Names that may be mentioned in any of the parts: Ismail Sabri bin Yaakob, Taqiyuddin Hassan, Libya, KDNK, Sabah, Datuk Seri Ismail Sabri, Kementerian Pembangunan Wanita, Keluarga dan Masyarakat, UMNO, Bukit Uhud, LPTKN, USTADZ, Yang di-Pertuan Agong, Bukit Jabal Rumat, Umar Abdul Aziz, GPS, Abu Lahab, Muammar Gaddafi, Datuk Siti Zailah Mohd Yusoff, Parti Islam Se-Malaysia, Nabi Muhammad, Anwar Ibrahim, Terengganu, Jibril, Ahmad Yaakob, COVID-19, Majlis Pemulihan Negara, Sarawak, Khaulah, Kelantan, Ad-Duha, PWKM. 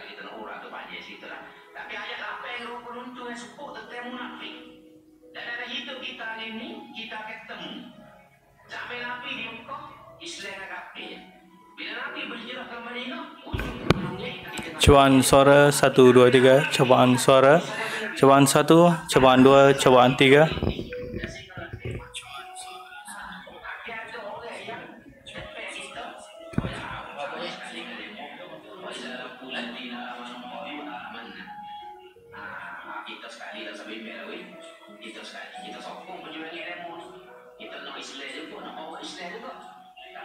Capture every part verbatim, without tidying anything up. kalau kita nak orang tu banyak cerita lah. Tapi ayat apa yang rupa runtuh yang sepuk tentang munafik. Dan dalam hidup kita hari ini, kita akan ketemu. Sampai Nabi di Mekah, Islam nak kapir. Bila Nabi berhijrah ke Madinah, ujung ujungnya cubaan suara satu, dua, tiga. Cubaan suara. Cubaan satu, cubaan dua, cubaan tiga.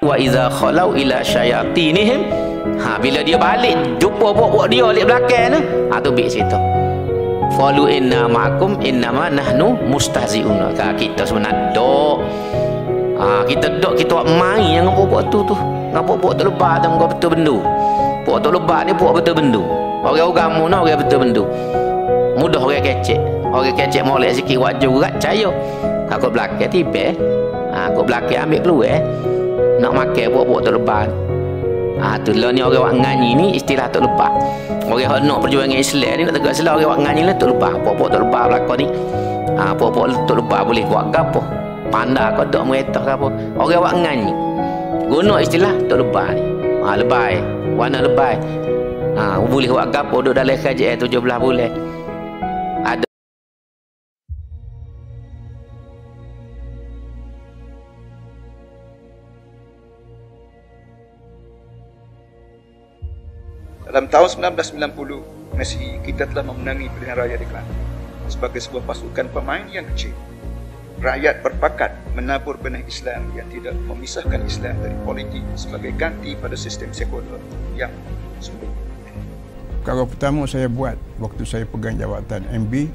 Wa iza khalau ila syayatinihim, ha bila dia balik jumpa buat-buat dia alik belakang tu, ha tu bit situ qalu inna ma'akum innama nahnu mustahzi'un. Ha kita sebenarnya dok, ha kita dok kita buat main dengan buat-buat tu tu dengan buat-buat tu lebat dengan betul bendu buat tu lebat ni buat betul bendu orang agama nak orang betul bendu mudah orang kecek orang kecek molek sikit wajah gerak cahaya aku belakang tiba ha aku belakang ambil keluar eh nak makan buat-buat tak lepas. Ah tu lah ni orang buat ngaji ni istilah tak lepas. Orang hok nak perjuangan Islam ni nak tegak selah orang buat ngaji lah tak lepas. Apa-apa tak lepas belakang ni. Ah apa-apa tak lepas boleh buat gapo. Pandai kau dak meretah gapo. Orang buat ngaji. Guna istilah tak lepas ni. Ah lebay, warna lebay. Ah boleh buat gapo duduk dalam kerajaan tujuh belas bulan. Dalam tahun seribu sembilan ratus sembilan puluh Masehi, kita telah memenangi pilihan raya di Kelantan sebagai sebuah pasukan pemain yang kecil. Rakyat berpakat menabur benah Islam yang tidak memisahkan Islam dari politik sebagai ganti pada sistem sekular yang sempit. Perkara pertama saya buat waktu saya pegang jawatan M B,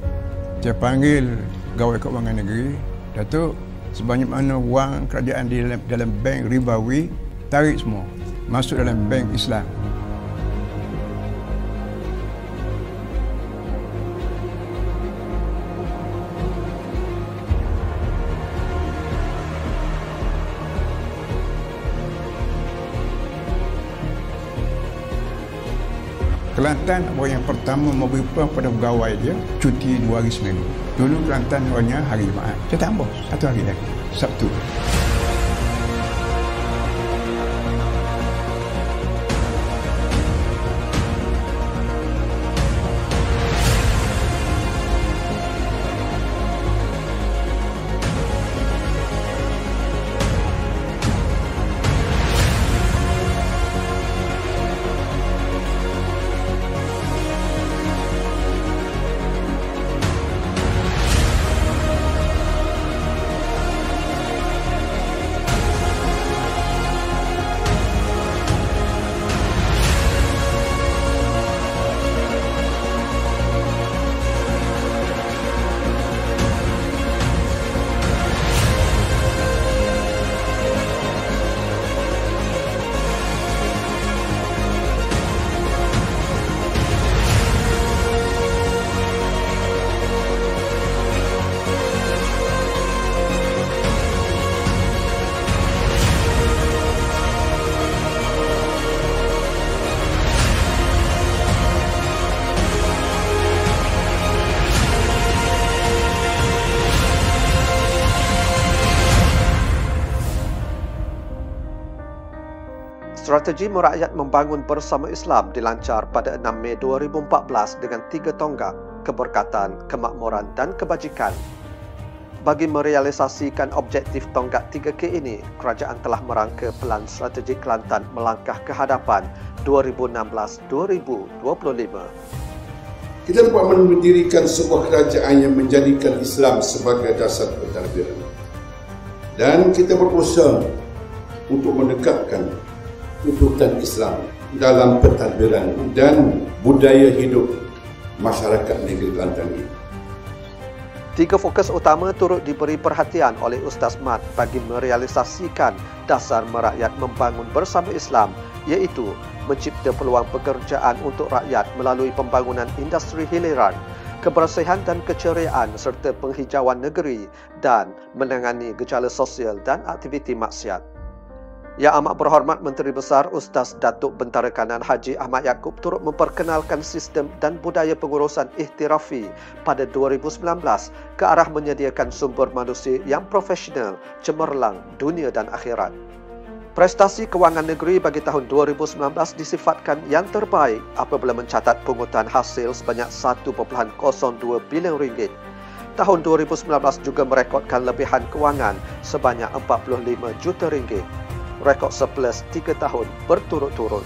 saya panggil gawai kewangan negeri, Datuk, sebanyak mana wang kerajaan di dalam, dalam bank ribawi, tarik semua masuk dalam bank Islam. Kelantan orang yang pertama memberi peluang pada pegawai dia cuti dua hari seminggu. Dulu Kelantan hanya hari Jumaat. Saya tambah satu hari lagi, Sabtu. Strategi merakyat membangun bersama Islam dilancar pada enam Mei dua ribu empat belas dengan tiga tonggak, keberkatan, kemakmuran dan kebajikan. Bagi merealisasikan objektif tonggak tiga K ini, kerajaan telah merangka Pelan Strategi Kelantan Melangkah ke Hadapan dua ribu enam belas dua ribu dua puluh lima. Kita dapat mendirikan sebuah kerajaan yang menjadikan Islam sebagai dasar pentadbiran. Dan kita berusaha untuk mendekatkan tuntutan Islam dalam pentadbiran dan budaya hidup masyarakat negeri Kelantan ini. Tiga fokus utama turut diberi perhatian oleh Ustaz Mat bagi merealisasikan dasar merakyat membangun bersama Islam, iaitu mencipta peluang pekerjaan untuk rakyat melalui pembangunan industri hiliran, kebersihan dan keceriaan serta penghijauan negeri dan menangani gejala sosial dan aktiviti maksiat. Yang Amat Berhormat Menteri Besar Ustaz Datuk Bentara Kanan Haji Ahmad Yaakob turut memperkenalkan sistem dan budaya pengurusan iktirafi pada dua ribu sembilan belas ke arah menyediakan sumber manusia yang profesional, cemerlang dunia dan akhirat. Prestasi kewangan negeri bagi tahun dua ribu sembilan belas disifatkan yang terbaik apabila mencatat pungutan hasil sebanyak satu perpuluhan kosong dua bilion ringgit. Tahun dua ribu sembilan belas juga merekodkan lebihan kewangan sebanyak empat puluh lima juta ringgit. Rekod surplus tiga tahun berturut-turut.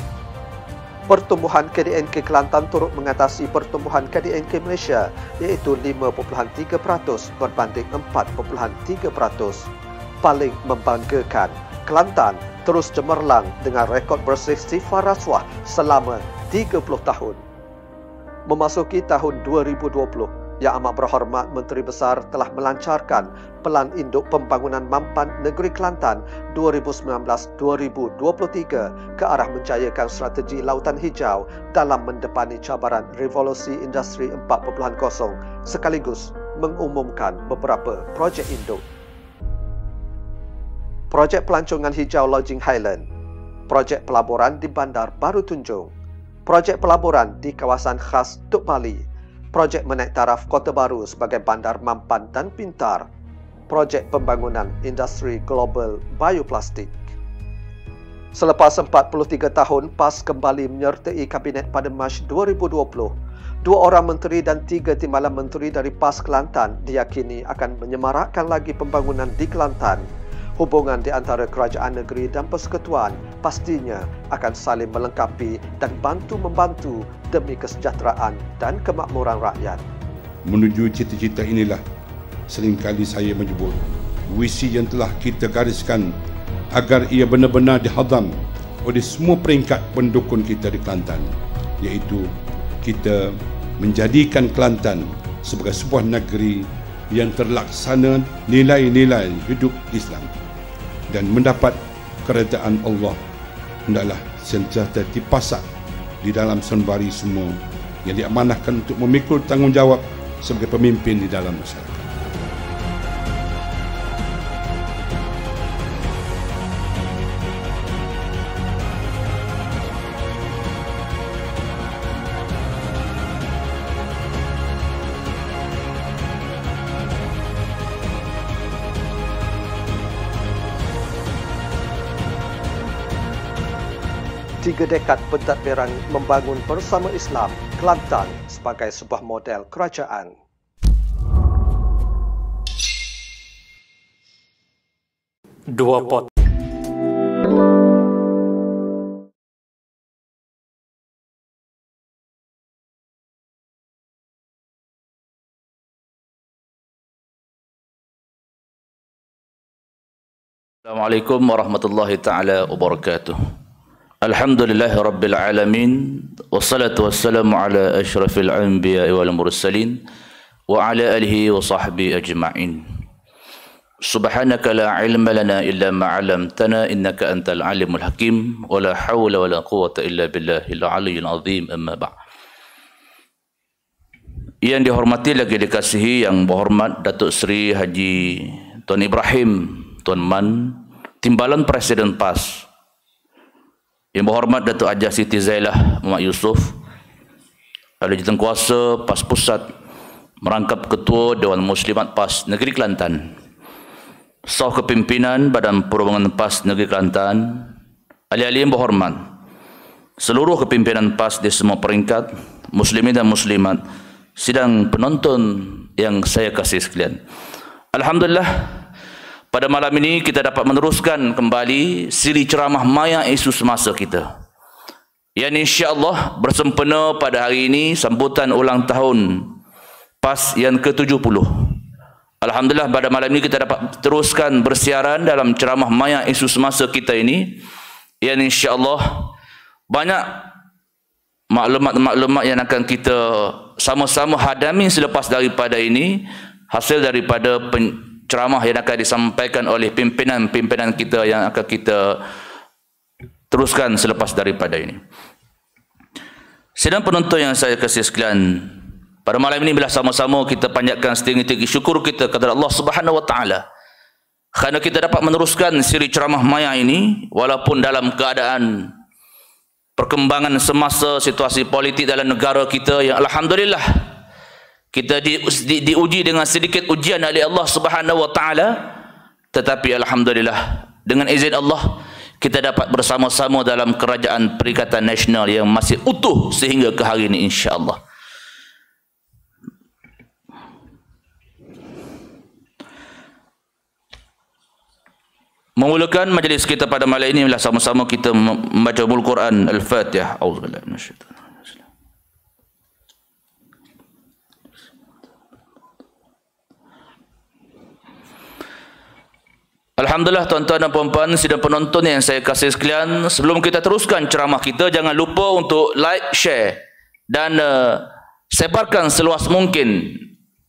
Pertumbuhan K D N K Kelantan turut mengatasi pertumbuhan K D N K Malaysia iaitu lima perpuluhan tiga peratus berbanding empat perpuluhan tiga peratus. Paling membanggakan, Kelantan terus cemerlang dengan rekod bersih sifar rasuah selama tiga puluh tahun. Memasuki tahun dua ribu dua puluh, Yang Amat Berhormat Menteri Besar telah melancarkan Pelan Induk Pembangunan Mampan Negeri Kelantan dua ribu sembilan belas dua ribu dua puluh tiga ke arah menjayakan strategi lautan hijau dalam mendepani cabaran revolusi industri empat titik kosong sekaligus mengumumkan beberapa projek induk. Projek Pelancongan Hijau Lodging Highland, projek pelaburan di Bandar Baru Tunjung, projek pelaburan di kawasan khas Tuk Bali, projek menaik taraf Kota Baru sebagai bandar mampan dan pintar, projek pembangunan industri global bioplastik. Selepas empat puluh tiga tahun, P A S kembali menyertai Kabinet pada Mac dua ribu dua puluh. Dua orang menteri dan tiga timbalan menteri dari P A S Kelantan diyakini akan menyemarakkan lagi pembangunan di Kelantan. Hubungan di antara kerajaan negeri dan persekutuan pastinya akan saling melengkapi dan bantu-membantu demi kesejahteraan dan kemakmuran rakyat. Menuju cita-cita inilah seringkali saya menyebut visi yang telah kita gariskan agar ia benar-benar dihadam oleh semua peringkat pendukung kita di Kelantan, iaitu kita menjadikan Kelantan sebagai sebuah negeri yang terlaksana nilai-nilai hidup Islam dan mendapat keredaan Allah, hendaklah sentiasa dipasang di dalam sembari semua yang diamanahkan untuk memikul tanggungjawab sebagai pemimpin di dalam masyarakat. Tiga dekad pentadbiran membangun bersama Islam, Kelantan sebagai sebuah model kerajaan. Dua pot. Assalamualaikum warahmatullahi taala wabarakatuh. Alhamdulillahi Rabbil Alamin, wassalatu wassalamu ala ashrafil anbiya wal mursalin wa ala alihi wa sahbihi ajma'in. Subhanaka la ilma lana illa ma'alamtana innaka antal alimul hakim, wa la hawla wa la quwata illa billahil aliyyil azim, amma ba'd. Yang dihormati lagi dikasihi yang berhormat Datuk Seri Haji Tuan Ibrahim Tuan Man, Timbalan Presiden P A S, Yang berhormat Datuk Haji Siti Zailah Mohd Yusoff, Lalu Jawatankuasa P A S Pusat merangkap Ketua Dewan Muslimat P A S Negeri Kelantan, staf kepimpinan Badan Perhubungan P A S Negeri Kelantan, ahli-ahli yang berhormat, seluruh kepimpinan P A S di semua peringkat, muslimin dan muslimat, sidang penonton yang saya kasih sekalian. Alhamdulillah, pada malam ini kita dapat meneruskan kembali siri ceramah Maya Isu Semasa kita, yang insya-Allah bersempena pada hari ini sambutan ulang tahun P A S yang ke tujuh puluh. Alhamdulillah, pada malam ini kita dapat teruskan bersiaran dalam ceramah Maya Isu Semasa kita ini, yang insya-Allah banyak maklumat-maklumat yang akan kita sama-sama hadami selepas daripada ini, hasil daripada pen ceramah yang akan disampaikan oleh pimpinan-pimpinan kita yang akan kita teruskan selepas daripada ini. Sidang penonton yang saya kasih sekalian, pada malam ini bila sama-sama kita panjatkan setinggi-tinggi syukur kita kepada Allah Subhanahu Wa Taala Kerana kita dapat meneruskan siri ceramah maya ini walaupun dalam keadaan perkembangan semasa situasi politik dalam negara kita yang alhamdulillah kita di, di, diuji dengan sedikit ujian oleh Allah Subhanahu wa taala, tetapi alhamdulillah dengan izin Allah kita dapat bersama-sama dalam kerajaan Perikatan Nasional yang masih utuh sehingga ke hari ini insya-Allah. Memulakan majlis kita pada malam ini ialah sama-sama kita membaca Al-Quran Al-Fatihah. Auzubillahi minasyaitanir rajim. Alhamdulillah tuan-tuan dan puan-puan sidang penonton yang saya kasih sekalian, sebelum kita teruskan ceramah kita, jangan lupa untuk like, share dan uh, sebarkan seluas mungkin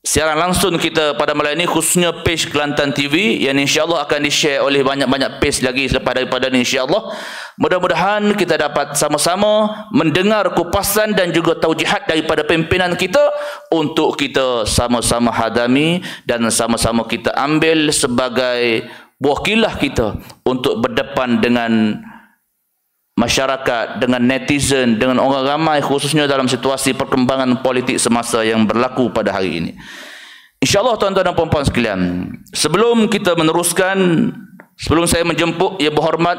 siaran langsung kita pada malam ini, khususnya page Kelantan T V yang insya-Allah akan di-share oleh banyak-banyak page lagi selepas daripada ini insya-Allah. Mudah-mudahan kita dapat sama-sama mendengar kupasan dan juga taujihat daripada pimpinan kita untuk kita sama-sama hadami dan sama-sama kita ambil sebagai buah kilah kita untuk berdepan dengan masyarakat, dengan netizen, dengan orang ramai, khususnya dalam situasi perkembangan politik semasa yang berlaku pada hari ini. InsyaAllah tuan-tuan dan puan-puan sekalian, sebelum kita meneruskan, sebelum saya menjemput Yang Berhormat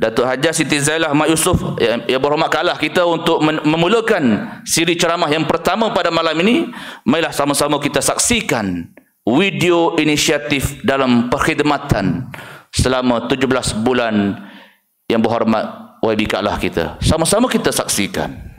Datuk Haji Siti Zailah Mohd Yusoff Yang Berhormat kalah kita untuk memulakan siri ceramah yang pertama pada malam ini, marilah sama-sama kita saksikan video inisiatif dalam perkhidmatan selama tujuh belas bulan Yang Berhormat Y B Kalah kita. Sama-sama kita saksikan.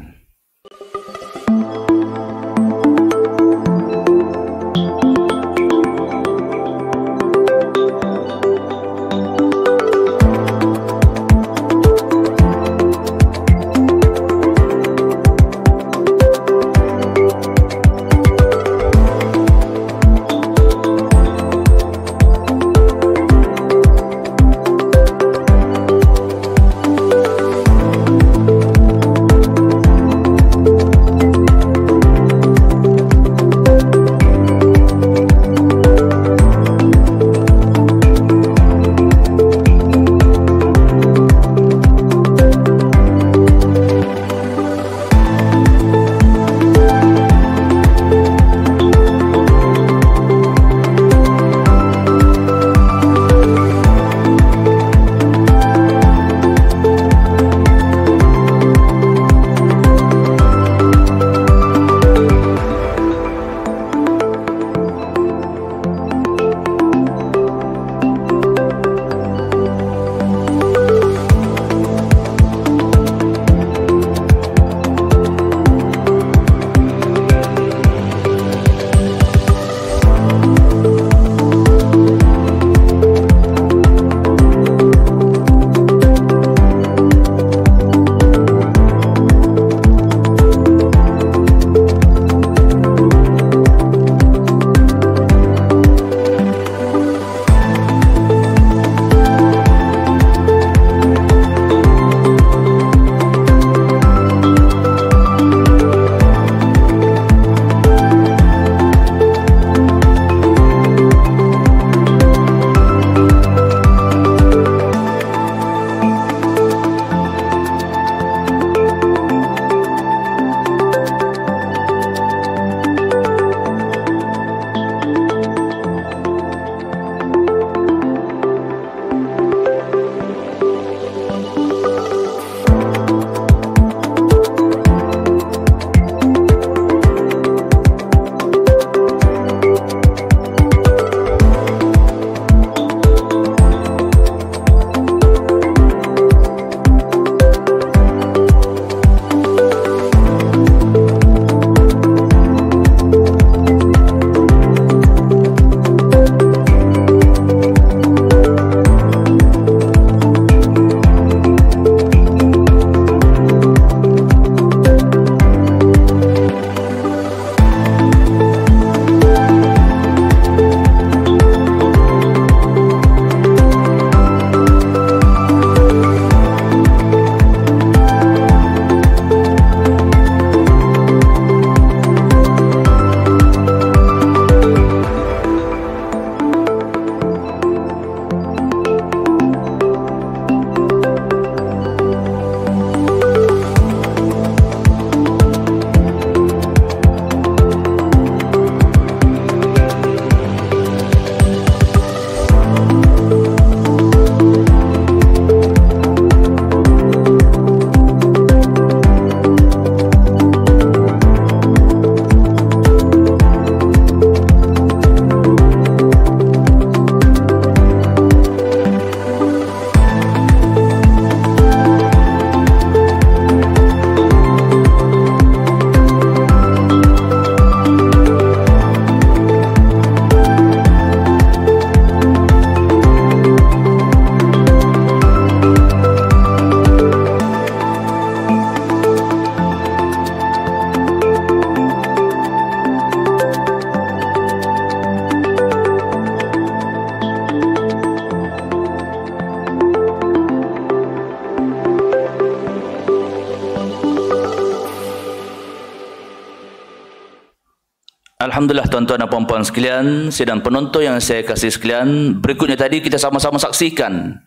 Alhamdulillah tuan-tuan dan puan-puan sekalian, sidang penonton yang saya kasih sekalian, berikutnya tadi kita sama-sama saksikan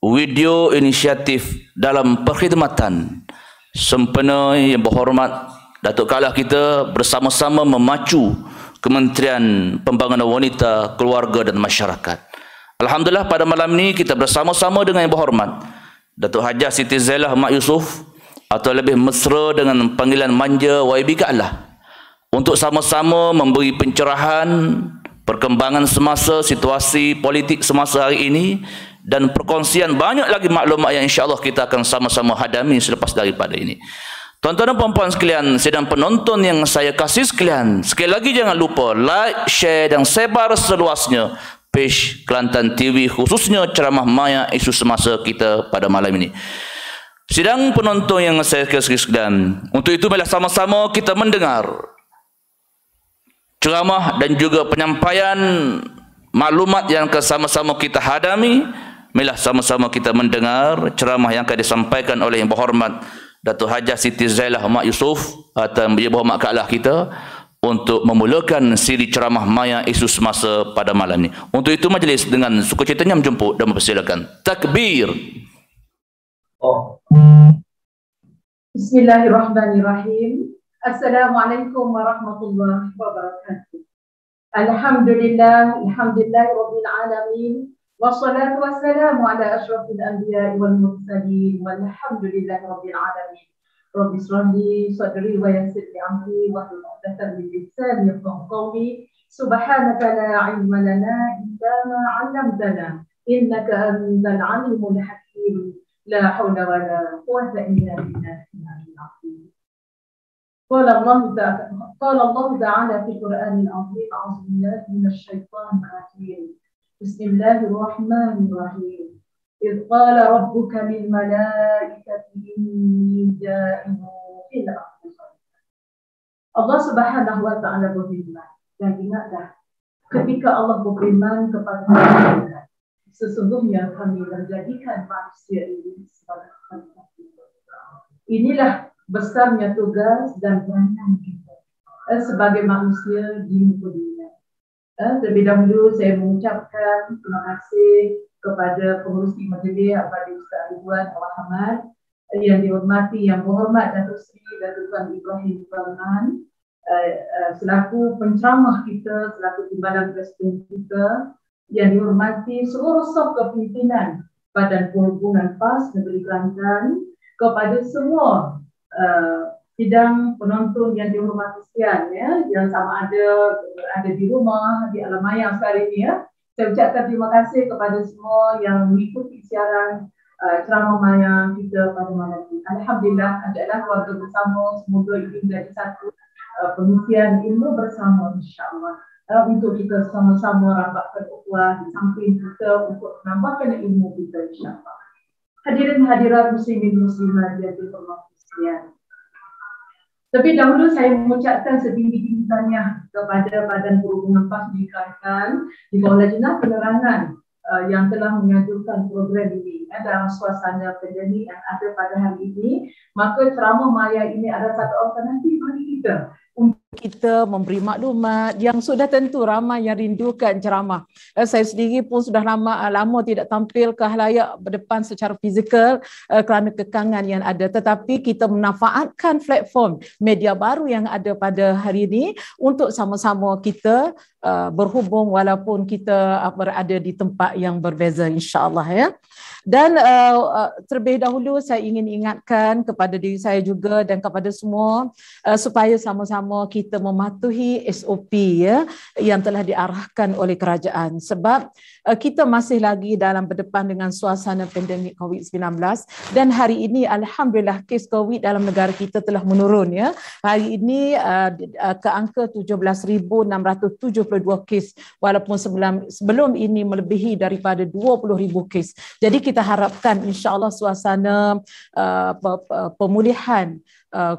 video inisiatif dalam perkhidmatan sempena yang berhormat Datuk Kalah kita bersama-sama memacu Kementerian Pembangunan Wanita, Keluarga dan Masyarakat. Alhamdulillah pada malam ini kita bersama-sama dengan yang berhormat Datuk Hajah Siti Zailah Mohd Yusoff atau lebih mesra dengan panggilan manja Y B Kalah untuk sama-sama memberi pencerahan perkembangan semasa, situasi politik semasa hari ini dan perkongsian banyak lagi maklumat yang insya-Allah kita akan sama-sama hadami selepas daripada ini. Tuan-tuan dan puan-puan sekalian, sedang penonton yang saya kasih sekalian, sekali lagi jangan lupa like, share dan sebar seluasnya page Kelantan T V khususnya Ceramah Maya Isu Semasa kita pada malam ini. Sidang penonton yang saya kasih sekalian, untuk itu marilah sama-sama kita mendengar ceramah dan juga penyampaian maklumat yang sama-sama kita hadami. Marilah sama-sama kita mendengar ceramah yang akan disampaikan oleh yang berhormat Datuk Hajah Siti Zailah Mohd Yusoff atau yang berhormat Kalah kita untuk memulakan siri ceramah Maya Isu Semasa pada malam ini. Untuk itu majlis dengan sukacitanya menjemput dan mempersilakan. Takbir. Oh. Bismillahirrahmanirrahim. Assalamualaikum warahmatullahi wabarakatuh. Alhamdulillah, alhamdulillahirabbil alamin. Wassalatu wassalamu ala asyrafil anbiya'i wal mursalin walhamdulillahi rabbil alamin. Rabbi shrahli sadri wa yassir li amri wahlul 'uqdatan min lisani yafqahu qawli. Subhanaka la 'ilma lana illa ma 'allamtana innaka antal 'alimul hakim. La hawla wa la quwwata illa billah al-'aliyyil 'azhim. Qala Allahu ta'ala qala Allahu ta'ala fi al-Qur'anil 'azhim a'udzu billahi minasy syaithanir rajim. بسم الله الرحمن الرحيم إذ قال ربك للملائكة إني جاعل في الأرض خليفة. Allah Subhanahu wa Ta'ala berfirman, dan ingatlah ketika Allah berfirman kepada mereka, sesungguhnya kami menjadikan manusia ini sebagai khalifah. Inilah besarnya tugas dan peranan kita sebagai manusia di muka dunia. Terlebih dahulu saya mengucapkan terima kasih kepada pengurusi majlis kepada Ustaz Ridwan Muhammad yang dihormati, yang berhormat Datuk Seri Tuan Ibrahim Tuan Man selaku penceramah kita, selaku timbalan presiden kita, yang dihormati seluruh staf kepimpinan Badan Perhubungan P A S Negeri Kelantan, kepada semua uh, sidang penonton yang dihormati sekalian ya, yang sama ada ada di rumah, di alam maya sekarang ini ya. Saya ucapkan terima kasih kepada semua yang mengikuti siaran uh, ceramah maya kita pada malam ini. Alhamdulillah adalah keluarga bersama, semoga ini menjadi satu uh, pengisian ilmu bersama insya-Allah. Uh, untuk kita sama-sama rapatkan ukhuwah di samping kita untuk menambahkan ilmu kita insya-Allah. Hadirin hadirat muslimin muslimat yang dihormati sekalian. Tapi dahulu saya mengucapkan setinggi-tinggi tahniah kepada Badan Perhubungan P A S di Kelantan di bawah lajnah penerangan uh, yang telah mengajukan program ini eh, dalam suasana pandemi yang ada pada hari ini. Maka ceramah maya ini adalah satu alternatif bagi kita untuk kita memberi maklumat yang sudah tentu ramai yang rindukan ceramah. Eh, saya sendiri pun sudah lama lama tidak tampil ke halayak berdepan secara fizikal eh, kerana kekangan yang ada. Tetapi kita memanfaatkan platform media baru yang ada pada hari ini untuk sama-sama kita eh, berhubung walaupun kita berada di tempat yang berbeza insya-Allah ya. Dan eh, terlebih dahulu saya ingin ingatkan kepada diri saya juga dan kepada semua eh, supaya sama-sama kita kita mematuhi S O P ya yang telah diarahkan oleh kerajaan, sebab uh, kita masih lagi dalam berdepan dengan suasana pandemik COVID sembilan belas dan hari ini alhamdulillah kes COVID dalam negara kita telah menurun ya. Hari ini uh, uh, ke angka tujuh belas ribu enam ratus tujuh puluh dua kes walaupun sebelum, sebelum ini melebihi daripada dua puluh ribu kes. Jadi kita harapkan insya-Allah suasana uh, pemulihan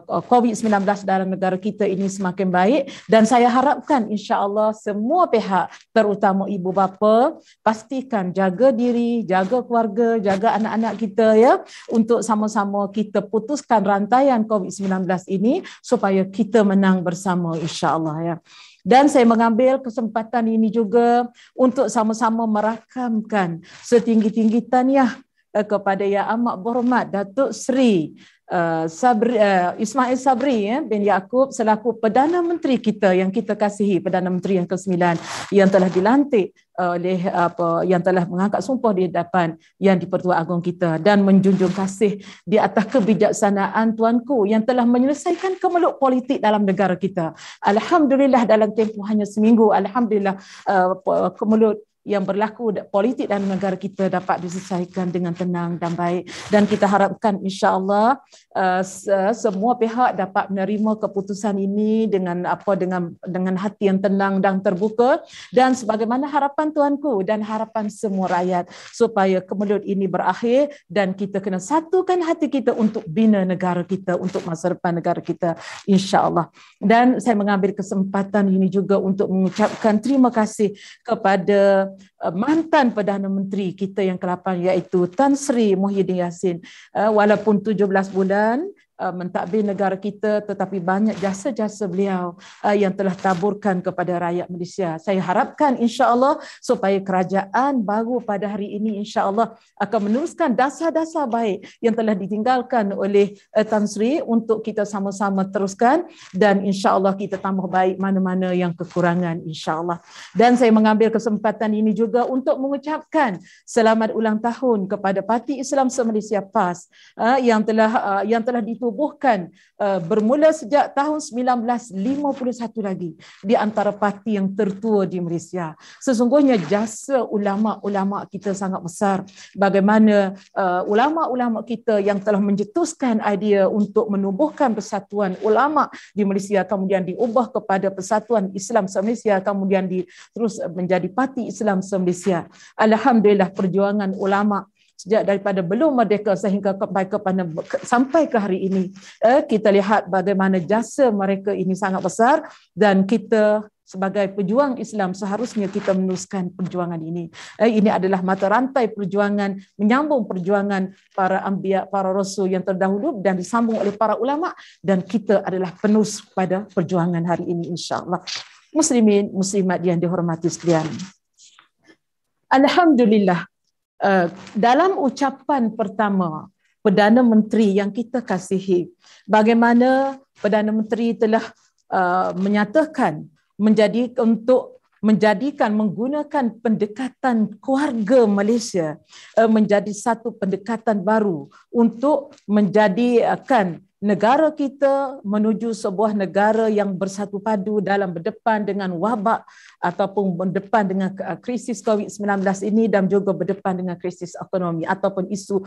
COVID sembilan belas dalam negara kita ini semakin baik, dan saya harapkan insya-Allah semua pihak terutama ibu bapa pastikan jaga diri, jaga keluarga, jaga anak-anak kita ya, untuk sama-sama kita putuskan rantaian COVID sembilan belas ini supaya kita menang bersama insya-Allah ya. Dan saya mengambil kesempatan ini juga untuk sama-sama merakamkan setinggi-tinggi tahniah kepada Yang Amat Berhormat Datuk Seri Uh, Sabri, uh, Ismail Sabri ya, bin Yaakob selaku Perdana Menteri kita yang kita kasihi, Perdana Menteri yang ke sembilan yang telah dilantik oleh apa yang telah mengangkat sumpah di hadapan Yang di-Pertuan Agong kita, dan menjunjung kasih di atas kebijaksanaan tuanku yang telah menyelesaikan kemeluk politik dalam negara kita. Alhamdulillah dalam tempoh hanya seminggu, alhamdulillah uh, kemeluk yang berlaku politik dan negara kita dapat diselesaikan dengan tenang dan baik, dan kita harapkan insya-Allah uh, semua pihak dapat menerima keputusan ini dengan apa dengan dengan hati yang tenang dan terbuka, dan sebagaimana harapan tuanku dan harapan semua rakyat supaya kemelut ini berakhir dan kita kena satukan hati kita untuk bina negara kita, untuk masa depan negara kita insya-Allah. Dan saya mengambil kesempatan ini juga untuk mengucapkan terima kasih kepada mantan Perdana Menteri kita yang ke lapan iaitu Tan Sri Muhyiddin Yassin. Walaupun tujuh belas bulan mentadbir negara kita, tetapi banyak jasa-jasa beliau yang telah taburkan kepada rakyat Malaysia. Saya harapkan insya-Allah supaya kerajaan baru pada hari ini insya-Allah akan meneruskan dasar-dasar baik yang telah ditinggalkan oleh Tan Sri untuk kita sama-sama teruskan, dan insya-Allah kita tambah baik mana-mana yang kekurangan insya-Allah. Dan saya mengambil kesempatan ini juga untuk mengucapkan selamat ulang tahun kepada Parti Islam Se-Malaysia P A S yang telah yang telah ditubuhkan bukan uh, bermula sejak tahun seribu sembilan ratus lima puluh satu lagi, di antara parti yang tertua di Malaysia. Sesungguhnya jasa ulama-ulama kita sangat besar. Bagaimana ulama-ulama uh, kita yang telah mencetuskan idea untuk menubuhkan persatuan ulama di Malaysia, kemudian diubah kepada Persatuan Islam Se-Malaysia, kemudian terus menjadi Parti Islam Se-Malaysia. Alhamdulillah perjuangan ulama sejak daripada belum merdeka sehingga kepada sampai ke hari ini, eh, kita lihat bagaimana jasa mereka ini sangat besar, dan kita sebagai pejuang Islam seharusnya kita meneruskan perjuangan ini. Eh, ini adalah mata rantai perjuangan, menyambung perjuangan para anbiya, para rasul yang terdahulu, dan disambung oleh para ulama, dan kita adalah penerus pada perjuangan hari ini insya-Allah. Muslimin muslimat yang dihormati sekalian, alhamdulillah, Uh, dalam ucapan pertama Perdana Menteri yang kita kasihi, bagaimana Perdana Menteri telah uh, menyatakan menjadi untuk menjadikan menggunakan pendekatan keluarga Malaysia uh, menjadi satu pendekatan baru untuk menjadikan negara kita menuju sebuah negara yang bersatu padu dalam berdepan dengan wabak ataupun berdepan dengan krisis COVID sembilan belas ini, dan juga berdepan dengan krisis ekonomi ataupun isu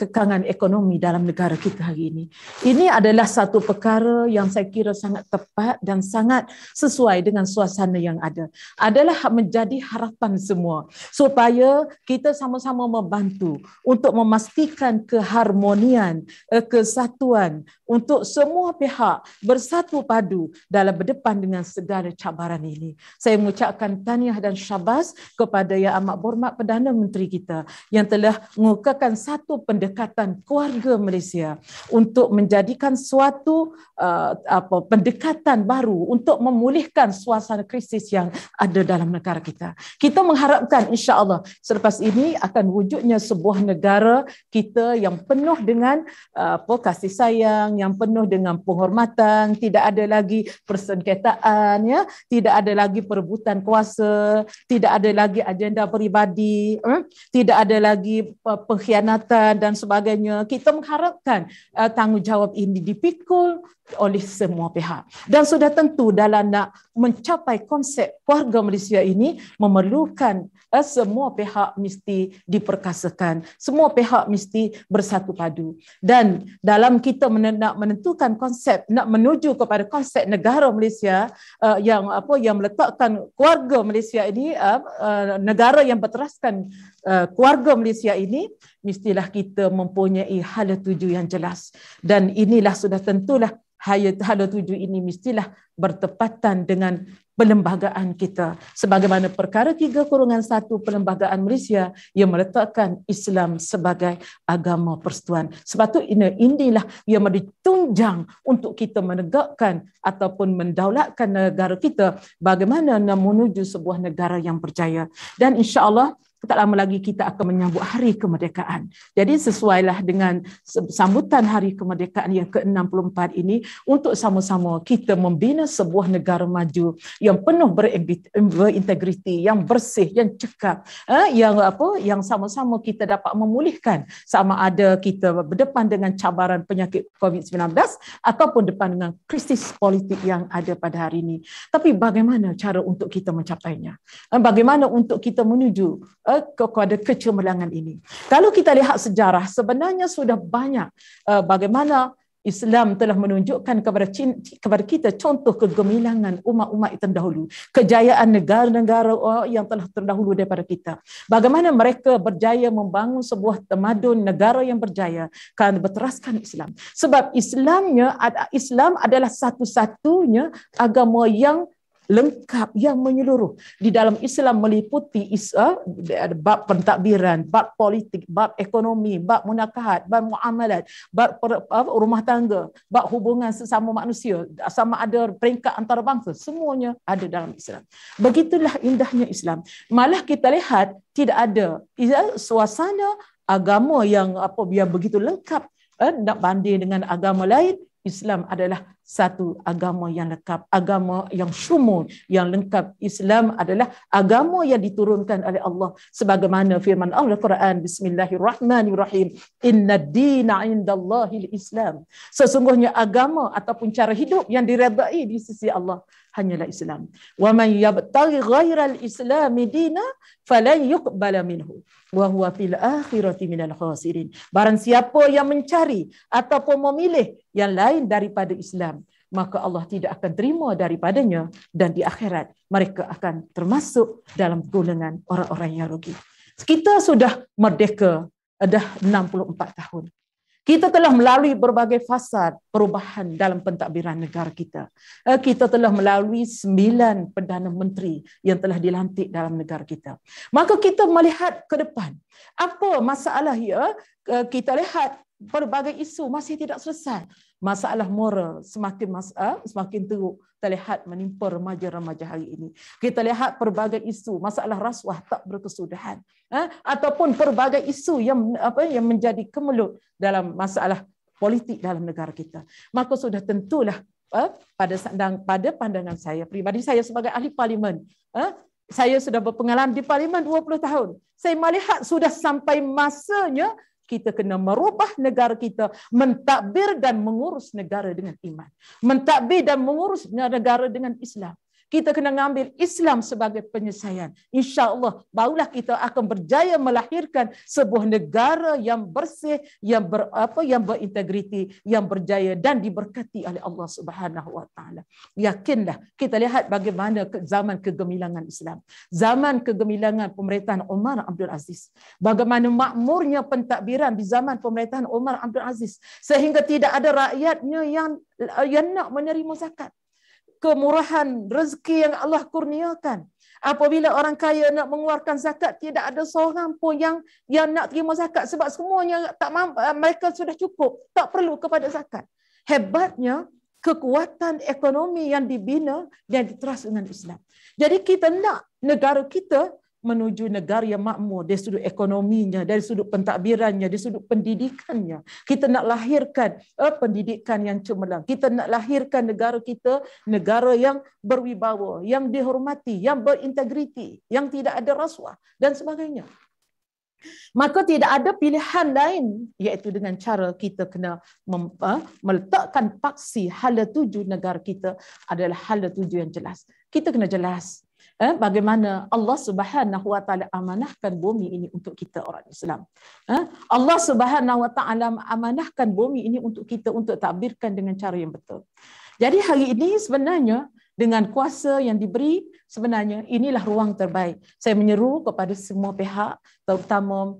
kekangan ekonomi dalam negara kita hari ini. Ini adalah satu perkara yang saya kira sangat tepat dan sangat sesuai dengan suasana yang ada. Adalah menjadi harapan semua supaya kita sama-sama membantu untuk memastikan keharmonian, kesatuan, untuk semua pihak bersatu padu dalam berdepan dengan segala cabaran ini. Saya mengucapkan tahniah dan syabas kepada Yang Amat Berhormat Perdana Menteri kita yang telah mengemukakan satu pendekatan keluarga Malaysia untuk menjadikan suatu uh, apa pendekatan baru untuk memulihkan suasana krisis yang ada dalam negara kita. Kita mengharapkan insya-Allah selepas ini akan wujudnya sebuah negara kita yang penuh dengan uh, apa kasih sayang, yang penuh dengan penghormatan, tidak ada lagi persengketaan, ya, tidak ada lagi perebutan kuasa, tidak ada lagi agenda peribadi, eh? tidak ada lagi pengkhianatan dan sebagainya. Kita mengharapkan uh, tanggungjawab ini dipikul oleh semua pihak, dan sudah tentu dalam nak mencapai konsep keluarga Malaysia ini memerlukan uh, semua pihak mesti diperkasakan, semua pihak mesti bersatu padu. Dan dalam kita menentukan nak menentukan konsep, nak menuju kepada konsep negara Malaysia uh, yang apa yang meletakkan keluarga Malaysia ini, uh, uh, negara yang berteraskan uh, keluarga Malaysia ini, mestilah kita mempunyai hala tuju yang jelas, dan inilah sudah tentulah hala tuju ini mestilah bertepatan dengan perlembagaan kita sebagaimana perkara tiga kurungan satu Perlembagaan Malaysia yang meletakkan Islam sebagai agama persatuan. Sebab tu inilah yang ditunjang untuk kita menegakkan ataupun mendaulatkan negara kita bagaimana menuju sebuah negara yang berjaya. Dan insya-Allah tak lama lagi kita akan menyambut Hari Kemerdekaan. Jadi sesuailah dengan sambutan Hari Kemerdekaan yang ke enam puluh empat ini untuk sama-sama kita membina sebuah negara maju yang penuh berintegriti, yang bersih, yang cekap, yang apa, yang sama-sama kita dapat memulihkan, sama ada kita berdepan dengan cabaran penyakit COVID sembilan belas ataupun depan dengan krisis politik yang ada pada hari ini. Tapi bagaimana cara untuk kita mencapainya? Bagaimana untuk kita menuju kepada kecemerlangan ini? Kalau kita lihat sejarah, sebenarnya sudah banyak uh, bagaimana Islam telah menunjukkan kepada, kepada kita contoh kegemilangan umat-umat terdahulu, kejayaan negara-negara yang telah terdahulu daripada kita. Bagaimana mereka berjaya membangun sebuah tamadun negara yang berjaya kerana berteraskan Islam. Sebab Islamnya Islam adalah satu-satunya agama yang lengkap, yang menyeluruh. Di dalam Islam meliputi Islam, bab pentadbiran, bab politik, bab ekonomi, bab munakahat, bab muamalat, bab rumah tangga, bab hubungan sesama manusia, sama ada peringkat antarabangsa, semuanya ada dalam Islam. Begitulah indahnya Islam. Malah kita lihat tidak ada suasana agama yang apa yang begitu lengkap nak banding dengan agama lain. Islam adalah satu agama yang lengkap, agama yang syumul, yang lengkap. Islam adalah agama yang diturunkan oleh Allah. Sebagaimana firman Allah Al-Quran, Bismillahirrahmanirrahim, Inna dina indallahil Islam. Sesungguhnya agama ataupun cara hidup yang diredai di sisi Allah hanyalah Islam. Wa man yabtaghi ghairal islami dinan falan yuqbala minhu wa huwa fil akhirati minal khasirin. Barang siapa yang mencari ataupun memilih yang lain daripada Islam, maka Allah tidak akan terima daripadanya dan di akhirat mereka akan termasuk dalam golongan orang-orang yang rugi. Kita sudah merdeka dah enam puluh empat tahun. Kita telah melalui berbagai fasa perubahan dalam pentadbiran negara kita. Kita telah melalui sembilan Perdana Menteri yang telah dilantik dalam negara kita. Maka kita melihat ke depan. Apa masalah ya? Kita lihat berbagai isu masih tidak selesai. Masalah moral semakin masa, semakin teruk terlihat menimpa remaja-remaja hari ini. Kita lihat pelbagai isu, masalah rasuah tak berkesudahan, ha? Ataupun pelbagai isu yang apa yang menjadi kemelut dalam masalah politik dalam negara kita. Maka sudah tentulah ha? pada sandang pada pandangan saya peribadi, saya sebagai ahli parlimen, ha? saya sudah berpengalaman di parlimen dua puluh tahun. Saya melihat sudah sampai masanya kita kena merubah negara kita, mentadbir dan mengurus negara dengan iman. Mentadbir dan mengurus negara dengan Islam. Kita kena ambil Islam sebagai penyelesaian. InsyaAllah, barulah kita akan berjaya melahirkan sebuah negara yang bersih, yang ber, apa, yang berintegriti, yang berjaya dan diberkati oleh Allah Subhanahu Wa Taala. Yakinlah, kita lihat bagaimana zaman kegemilangan Islam, zaman kegemilangan pemerintahan Umar Abdul Aziz, bagaimana makmurnya pentadbiran di zaman pemerintahan Umar Abdul Aziz sehingga tidak ada rakyatnya yang yang nak menerima zakat. Kemurahan rezeki yang Allah kurniakan. Apabila orang kaya nak mengeluarkan zakat, tidak ada seorang pun yang yang nak terima zakat sebab semuanya tak mampu, mereka sudah cukup, tak perlu kepada zakat. Hebatnya kekuatan ekonomi yang dibina dan diteras dengan Islam. Jadi kita nak negara kita menuju negara yang makmur dari sudut ekonominya, dari sudut pentadbirannya, dari sudut pendidikannya. Kita nak lahirkan eh, pendidikan yang cemerlang. Kita nak lahirkan negara kita, negara yang berwibawa, yang dihormati, yang berintegriti, yang tidak ada rasuah dan sebagainya. Maka tidak ada pilihan lain iaitu dengan cara kita kena meletakkan paksi hala tuju negara kita adalah hala tuju yang jelas. Kita kena jelas Eh, bagaimana Allah Subhanahu Wa Taala amanahkan bumi ini untuk kita orang Islam. Eh, Allah Subhanahu Wa Taala amanahkan bumi ini untuk kita untuk takbirkan dengan cara yang betul. Jadi hari ini sebenarnya dengan kuasa yang diberi, sebenarnya inilah ruang terbaik. Saya menyeru kepada semua pihak, terutama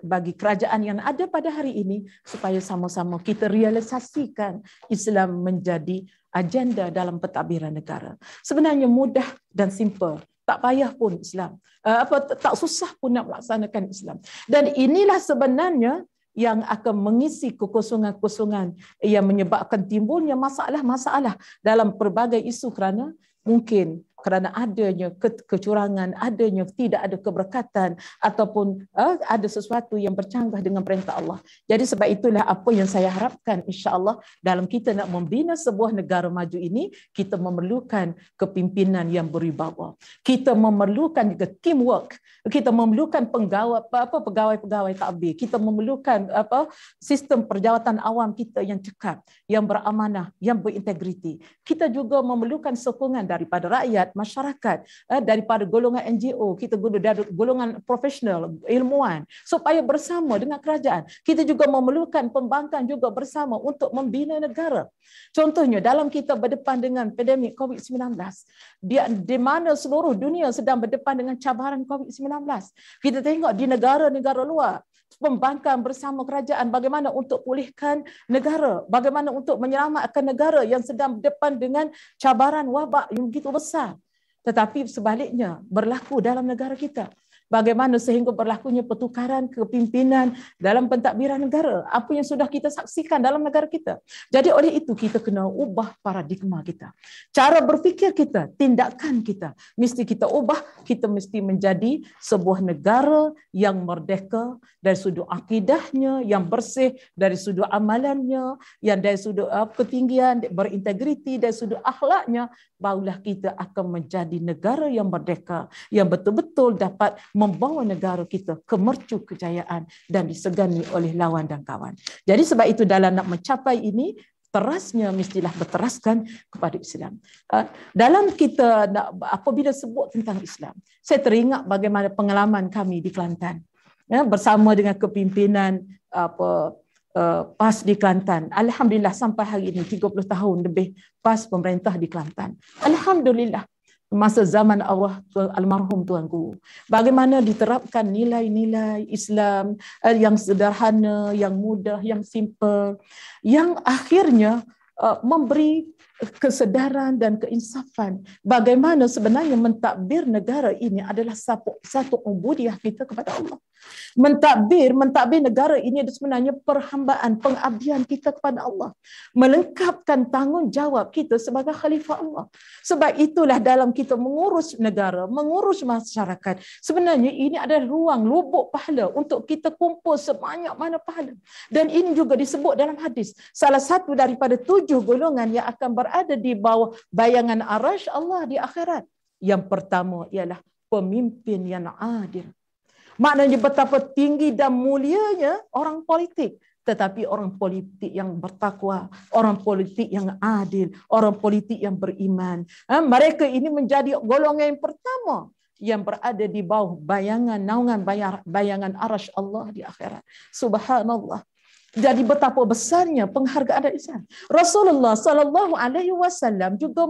bagi kerajaan yang ada pada hari ini supaya sama-sama kita realisasikan Islam menjadi agenda dalam pentadbiran negara. Sebenarnya mudah dan simple. Tak payah pun Islam. Apa tak susah pun nak melaksanakan Islam. Dan inilah sebenarnya yang akan mengisi kekosongan-kekosongan yang menyebabkan timbulnya masalah-masalah dalam pelbagai isu kerana mungkin kerana adanya kecurangan, adanya tidak ada keberkatan ataupun eh, ada sesuatu yang bercanggah dengan perintah Allah. Jadi sebab itulah apa yang saya harapkan insya-Allah dalam kita nak membina sebuah negara maju ini, kita memerlukan kepimpinan yang beribawa. Kita memerlukan juga teamwork. Kita memerlukan penggawa, apa pegawai-pegawai takbir. Kita memerlukan apa sistem perjawatan awam kita yang cekap, yang beramanah, yang berintegriti. Kita juga memerlukan sokongan daripada rakyat, masyarakat, daripada golongan N G O, kita guna dari golongan profesional, ilmuwan, supaya bersama dengan kerajaan. Kita juga memerlukan pembangkang juga bersama untuk membina negara. Contohnya, dalam kita berdepan dengan pandemik COVID sembilan belas, di, di mana seluruh dunia sedang berdepan dengan cabaran COVID sembilan belas. Kita tengok di negara-negara luar, pembangkang bersama kerajaan bagaimana untuk pulihkan negara, bagaimana untuk menyelamatkan negara yang sedang berdepan dengan cabaran wabak yang begitu besar. Tetapi sebaliknya berlaku dalam negara kita. Bagaimana sehingga berlakunya pertukaran kepimpinan dalam pentadbiran negara, apa yang sudah kita saksikan dalam negara kita. Jadi oleh itu kita kena ubah paradigma kita. Cara berfikir kita, tindakan kita, mesti kita ubah, kita mesti menjadi sebuah negara yang merdeka dari sudut akidahnya, yang bersih dari sudut amalannya, yang dari sudut ketinggian, berintegriti dari sudut akhlaknya, barulah kita akan menjadi negara yang merdeka, yang betul-betul dapat membawa negara kita ke mercu kejayaan dan disegani oleh lawan dan kawan. Jadi sebab itu dalam nak mencapai ini, terasnya mestilah berteraskan kepada Islam. Dalam kita nak, apabila sebut tentang Islam, saya teringat bagaimana pengalaman kami di Kelantan. Ya, bersama dengan kepimpinan apa, P A S di Kelantan. Alhamdulillah sampai hari ini tiga puluh tahun lebih P A S pemerintah di Kelantan. Alhamdulillah. Masa zaman Allah almarhum Tuan Guru, bagaimana diterapkan nilai-nilai Islam yang sederhana, yang mudah, yang simple, yang akhirnya memberi kesedaran dan keinsafan bagaimana sebenarnya mentadbir negara ini adalah satu, satu ubudiah kita kepada Allah. Mentadbir, mentadbir negara ini sebenarnya perhambaan, pengabdian kita kepada Allah. Melengkapkan tanggungjawab kita sebagai khalifah Allah. Sebab itulah dalam kita mengurus negara, mengurus masyarakat, sebenarnya ini adalah ruang, lubuk pahala untuk kita kumpul sebanyak mana pahala. Dan ini juga disebut dalam hadis. Salah satu daripada tujuh golongan yang akan ber ada di bawah bayangan arasy Allah di akhirat. Yang pertama ialah pemimpin yang adil. Maknanya betapa tinggi dan mulianya orang politik. Tetapi orang politik yang bertakwa, orang politik yang adil, orang politik yang beriman. Mereka ini menjadi golongan yang pertama yang berada di bawah bayangan, naungan bayangan arasy Allah di akhirat. Subhanallah. Jadi betapa besarnya penghargaan Islam. Rasulullah sallallahu alaihi wasallam juga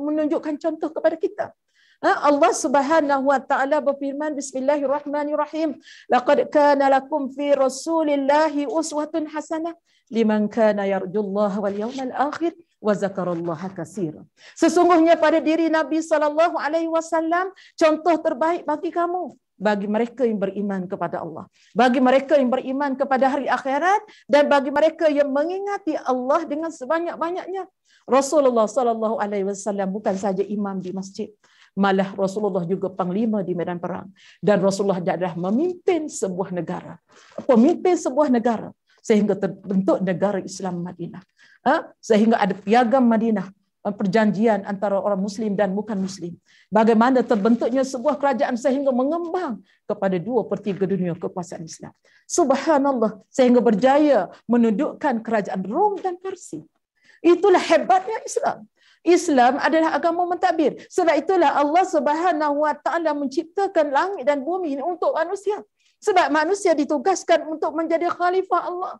menunjukkan contoh kepada kita. Allah Subhanahu wa taala berfirman, bismillahirrahmanirrahim, laqad kana lakum fi rasulillahi uswatun hasanah liman kana yarjullaha wal yawmal akhir wa zakarallaha katsiran. Sesungguhnya pada diri Nabi sallallahu alaihi wasallam contoh terbaik bagi kamu, bagi mereka yang beriman kepada Allah, bagi mereka yang beriman kepada hari akhirat, dan bagi mereka yang mengingati Allah dengan sebanyak-banyaknya. Rasulullah sallallahu alaihi wasallam bukan saja imam di masjid, malah Rasulullah juga panglima di medan perang, dan Rasulullah adalah memimpin sebuah negara, pemimpin sebuah negara sehingga terbentuk negara Islam Madinah, sehingga ada piagam Madinah, perjanjian antara orang Muslim dan bukan Muslim. Bagaimana terbentuknya sebuah kerajaan sehingga mengembang kepada dua per tiga dunia kekuasaan Islam. Subhanallah, sehingga berjaya menundukkan kerajaan Rom dan Parsi. Itulah hebatnya Islam. Islam adalah agama mentadbir. Sebab itulah Allah Subhanahu wa taala menciptakan langit dan bumi ini untuk manusia. Sebab manusia ditugaskan untuk menjadi khalifah Allah.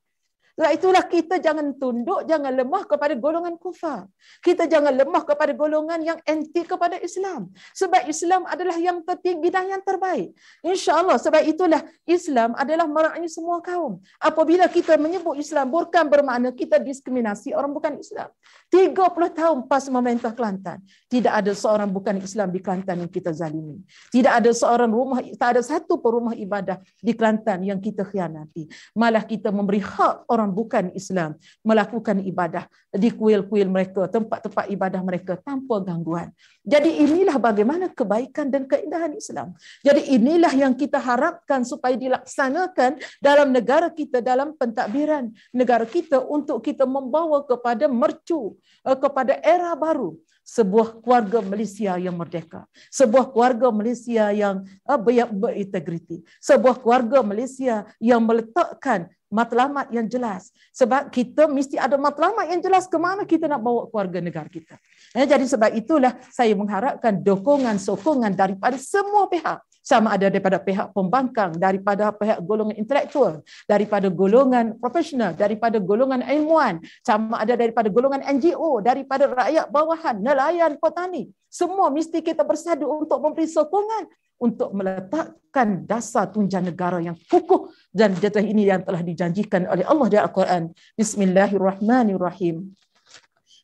Sebab itulah kita jangan tunduk, jangan lemah kepada golongan kufar. Kita jangan lemah kepada golongan yang anti kepada Islam. Sebab Islam adalah yang tertinggi dan yang terbaik. InsyaAllah, sebab itulah Islam adalah meraih semua kaum. Apabila kita menyebut Islam, bukan bermakna kita diskriminasi orang bukan Islam. tiga puluh tahun PAS memerintah Kelantan, tidak ada seorang bukan Islam di Kelantan yang kita zalimi. Tidak ada seorang rumah, tak ada satu pun rumah ibadah di Kelantan yang kita khianati. Malah kita memberi hak orang bukan Islam melakukan ibadah di kuil-kuil mereka, tempat-tempat ibadah mereka tanpa gangguan. Jadi inilah bagaimana kebaikan dan keindahan Islam. Jadi inilah yang kita harapkan supaya dilaksanakan dalam negara kita, dalam pentadbiran negara kita, untuk kita membawa kepada mercu, kepada era baru, sebuah keluarga Malaysia yang merdeka, sebuah keluarga Malaysia yang berintegriti, sebuah keluarga Malaysia yang meletakkan matlamat yang jelas. Sebab kita mesti ada matlamat yang jelas ke mana kita nak bawa keluarga negara kita. Jadi sebab itulah saya mengharapkan dokongan, sokongan daripada semua pihak. Sama ada daripada pihak pembangkang, daripada pihak golongan intelektual, daripada golongan profesional, daripada golongan ilmuwan, sama ada daripada golongan N G O, daripada rakyat bawahan, nelayan, petani. Semua mesti kita bersatu untuk memberi sokongan, untuk meletakkan dasar tunjangan negara yang kukuh dan jatah ini yang telah dijanjikan oleh Allah di Al-Quran. Bismillahirrahmanirrahim.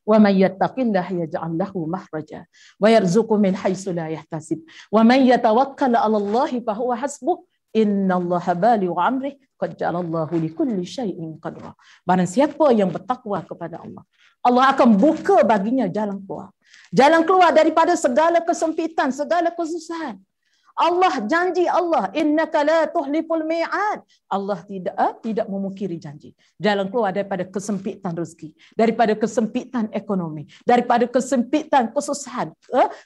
وَمَنْ يَتَّقِ اللَّهَ يَجْعَلْ لَهُ مَخْرَجًا وَيَرْزُقْهُ مِنْ حَيْثُ لَا يَحْتَسِبُ وَمَنْ يَتَوَكَّلْ عَلَى اللَّهِ فَهُوَ حَسْبُهُ إِنَّ اللَّهَ بَالِغُ أَمْرِهِ قَدْ جَعَلَ اللَّهُ لِكُلِّ شَيْءٍ قَدْرًا. Barang siapa yang bertakwa kepada Allah, Allah akan buka baginya jalan keluar. Jalan keluar daripada segala kesempitan, segala kesusahan. Allah janji Allah, innaka la tuhliful mi'ad. Allah tidak tidak memungkiri janji. Jalan keluar daripada kesempitan rezeki, daripada kesempitan ekonomi, daripada kesempitan kesusahan,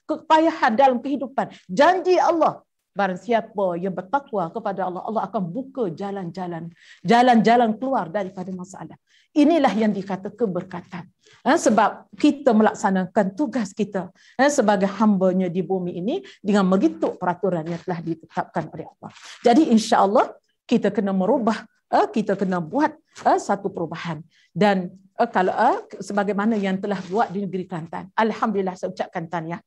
kepayahan dalam kehidupan. Janji Allah, barang siapa yang bertakwa kepada Allah, Allah akan buka jalan-jalan, jalan-jalan keluar daripada masalah. Inilah yang dikatakan keberkatan. Sebab kita melaksanakan tugas kita sebagai hamba-Nya di bumi ini dengan begitu peraturan yang telah ditetapkan oleh Allah. Jadi insya Allah kita kena merubah, kita kena buat satu perubahan. Dan kalau sebagaimana yang telah buat di negeri Kelantan, alhamdulillah saya ucapkan tahniah.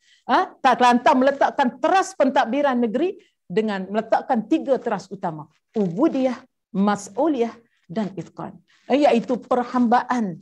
Kelantan meletakkan teras pentadbiran negeri dengan meletakkan tiga teras utama: ubudiyah, mas'uliyah dan itqan, iaitu perhambaan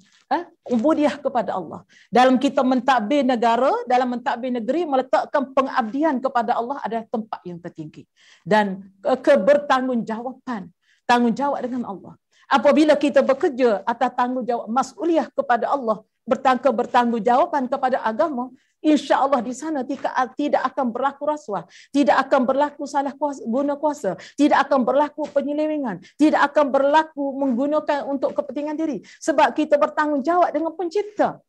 ubudiyah kepada Allah. Dalam kita mentadbir negara, dalam mentadbir negeri, meletakkan pengabdian kepada Allah adalah tempat yang tertinggi, dan kebertanggungjawaban, tanggungjawab dengan Allah. Apabila kita bekerja atas tanggungjawab mas'uliyah kepada Allah, bertanggung bertanggungjawaban kepada agama, insya Allah di sana tidak akan berlaku rasuah, tidak akan berlaku salah kuasa, guna kuasa, tidak akan berlaku penyelewengan, tidak akan berlaku menggunakan untuk kepentingan diri. Sebab kita bertanggungjawab dengan Pencipta.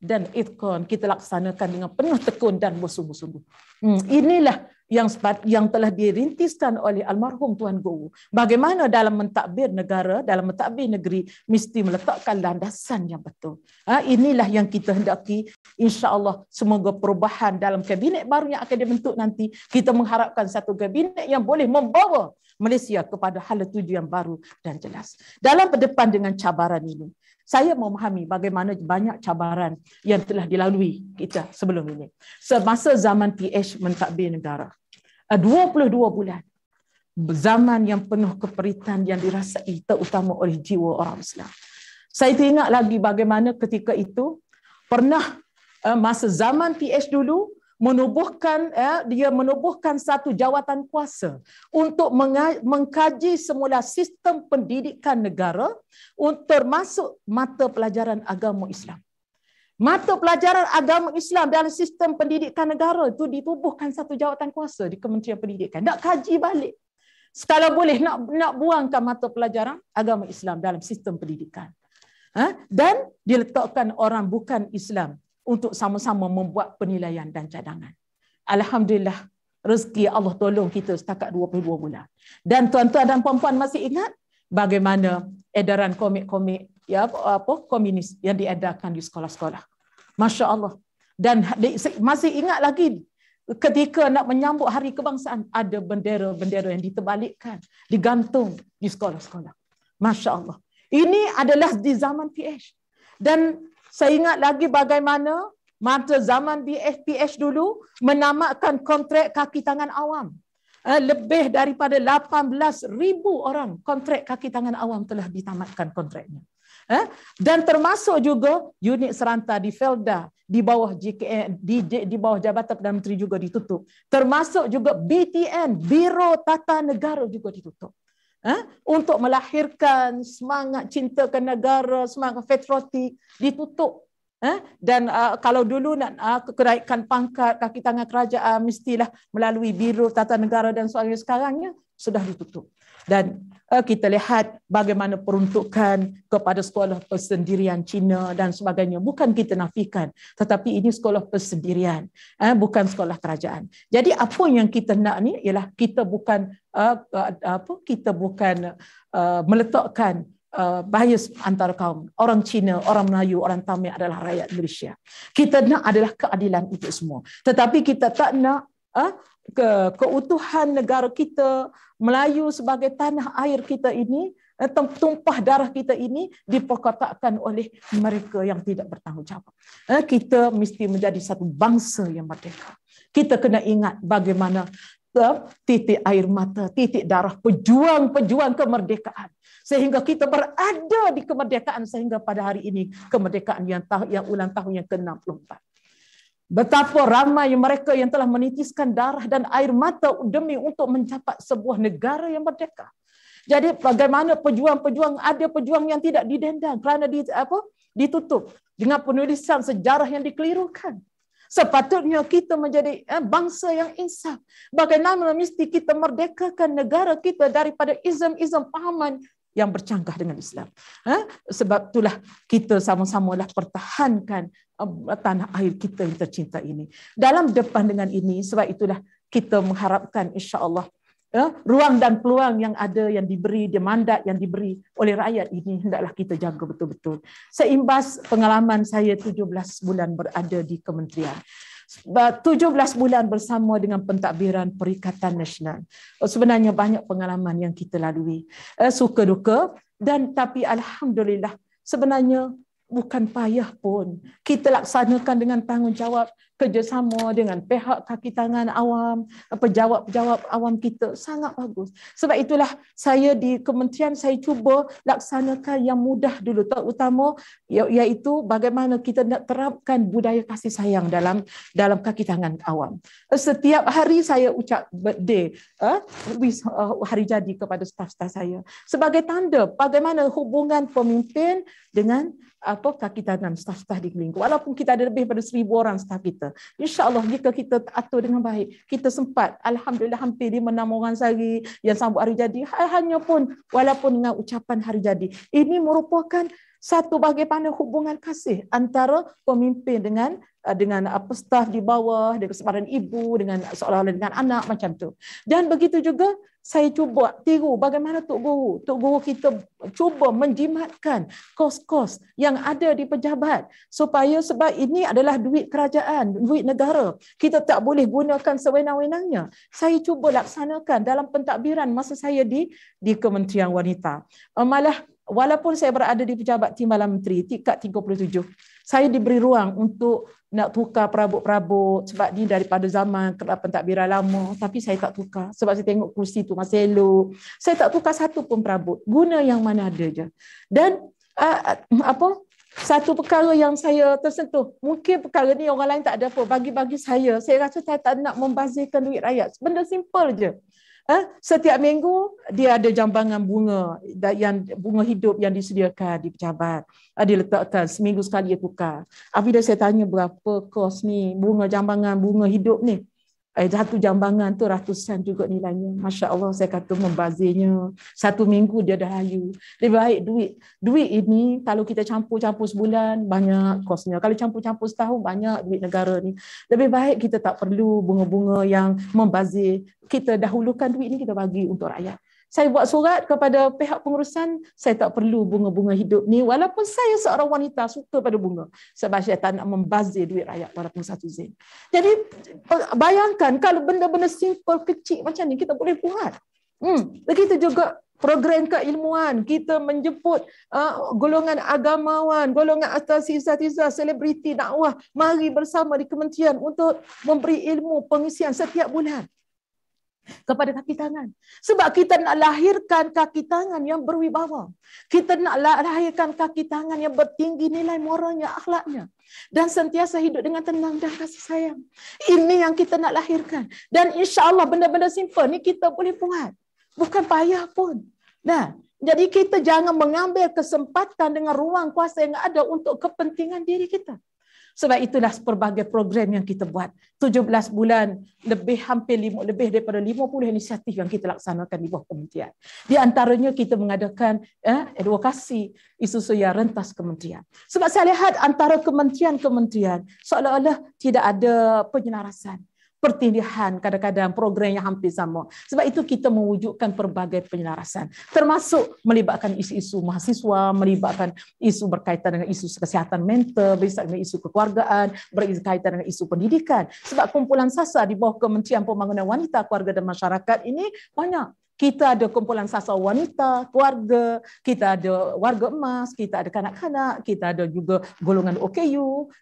Dan itqan kita laksanakan dengan penuh tekun dan bersungguh-sungguh. Hmm, inilah yang yang telah dirintiskan oleh almarhum Tuan Guru. Bagaimana dalam mentadbir negara, dalam mentadbir negeri, mesti meletakkan landasan yang betul. Ha, inilah yang kita hendaki. InsyaAllah semoga perubahan dalam kabinet baru yang akan dibentuk nanti, kita mengharapkan satu kabinet yang boleh membawa Malaysia kepada hala tujuan baru dan jelas. Dalam berdepan dengan cabaran ini, saya memahami bagaimana banyak cabaran yang telah dilalui kita sebelum ini. Semasa zaman P H mentadbir negara, dua puluh dua bulan, zaman yang penuh keperitan yang dirasai terutama oleh jiwa orang Islam. Saya teringat lagi bagaimana ketika itu, pernah masa zaman P H dulu, menubuhkan dia menubuhkan satu jawatan kuasa untuk mengkaji semula sistem pendidikan negara, termasuk mata pelajaran agama Islam. Mata pelajaran agama Islam dalam sistem pendidikan negara itu ditubuhkan satu jawatan kuasa di Kementerian Pendidikan. Nak kaji balik. Sekala boleh nak nak buangkan mata pelajaran agama Islam dalam sistem pendidikan. Dan diletakkan orang bukan Islam untuk sama-sama membuat penilaian dan cadangan. Alhamdulillah, rezeki Allah tolong kita setakat dua puluh dua bulan. Dan tuan-tuan dan puan-puan masih ingat bagaimana edaran komik-komik ya apa komunis yang diedarkan di sekolah-sekolah. Masya Allah. Dan masih ingat lagi ketika nak menyambut Hari Kebangsaan, ada bendera-bendera yang diterbalikkan, digantung di sekolah-sekolah. Masya Allah. Ini adalah di zaman P H. Dan saya ingat lagi bagaimana masa zaman P H dulu menamatkan kontrak kaki tangan awam. Lebih daripada lapan belas ribu orang kontrak kaki tangan awam telah ditamatkan kontraknya. Dan termasuk juga unit seranta di Felda di bawah J K N, di, di bawah Jabatan Perdana Menteri juga ditutup. Termasuk juga B T N, Biro Tata Negara juga ditutup. Untuk melahirkan semangat cinta ke negara, semangat patriotik ditutup. Dan kalau dulu nak kenaikan pangkat kaki tangan kerajaan mestilah melalui Biro Tata Negara dan sebagainya, sekarangnya sudah ditutup. Dan kita lihat bagaimana peruntukan kepada sekolah persendirian Cina dan sebagainya. Bukan kita nafikan, tetapi ini sekolah persendirian, bukan sekolah kerajaan. Jadi apa yang kita nak ni ialah kita bukan apa kita bukan meletakkan bias antara kaum. Orang Cina, orang Melayu, orang Tamil adalah rakyat Malaysia. Kita nak adalah keadilan untuk semua. Tetapi kita tak nak Ke, keutuhan negara kita, Melayu sebagai tanah air kita ini, tumpah darah kita ini diperkotakkan oleh mereka yang tidak bertanggungjawab. Kita mesti menjadi satu bangsa yang merdeka. Kita kena ingat bagaimana titik air mata, titik darah pejuang-pejuang kemerdekaan sehingga kita berada di kemerdekaan sehingga pada hari ini kemerdekaan yang, yang ulang tahun yang ke enam puluh empat. Betapa ramai mereka yang telah menitiskan darah dan air mata demi untuk mencapai sebuah negara yang merdeka. Jadi bagaimana pejuang-pejuang, ada pejuang yang tidak didendang kerana di, apa, ditutup dengan penulisan sejarah yang dikelirukan. Sepatutnya kita menjadi bangsa yang insaf. Bagaimana mesti kita merdekakan negara kita daripada izam-izam pahaman yang bercanggah dengan Islam. Sebab itulah kita sama-samalah pertahankan tanah air kita yang tercinta ini. Dalam depan dengan ini, sebab itulah kita mengharapkan insya-Allah ya, ruang dan peluang yang ada, yang diberi, mandat yang diberi oleh rakyat ini hendaklah kita jaga betul-betul. Seimbas pengalaman saya tujuh belas bulan berada di kementerian. tujuh belas bulan bersama dengan pentadbiran Perikatan Nasional. Sebenarnya banyak pengalaman yang kita lalui. Suka duka, dan tapi alhamdulillah sebenarnya bukan payah pun. Kita laksanakan dengan tanggungjawab, kerjasama dengan pihak kaki tangan awam, pejawat-pejawat awam kita. Sangat bagus. Sebab itulah saya di kementerian, saya cuba laksanakan yang mudah dulu. Terutama iaitu bagaimana kita nak terapkan budaya kasih sayang dalam dalam kaki tangan awam. Setiap hari saya ucap birthday, hari jadi kepada staf-staf saya. Sebagai tanda bagaimana hubungan pemimpin dengan apa kaki tangan staf-staf di lingkup. Walaupun kita ada lebih daripada seribu orang staf kita, insya-Allah jika kita atur dengan baik, kita sempat alhamdulillah hampir lima enam orang sehari yang sambut hari jadi, hanya pun walaupun dengan ucapan hari jadi. Ini merupakan satu bagaimana hubungan kasih antara pemimpin dengan dengan apa staf di bawah, dengan sebaran ibu, dengan seolah-olah dengan anak macam tu. Dan begitu juga saya cuba tiru bagaimana Tok Guru. Tok Guru kita cuba menjimatkan kos-kos yang ada di pejabat supaya sebab ini adalah duit kerajaan, duit negara. Kita tak boleh gunakan sewenang-wenangnya. Saya cuba laksanakan dalam pentadbiran masa saya di di Kementerian Wanita. Malah walaupun saya berada di pejabat Timbalan Menteri tingkat tiga puluh tujuh, saya diberi ruang untuk nak tukar perabot-perabot sebab ni daripada zaman pentadbiran lama, tapi saya tak tukar sebab saya tengok kursi tu masih elok. Saya tak tukar satu pun perabot, guna yang mana ada je. Dan uh, apa satu perkara yang saya tersentuh, mungkin perkara ni orang lain tak ada apa, bagi-bagi saya, saya rasa saya tak nak membazirkan duit rakyat. Benda simple je. Setiap minggu dia ada jambangan bunga yang bunga hidup yang disediakan di pejabat. Diletakkan seminggu sekali dia tukar. Apabila saya tanya berapa kos ni bunga jambangan bunga hidup ni, eh, satu jambangan tu ratusan juga nilainya. Masya Allah, saya kata membazirnya. Satu minggu dia dah layu. Lebih baik duit. Duit ini kalau kita campur-campur sebulan, banyak kosnya. Kalau campur-campur setahun, banyak duit negara ni. Lebih baik kita tak perlu bunga-bunga yang membazir. Kita dahulukan duit ni kita bagi untuk rakyat. Saya buat surat kepada pihak pengurusan, saya tak perlu bunga-bunga hidup ni walaupun saya seorang wanita suka pada bunga sebab saya tak nak membazir duit rakyat walaupun satu sen. Jadi bayangkan kalau benda-benda simple kecil macam ni kita boleh buat. Hmm, begitu juga program keilmuan, kita menjemput uh, golongan agamawan, golongan asatizah, selebriti, dakwah, mari bersama di kementerian untuk memberi ilmu pengisian setiap bulan kepada kaki tangan. Sebab kita nak lahirkan kaki tangan yang berwibawa. Kita nak lahirkan kaki tangan yang bertinggi nilai moralnya, akhlaknya. Dan sentiasa hidup dengan tenang dan kasih sayang. Ini yang kita nak lahirkan. Dan insya Allah benda-benda simple ni kita boleh buat. Bukan payah pun. Nah, jadi kita jangan mengambil kesempatan dengan ruang kuasa yang ada untuk kepentingan diri kita. Sebab itulah pelbagai program yang kita buat. tujuh belas bulan, lebih hampir lebih daripada lima puluh inisiatif yang kita laksanakan di bawah kementerian. Di antaranya kita mengadakan eh, edukasi isu-isu yang rentas kementerian. Sebab saya lihat antara kementerian-kementerian seolah-olah tidak ada penyelarasan. Pertindihan kadang-kadang program yang hampir sama. Sebab itu kita mewujudkan pelbagai penyelarasan. Termasuk melibatkan isu-isu mahasiswa, melibatkan isu berkaitan dengan isu kesihatan mental, berkaitan dengan isu kekeluargaan, berkaitan dengan isu pendidikan. Sebab kumpulan sasa di bawah Kementerian Pembangunan Wanita, Keluarga dan Masyarakat ini banyak. Kita ada kumpulan sasa wanita, keluarga, kita ada warga emas, kita ada kanak-kanak, kita ada juga golongan O K U,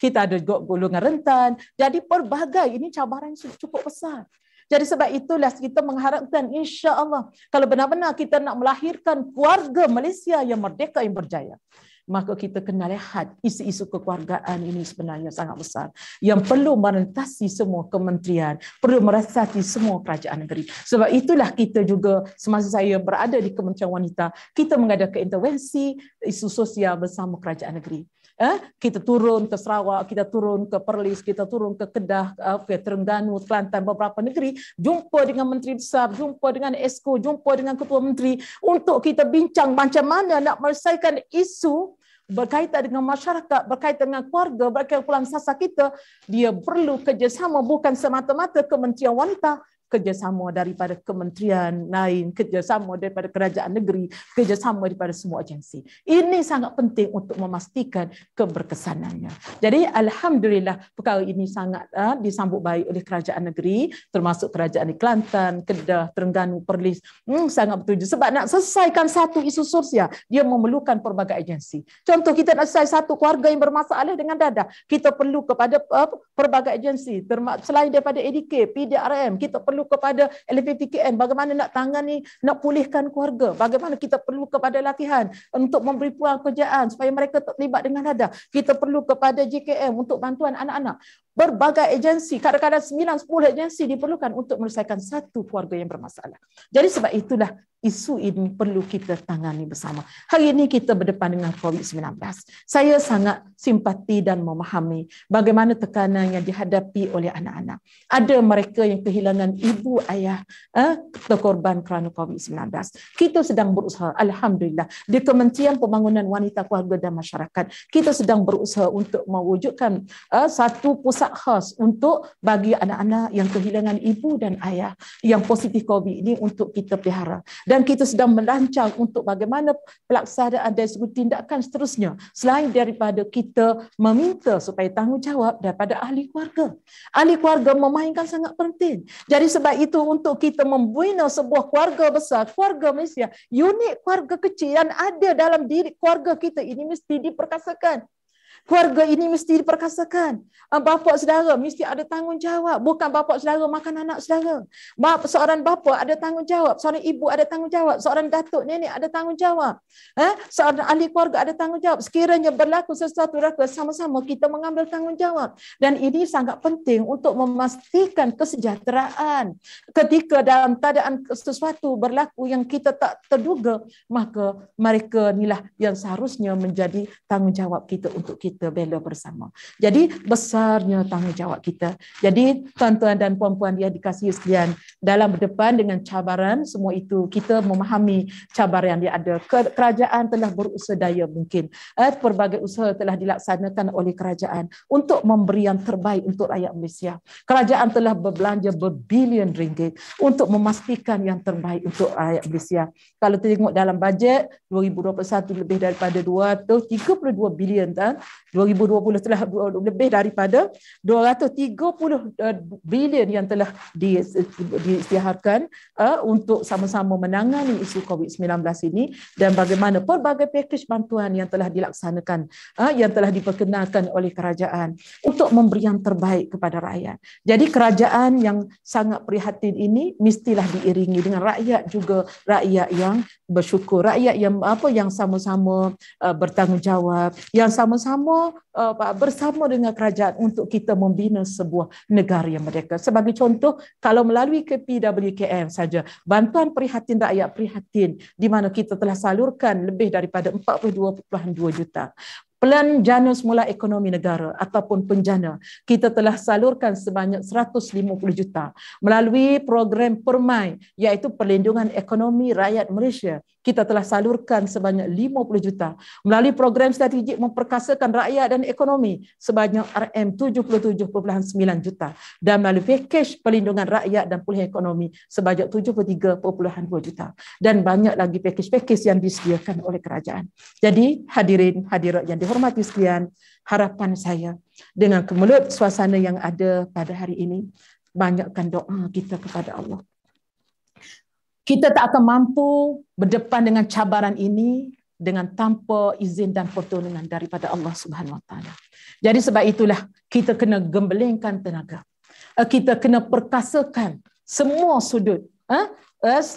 kita ada juga golongan rentan. Jadi pelbagai ini cabaran cukup besar. Jadi sebab itulah kita mengharapkan insya Allah kalau benar-benar kita nak melahirkan keluarga Malaysia yang merdeka, yang berjaya, maka kita kena lihat isu-isu kekeluargaan ini sebenarnya sangat besar yang perlu merentasi semua kementerian, perlu merentasi semua kerajaan negeri. Sebab itulah kita juga semasa saya berada di Kementerian Wanita, kita mengadakan intervensi isu sosial bersama kerajaan negeri. Kita turun ke Sarawak, kita turun ke Perlis, kita turun ke Kedah, ke Terengganu, Kelantan, beberapa negeri, jumpa dengan Menteri Besar, jumpa dengan Esko, jumpa dengan Ketua Menteri untuk kita bincang macam mana nak menyelesaikan isu berkaitan dengan masyarakat, berkaitan dengan keluarga, berkaitan dengan sasa kita. Dia perlu kerjasama bukan semata-mata Kementerian Wanita, kerjasama daripada kementerian lain, kerjasama daripada kerajaan negeri, kerjasama daripada semua agensi. Ini sangat penting untuk memastikan keberkesanannya. Jadi alhamdulillah perkara ini sangat uh, disambut baik oleh kerajaan negeri, termasuk kerajaan di Kelantan, Kedah, Terengganu, Perlis. Hmm, sangat bertujuan. Sebab nak selesaikan satu isu sosial, dia memerlukan pelbagai agensi. Contoh kita nak selesai satu keluarga yang bermasalah dengan dadah, kita perlu kepada uh, pelbagai agensi. Selain daripada A D K, P D R M, kita perlu kepada L P T K N, bagaimana nak tangani, nak pulihkan keluarga, bagaimana kita perlu kepada latihan untuk memberi peluang kerjaan supaya mereka terlibat dengan dadah, kita perlu kepada J K M untuk bantuan anak-anak. Berbagai agensi, kadang-kadang sembilan sepuluh agensi diperlukan untuk menyelesaikan satu keluarga yang bermasalah. Jadi sebab itulah isu ini perlu kita tangani bersama. Hari ini kita berdepan dengan COVID sembilan belas. Saya sangat simpati dan memahami bagaimana tekanan yang dihadapi oleh anak-anak. Ada mereka yang kehilangan ibu, ayah, eh, terkorban kerana COVID sembilan belas. Kita sedang berusaha, alhamdulillah, di Kementerian Pembangunan Wanita, Keluarga dan Masyarakat, kita sedang berusaha untuk mewujudkan eh, satu pusat khas untuk bagi anak-anak yang kehilangan ibu dan ayah yang positif COVID ini untuk kita pelihara. Dan kita sedang merancang untuk bagaimana pelaksanaan dan tindakan seterusnya selain daripada kita meminta supaya tanggungjawab daripada ahli keluarga. Ahli keluarga memainkan sangat penting. Jadi sebab itu untuk kita membina sebuah keluarga besar, keluarga Malaysia, unit keluarga kecil yang ada dalam diri keluarga kita ini mesti diperkasakan. Keluarga ini mesti diperkasakan. Bapa saudara mesti ada tanggungjawab. Bukan bapa saudara makan anak saudara. Bapa, seorang bapa ada tanggungjawab. Seorang ibu ada tanggungjawab. Seorang datuk nenek ada tanggungjawab. Eh? Seorang ahli keluarga ada tanggungjawab. Sekiranya berlaku sesuatu raka, sama-sama kita mengambil tanggungjawab. Dan ini sangat penting untuk memastikan kesejahteraan. Ketika dalam keadaan sesuatu berlaku yang kita tak terduga, maka mereka inilah yang seharusnya menjadi tanggungjawab kita untuk kita. Kita bela bersama. Jadi besarnya tanggungjawab kita. Jadi tuan-tuan dan puan-puan yang dikasihi sekalian, dalam berdepan dengan cabaran semua itu, kita memahami cabaran yang ada. Kerajaan telah berusaha daya mungkin. Pelbagai usaha telah dilaksanakan oleh kerajaan untuk memberi yang terbaik untuk rakyat Malaysia. Kerajaan telah berbelanja berbilion ringgit untuk memastikan yang terbaik untuk rakyat Malaysia. Kalau tengok dalam bajet dua ribu dua puluh satu lebih daripada dua ratus tiga puluh dua bilion, dua ribu dua puluh telah lebih daripada dua ratus tiga puluh bilion yang telah diisytiharkan uh, untuk sama-sama menangani isu COVID sembilan belas ini, dan bagaimana pelbagai pakej bantuan yang telah dilaksanakan, uh, yang telah diperkenalkan oleh kerajaan untuk memberi yang terbaik kepada rakyat. Jadi kerajaan yang sangat prihatin ini mestilah diiringi dengan rakyat juga, rakyat yang bersyukur, rakyat yang apa yang sama-sama uh, bertanggungjawab, yang sama-sama uh, bersama dengan kerajaan untuk kita membina sebuah negara yang merdeka. Sebagai contoh, kalau melalui ke P W K M saja, bantuan prihatin rakyat prihatin, di mana kita telah salurkan lebih daripada empat puluh dua perpuluhan dua juta. Pelan jana semula ekonomi negara ataupun penjana, kita telah salurkan sebanyak seratus lima puluh juta melalui program Permai, iaitu perlindungan ekonomi rakyat Malaysia. Kita telah salurkan sebanyak lima puluh juta melalui program strategik memperkasakan rakyat dan ekonomi sebanyak R M tujuh puluh tujuh perpuluhan sembilan juta, dan melalui pakej perlindungan rakyat dan pemulihan ekonomi sebanyak tujuh puluh tiga perpuluhan dua juta, dan banyak lagi pakej-pakej yang disediakan oleh kerajaan. Jadi hadirin hadirat yang dihormati sekalian, harapan saya dengan kemelut suasana yang ada pada hari ini, banyakkan doa kita kepada Allah. Kita tak akan mampu berdepan dengan cabaran ini dengan tanpa izin dan pertolongan daripada Allah Subhanahu Wa Taala. Jadi sebab itulah kita kena gembelengkan tenaga. Kita kena perkasakan semua sudut,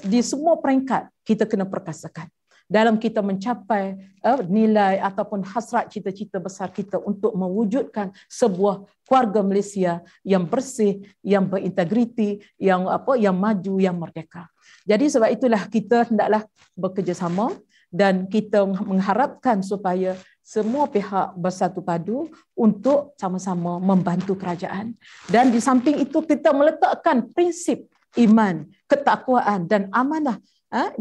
di semua peringkat kita kena perkasakan dalam kita mencapai nilai ataupun hasrat cita-cita besar kita untuk mewujudkan sebuah keluarga Malaysia yang bersih, yang berintegriti, yang apa, yang maju, yang merdeka. Jadi sebab itulah kita hendaklah bekerjasama, dan kita mengharapkan supaya semua pihak bersatu padu untuk sama-sama membantu kerajaan. Dan di samping itu kita meletakkan prinsip iman, ketakwaan dan amanah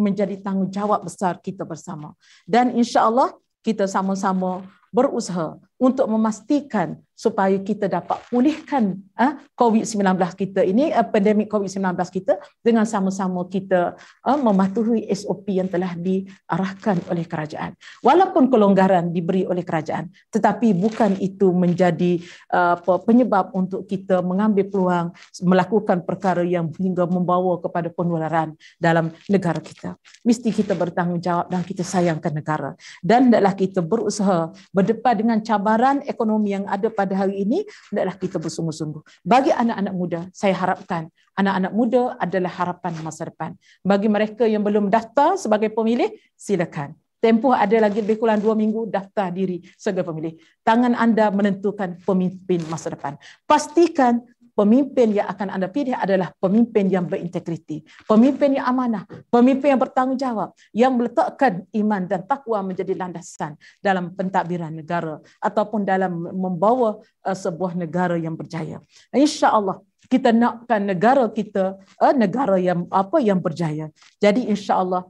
menjadi tanggungjawab besar kita bersama. Dan insya Allah kita sama-sama berusaha untuk memastikan supaya kita dapat pulihkan COVID sembilan belas kita ini, pandemik COVID sembilan belas kita, dengan sama-sama kita mematuhi S O P yang telah diarahkan oleh kerajaan. Walaupun kelonggaran diberi oleh kerajaan, tetapi bukan itu menjadi penyebab untuk kita mengambil peluang melakukan perkara yang hingga membawa kepada penularan dalam negara kita. Mesti kita bertanggungjawab dan kita sayangkan negara. Dan hendaklah kita berusaha berdepan dengan cabaran ekonomi yang ada pada hari ini, hendaklah kita bersungguh-sungguh. Bagi anak-anak muda, saya harapkan anak-anak muda adalah harapan masa depan. Bagi mereka yang belum daftar sebagai pemilih, silakan. Tempoh ada lagi lebih kurang dua minggu, daftar diri sebagai pemilih. Tangan anda menentukan pemimpin masa depan. Pastikan pemimpin yang akan anda pilih adalah pemimpin yang berintegriti, pemimpin yang amanah, pemimpin yang bertanggungjawab, yang meletakkan iman dan takwa menjadi landasan dalam pentadbiran negara ataupun dalam membawa sebuah negara yang berjaya. Insya Allah kita nakkan negara kita negara yang apa yang berjaya. Jadi insya Allah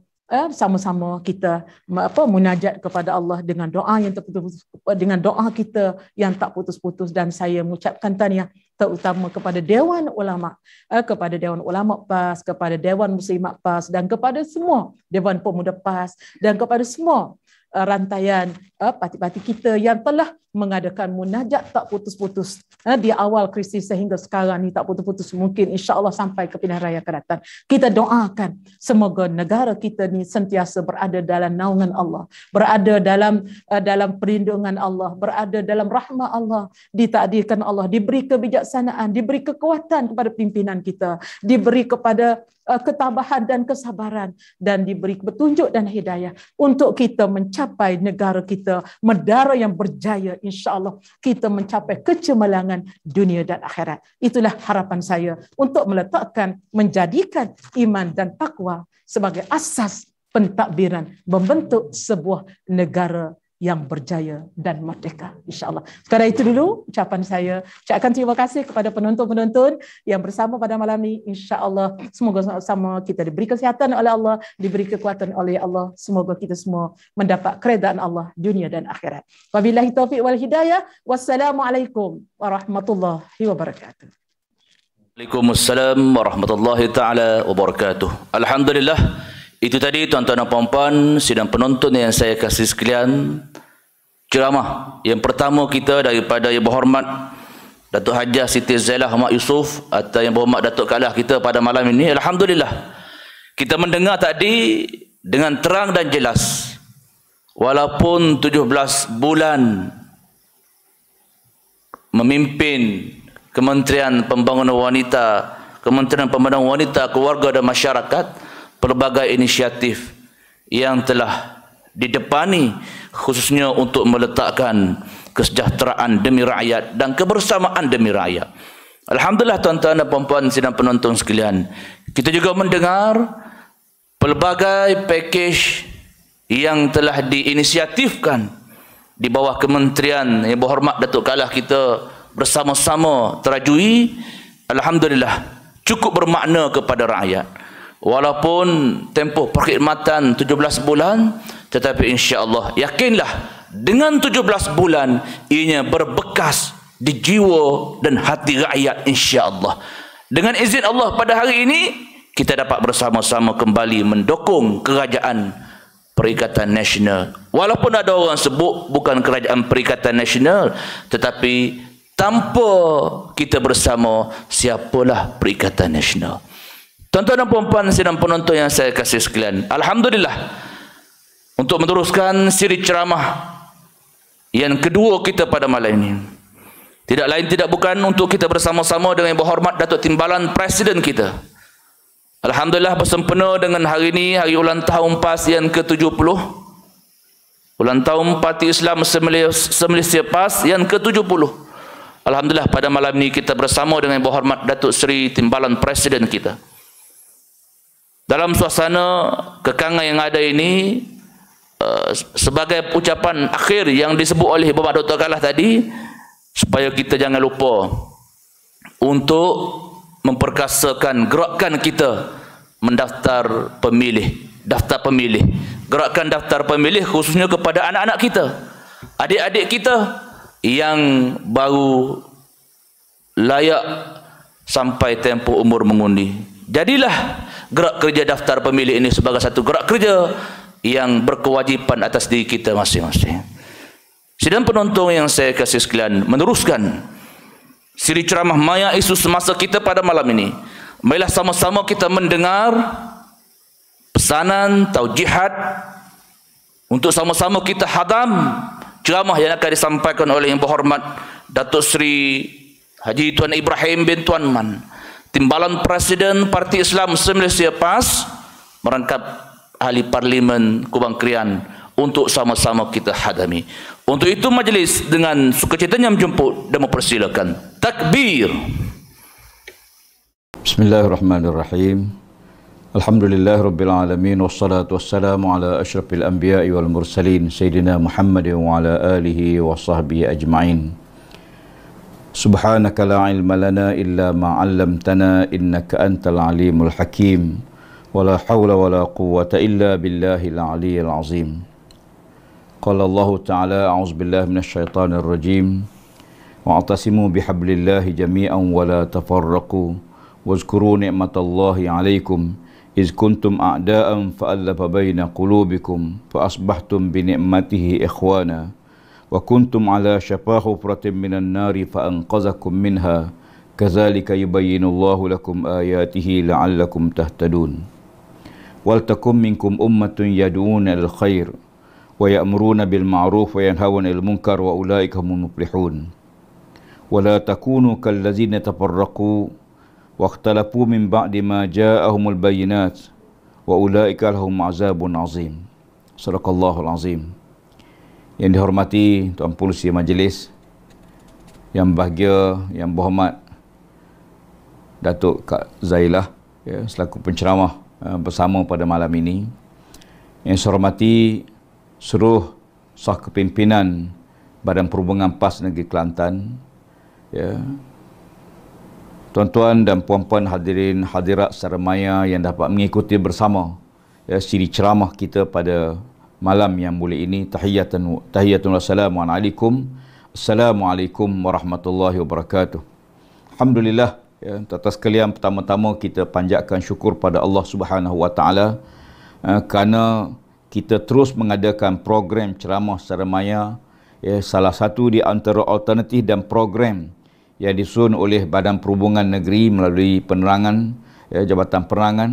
sama-sama kita apa munajat kepada Allah dengan doa yang terputus, dengan doa kita yang tak putus-putus. Dan saya mengucapkan tahniah terutama kepada Dewan Ulama, kepada Dewan Ulama P A S, kepada Dewan Muslimat P A S, dan kepada semua Dewan Pemuda P A S, dan kepada semua rantaian parti-parti kita yang telah mengadakan munajat tak putus-putus di awal krisis sehingga sekarang ni tak putus-putus, mungkin insya Allah sampai ke pilihan raya akan datang. Kita doakan semoga negara kita ni sentiasa berada dalam naungan Allah, berada dalam dalam perlindungan Allah, berada dalam rahmat Allah, ditakdirkan Allah, diberi kebijaksanaan, diberi kekuatan kepada pimpinan kita, diberi kepada ketabahan dan kesabaran, dan diberi petunjuk dan hidayah untuk kita mencapai negara kita, negara yang berjaya. Insya Allah kita mencapai kecemerlangan dunia dan akhirat. Itulah harapan saya untuk meletakkan, menjadikan iman dan takwa sebagai asas pentadbiran membentuk sebuah negara yang berjaya dan merdeka, insyaAllah. Sekarang itu dulu ucapan saya. Ucapkan terima kasih kepada penonton-penonton yang bersama pada malam ini. InsyaAllah semoga sama-sama kita diberi kesihatan oleh Allah, diberi kekuatan oleh Allah. Semoga kita semua mendapat keredaan Allah dunia dan akhirat. Wabillahi taufiq wal hidayah. Wassalamualaikum warahmatullahi wabarakatuh. Waalaikumsalam warahmatullahi ta'ala wabarakatuh. Alhamdulillah. Itu tadi tuan-tuan dan puan-puan, sidang penonton yang saya kasih sekalian, ceramah yang pertama kita daripada yang berhormat Datuk Hajah Siti Zailah Mohd Yusoff atau yang berhormat Datuk Kalah kita pada malam ini. Alhamdulillah, kita mendengar tadi dengan terang dan jelas, walaupun tujuh belas bulan memimpin Kementerian Pembangunan Wanita, Kementerian Pembangunan Wanita, Keluarga dan Masyarakat, pelbagai inisiatif yang telah didepani khususnya untuk meletakkan kesejahteraan demi rakyat dan kebersamaan demi rakyat. Alhamdulillah, tuan-tuan dan puan-puan sidang penonton sekalian, kita juga mendengar pelbagai pakej yang telah diinisiatifkan di bawah kementerian yang berhormat Datuk Kalah kita bersama-sama terajui. Alhamdulillah, cukup bermakna kepada rakyat. Walaupun tempoh perkhidmatan tujuh belas bulan, tetapi insya-Allah yakinlah dengan tujuh belas bulan ianya berbekas di jiwa dan hati rakyat insya-Allah. Dengan izin Allah pada hari ini kita dapat bersama-sama kembali mendukung kerajaan Perikatan Nasional. Walaupun ada orang sebut bukan kerajaan Perikatan Nasional, tetapi tanpa kita bersama, siapalah Perikatan Nasional? Tuan-tuan dan puan-puan sidang penonton yang saya kasih sekalian, alhamdulillah, untuk meneruskan siri ceramah yang kedua kita pada malam ini, tidak lain tidak bukan untuk kita bersama-sama dengan yang berhormat Datuk Timbalan Presiden kita. Alhamdulillah, bersempena dengan hari ini, hari ulang tahun P A S yang ke tujuh puluh, ulang tahun Parti Islam Se-Malaysia P A S yang ke tujuh puluh. Alhamdulillah, pada malam ini kita bersama dengan yang berhormat Datuk Seri Timbalan Presiden kita. Dalam suasana kekangan yang ada ini, uh, sebagai ucapan akhir yang disebut oleh Bapak Datuk Kalah tadi, supaya kita jangan lupa untuk memperkasakan gerakan kita mendaftar pemilih, daftar pemilih. Gerakan daftar pemilih khususnya kepada anak-anak kita, adik-adik kita yang baru layak sampai tempoh umur mengundi. Jadilah gerak kerja daftar pemilih ini sebagai satu gerak kerja yang berkewajipan atas diri kita masing-masing. Sidang penonton yang saya kasih sekalian, meneruskan siri ceramah Maya Isu Semasa kita pada malam ini, marilah sama-sama kita mendengar pesanan taujihat untuk sama-sama kita hadam ceramah yang akan disampaikan oleh yang berhormat Datuk Seri Haji Tuan Ibrahim bin Tuan Man, Timbalan Presiden Parti Islam Se-Malaysia P A S, merangkap ahli parlimen Kubang Krian, untuk sama-sama kita hadami. Untuk itu majlis dengan sukacitanya menjemput dan mempersilakan. Takbir. Bismillahirrahmanirrahim. Alhamdulillah Rabbil Alamin, wassalatu wassalamu ala ashrafil anbiya'i wal mursalin Sayyidina Muhammad wa ala alihi wa sahbihi ajma'in. Subhanaka la ilma lana illa ma'allamtana innaka antal alimul hakim. Wala hawla wala quwwata illa billahil aliyyil azim. Qala Allahu ta'ala, a'udzubillahi minasyaitanir rajim. Wa'tasimu bihablillahi jami'an wala tafarraqu. Wazkuru ni'matallahi 'alaikum iz kuntum a'da'an fa'allafa baina qulubikum fa asbahtum bi ni'matihi ikhwana wa kuntum 'ala shafa hufratin minan nari fa anqadhakum minha kadzalika yubayyinullahu lakum ayatihi la'allakum tahtadun wal takum minkum ummatun yad'una lil khair wa ya'muruna bil ma'ruf wa yanhauna 'anil munkar wa ulaika humul muflihun wa la takunu kal ladzina tafarraqu واختلفوا من بعد ما جاءهم البينات وأولئك لهم عذاب عظيم. صدق الله العظيم. Yang dihormati Tuan Pengerusi Majlis yang bahagia, yang berhormat Datuk Kak Zailah, ya, selaku penceramah uh, bersama pada malam ini. Yang saya hormati seluruh sah kepimpinan Badan Perhubungan P A S Negeri Kelantan, ya, tuan-tuan dan puan-puan hadirin hadirat secara maya yang dapat mengikuti bersama, ya, siri ceramah kita pada malam yang mulia ini. Tahiyatan tahiyatun wassalamualaikum. Assalamualaikum warahmatullahi wabarakatuh. Alhamdulillah, ya, atas sekalian, pertama-tama kita panjatkan syukur pada Allah Subhanahu wa taala kerana kita terus mengadakan program ceramah secara maya ya, salah satu di antara alternatif dan program yang disusun oleh Badan Perhubungan Negeri melalui penerangan, ya, Jabatan Penerangan.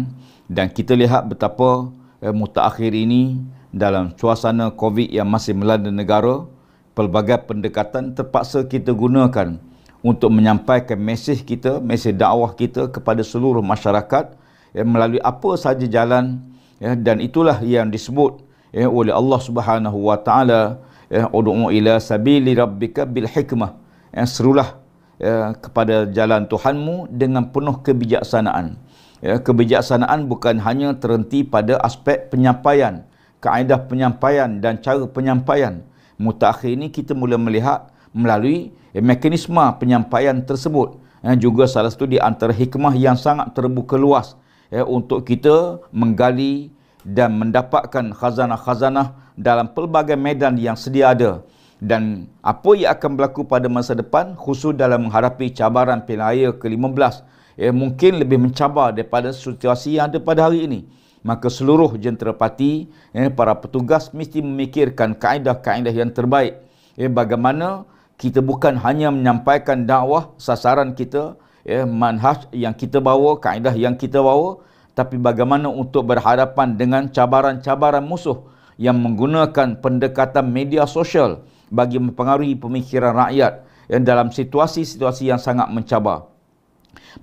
Dan kita lihat betapa ya, mutaakhir ini dalam suasana COVID yang masih melanda negara, pelbagai pendekatan terpaksa kita gunakan untuk menyampaikan mesej kita, mesej dakwah kita kepada seluruh masyarakat ya, melalui apa sahaja jalan ya, dan itulah yang disebut ya, oleh Allah Subhanahu Wa Taala, ya, ud'u ila sabili rabbika bil hikmah, ya, serulah ya, kepada jalan Tuhanmu dengan penuh kebijaksanaan. Ya, kebijaksanaan bukan hanya terhenti pada aspek penyampaian, kaedah penyampaian dan cara penyampaian. Mutakhir ini kita mula melihat melalui ya, mekanisme penyampaian tersebut, ya, juga salah satu di antara hikmah yang sangat terbuka luas ya, untuk kita menggali dan mendapatkan khazanah-khazanah dalam pelbagai medan yang sedia ada. Dan apa yang akan berlaku pada masa depan, khusus dalam menghadapi cabaran Pilihan Raya ke lima belas, ya, mungkin lebih mencabar daripada situasi yang ada pada hari ini. Maka seluruh jenterapati, ya, para petugas mesti memikirkan kaedah-kaedah yang terbaik, ya, bagaimana kita bukan hanya menyampaikan dakwah, sasaran kita, ya, manhaj yang kita bawa, kaedah yang kita bawa, tapi bagaimana untuk berhadapan dengan cabaran-cabaran musuh yang menggunakan pendekatan media sosial bagi mempengaruhi pemikiran rakyat yang dalam situasi-situasi yang sangat mencabar.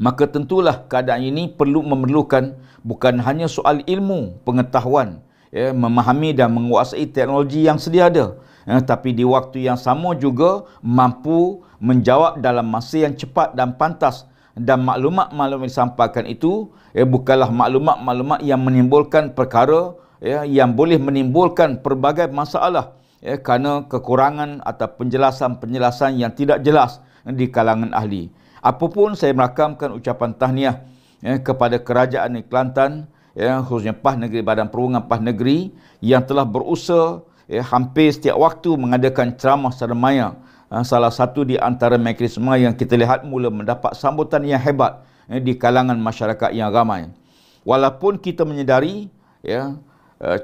Maka tentulah keadaan ini perlu memerlukan bukan hanya soal ilmu, pengetahuan, ya, memahami dan menguasai teknologi yang sedia ada, ya, tapi di waktu yang sama juga mampu menjawab dalam masa yang cepat dan pantas. Dan maklumat-maklumat yang disampaikan itu ya, bukanlah maklumat-maklumat yang menimbulkan perkara ya, yang boleh menimbulkan pelbagai masalah ya, kerana kekurangan atau penjelasan-penjelasan yang tidak jelas di kalangan ahli. Apapun, saya merakamkan ucapan tahniah ya, kepada kerajaan Kelantan, ya, khususnya P A S Negeri, Badan Perhubungan P A S Negeri yang telah berusaha ya, hampir setiap waktu mengadakan ceramah secara maya. Salah satu di antara mekanisme yang kita lihat mula mendapat sambutan yang hebat ya, di kalangan masyarakat yang ramai. Walaupun kita menyedari ya,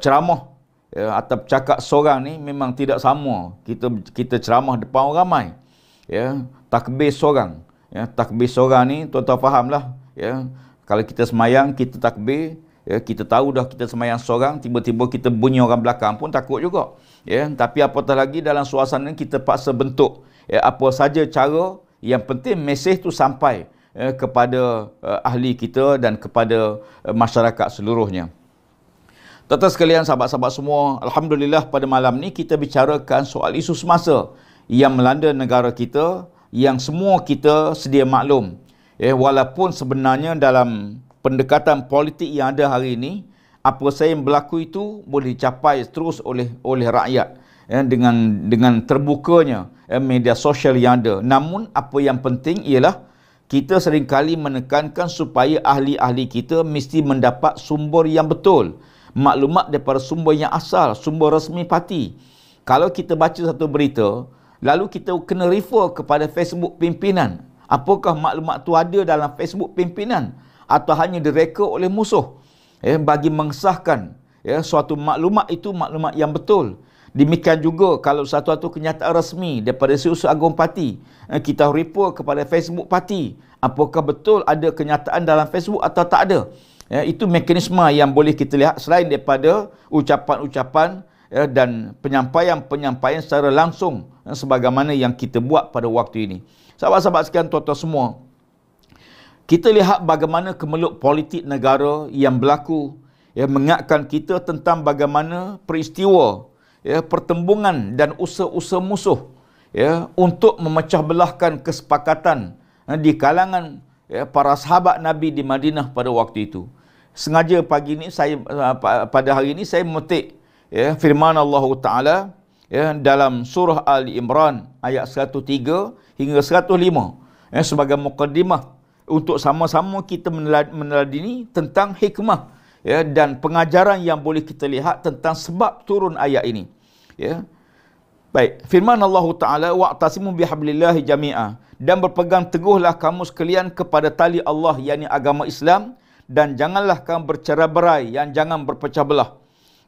ceramah ya, atau cakap seorang ni memang tidak sama. Kita kita ceramah depan orang ramai. Ya, takbir seorang. Ya, takbir seorang ni tuan-tuan fahamlah ya. Kalau kita semayang, kita takbir, ya, kita tahu dah kita semayang seorang, tiba-tiba kita bunyi orang belakang pun takut juga ya. Tapi apatah lagi dalam suasana kita paksa bentuk ya, apa saja cara, yang penting mesej tu sampai ya, kepada uh, ahli kita dan kepada uh, masyarakat seluruhnya. Tuan-tuan sekalian, sahabat-sahabat semua, alhamdulillah pada malam ni kita bicarakan soal isu semasa yang melanda negara kita, yang semua kita sedia maklum ya, walaupun sebenarnya dalam pendekatan politik yang ada hari ini, apa saja yang berlaku itu boleh dicapai terus oleh oleh rakyat ya, dengan dengan terbukanya ya, media sosial yang ada. Namun apa yang penting ialah kita seringkali menekankan supaya ahli-ahli kita mesti mendapat sumber yang betul, maklumat daripada sumber yang asal, sumber resmi parti. Kalau kita baca satu berita, lalu kita kena refer kepada Facebook pimpinan. Apakah maklumat itu ada dalam Facebook pimpinan? Atau hanya direka oleh musuh ya, bagi mengesahkan ya, suatu maklumat itu maklumat yang betul. Demikian juga kalau satu-satu kenyataan resmi daripada seusul agung parti, ya, kita report kepada Facebook parti, apakah betul ada kenyataan dalam Facebook atau tak ada ya. Itu mekanisme yang boleh kita lihat selain daripada ucapan-ucapan ya, dan penyampaian-penyampaian secara langsung ya, sebagaimana yang kita buat pada waktu ini. Sahabat-sahabat sekalian, tuan-tuan semua, kita lihat bagaimana kemeluk politik negara yang berlaku yang mengingatkan kita tentang bagaimana peristiwa, ya, pertembungan dan usaha-usaha musuh ya, untuk memecah belahkan kesepakatan ya, di kalangan ya, para sahabat Nabi di Madinah pada waktu itu. Sengaja pagi ini saya pada hari ini saya memetik ya, firman Allah Taala ya, dalam surah Ali Imran ayat seratus tiga hingga seratus lima ya, sebagai mukaddimah untuk sama-sama kita meneladani tentang hikmah ya, dan pengajaran yang boleh kita lihat tentang sebab turun ayat ini ya. Baik, firman Allah Ta'ala, wa'tasimu bihablillahi jami'ah, dan berpegang teguhlah kamu sekalian kepada tali Allah, yakni agama Islam, dan janganlah kamu bercerai-berai, yang jangan berpecah belah,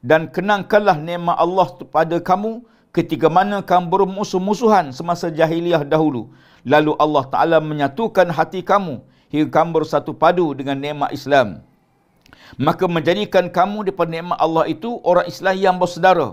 dan kenangkanlah nikmat Allah kepada kamu ketika mana kamu bermusuh-musuhan semasa jahiliah dahulu. Lalu Allah Ta'ala menyatukan hati kamu hingga kamu bersatu padu dengan nikmat Islam. Maka menjadikan kamu daripada nikmat Allah itu orang Islam yang bersaudara.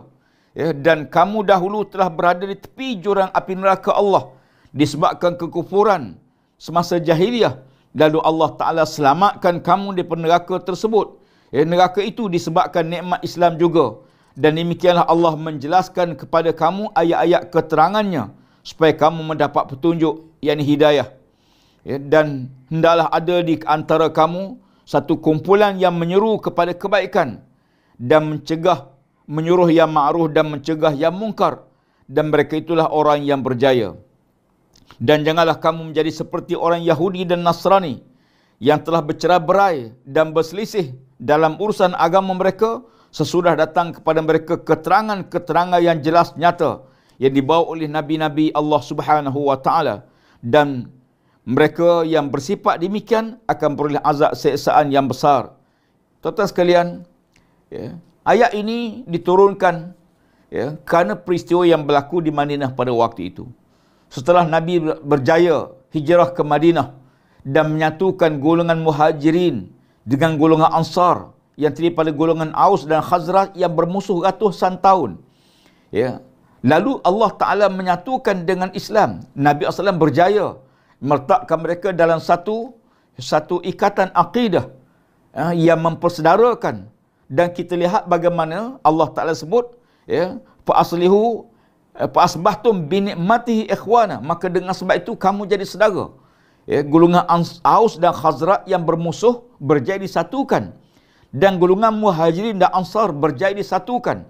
Ya, dan kamu dahulu telah berada di tepi jurang api neraka Allah disebabkan kekufuran semasa jahiliah. Lalu Allah Ta'ala selamatkan kamu daripada neraka tersebut. Ya, neraka itu disebabkan nikmat Islam juga. Dan demikianlah Allah menjelaskan kepada kamu ayat-ayat keterangannya supaya kamu mendapat petunjuk, yakni hidayah. Ya, dan hendaklah ada di antara kamu satu kumpulan yang menyeru kepada kebaikan dan mencegah, menyuruh yang ma'ruf dan mencegah yang mungkar, dan mereka itulah orang yang berjaya. Dan janganlah kamu menjadi seperti orang Yahudi dan Nasrani yang telah bercerai-berai dan berselisih dalam urusan agama mereka sesudah datang kepada mereka keterangan-keterangan yang jelas nyata yang dibawa oleh nabi-nabi Allah Subhanahu wa taala, dan mereka yang bersifat demikian akan beroleh azab siksaan yang besar. Tuan-tuan sekalian, ya, ayat ini diturunkan ya, kerana peristiwa yang berlaku di Madinah pada waktu itu. Setelah Nabi berjaya hijrah ke Madinah dan menyatukan golongan muhajirin dengan golongan ansar yang terdiri pada golongan Aus dan Khazraj yang bermusuh ratusan tahun. Ya. Lalu Allah Ta'ala menyatukan dengan Islam. Nabi sallallahu alaihi wasallam berjaya meletakkan mereka dalam satu satu ikatan akidah yang mempersedarakan, dan kita lihat bagaimana Allah Ta'ala sebut ya fa'aslihu fa'asbahtum bi nikmatihi ikhwana, maka dengan sebab itu kamu jadi saudara. Ya, golongan Aus dan Khazraj yang bermusuh berjaya disatukan, dan golongan Muhajirin dan Ansar berjaya disatukan,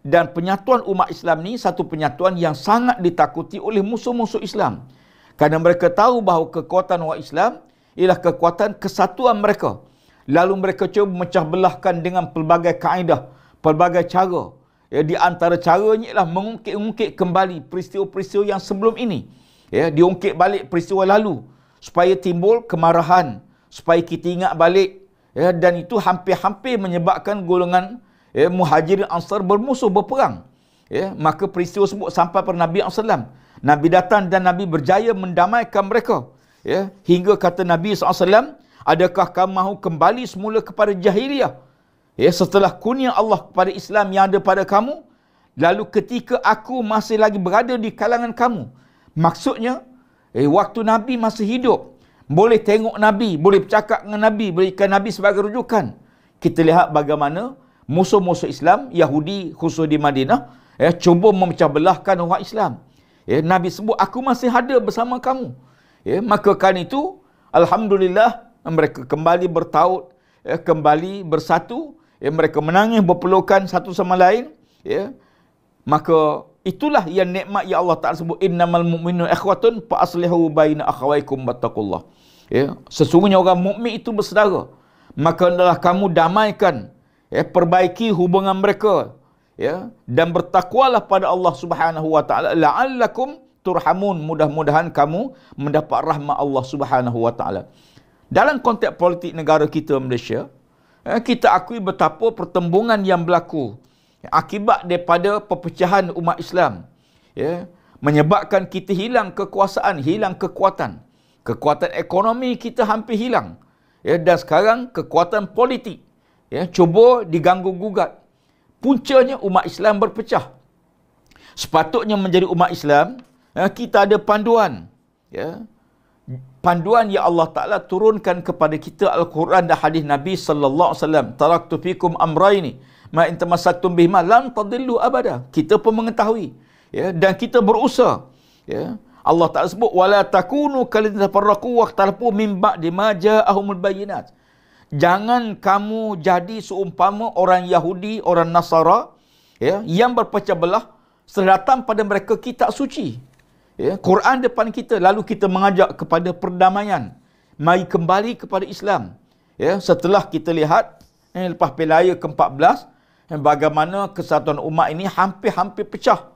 dan penyatuan umat Islam ni satu penyatuan yang sangat ditakuti oleh musuh-musuh Islam. Kerana mereka tahu bahawa kekuatan orang Islam ialah kekuatan kesatuan mereka. Lalu mereka cuba memecah belahkan dengan pelbagai kaedah, pelbagai cara. Ya, di antara caranya ialah mengungkit-ungkit kembali peristiwa-peristiwa yang sebelum ini. Ya, diungkit balik peristiwa lalu supaya timbul kemarahan, supaya kita ingat balik. Ya, dan itu hampir-hampir menyebabkan golongan ya, Muhajirin Ansar bermusuh, berperang. Ya, maka peristiwa sebut sampai kepada Nabi sallallahu alaihi wasallam. Nabi datang dan Nabi berjaya mendamaikan mereka. Ya, hingga kata Nabi sallallahu alaihi wasallam, adakah kamu mahu kembali semula kepada jahiliah? Ya, setelah kurnia Allah kepada Islam yang ada pada kamu, lalu ketika aku masih lagi berada di kalangan kamu. Maksudnya, eh, waktu Nabi masih hidup, boleh tengok Nabi, boleh bercakap dengan Nabi, berikan Nabi sebagai rujukan. Kita lihat bagaimana musuh-musuh Islam, Yahudi khusus di Madinah, ya, cuba memecah belahkan orang Islam. Ya, Nabi sebut, aku masih ada bersama kamu. Ya, maka kerana itu, alhamdulillah, mereka kembali bertaut, ya, kembali bersatu. Ya, mereka menangis, berpelukan satu sama lain. Ya. Maka itulah yang nikmat yang Allah Ta'ala sebut, innamal mu'minun ikhwatun fa'aslihu baina akhawaykum wattaqullah. Ya. Sesungguhnya orang mukmin itu bersaudara. Maka adalah kamu damaikan, ya, perbaiki hubungan mereka. Ya, dan bertakwalah pada Allah Subhanahu wa taala la'allakum turhamun, mudah-mudahan kamu mendapat rahmat Allah Subhanahu wa taala. Dalam konteks politik negara kita Malaysia, kita akui betapa pertembungan yang berlaku akibat daripada perpecahan umat Islam, ya, menyebabkan kita hilang kekuasaan, hilang kekuatan. Kekuatan ekonomi kita hampir hilang. Ya, dan sekarang kekuatan politik, ya, cuba diganggu gugat. Puncanya umat Islam berpecah. Sepatutnya menjadi umat Islam, kita ada panduan. Ya. Panduan yang Allah Ta'ala turunkan kepada kita, Al-Quran dan hadis Nabi sallallahu alaihi wasallam. Taraktu fikum amrayni ma in tamassaktum bihima lan tadillu abada. Kita pun mengetahui, ya, dan kita berusaha. Ya. Allah Ta'ala sebut wala takunu kalladzina tafarraqu wa ikhtalafu min ba'di ma ja'ahumul bayyinat. Jangan kamu jadi seumpama orang Yahudi, orang Nasara, ya, yang berpecah belah setelah datang pada mereka kitab suci. Ya, Quran depan kita, lalu kita mengajak kepada perdamaian. Mari kembali kepada Islam. Ya, setelah kita lihat, eh, lepas Pilaya ke empat belas, eh, bagaimana kesatuan umat ini hampir-hampir pecah.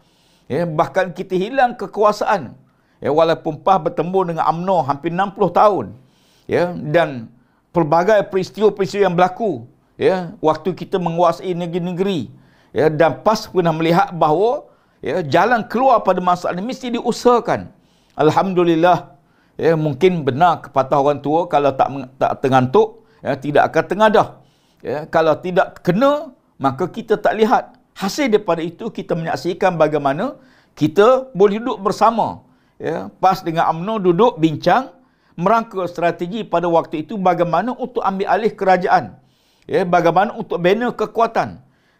Ya, bahkan kita hilang kekuasaan. Ya, walaupun P A S bertemu dengan U M N O hampir enam puluh tahun. Ya, dan pelbagai peristiwa-peristiwa yang berlaku, ya, waktu kita menguasai negeri-negeri, ya, dan P A S pernah melihat bahawa ya, jalan keluar pada masalah ini mesti diusahakan. Alhamdulillah, ya, mungkin benar kepatah orang tua, kalau tak, tak tengantuk, ya, tidak akan tengadah. Ya, kalau tidak kena, maka kita tak lihat. Hasil daripada itu, kita menyaksikan bagaimana kita boleh duduk bersama. Ya, PAS dengan UMNO duduk bincang, merangka strategi pada waktu itu bagaimana untuk ambil alih kerajaan. Ya, bagaimana untuk bina kekuatan.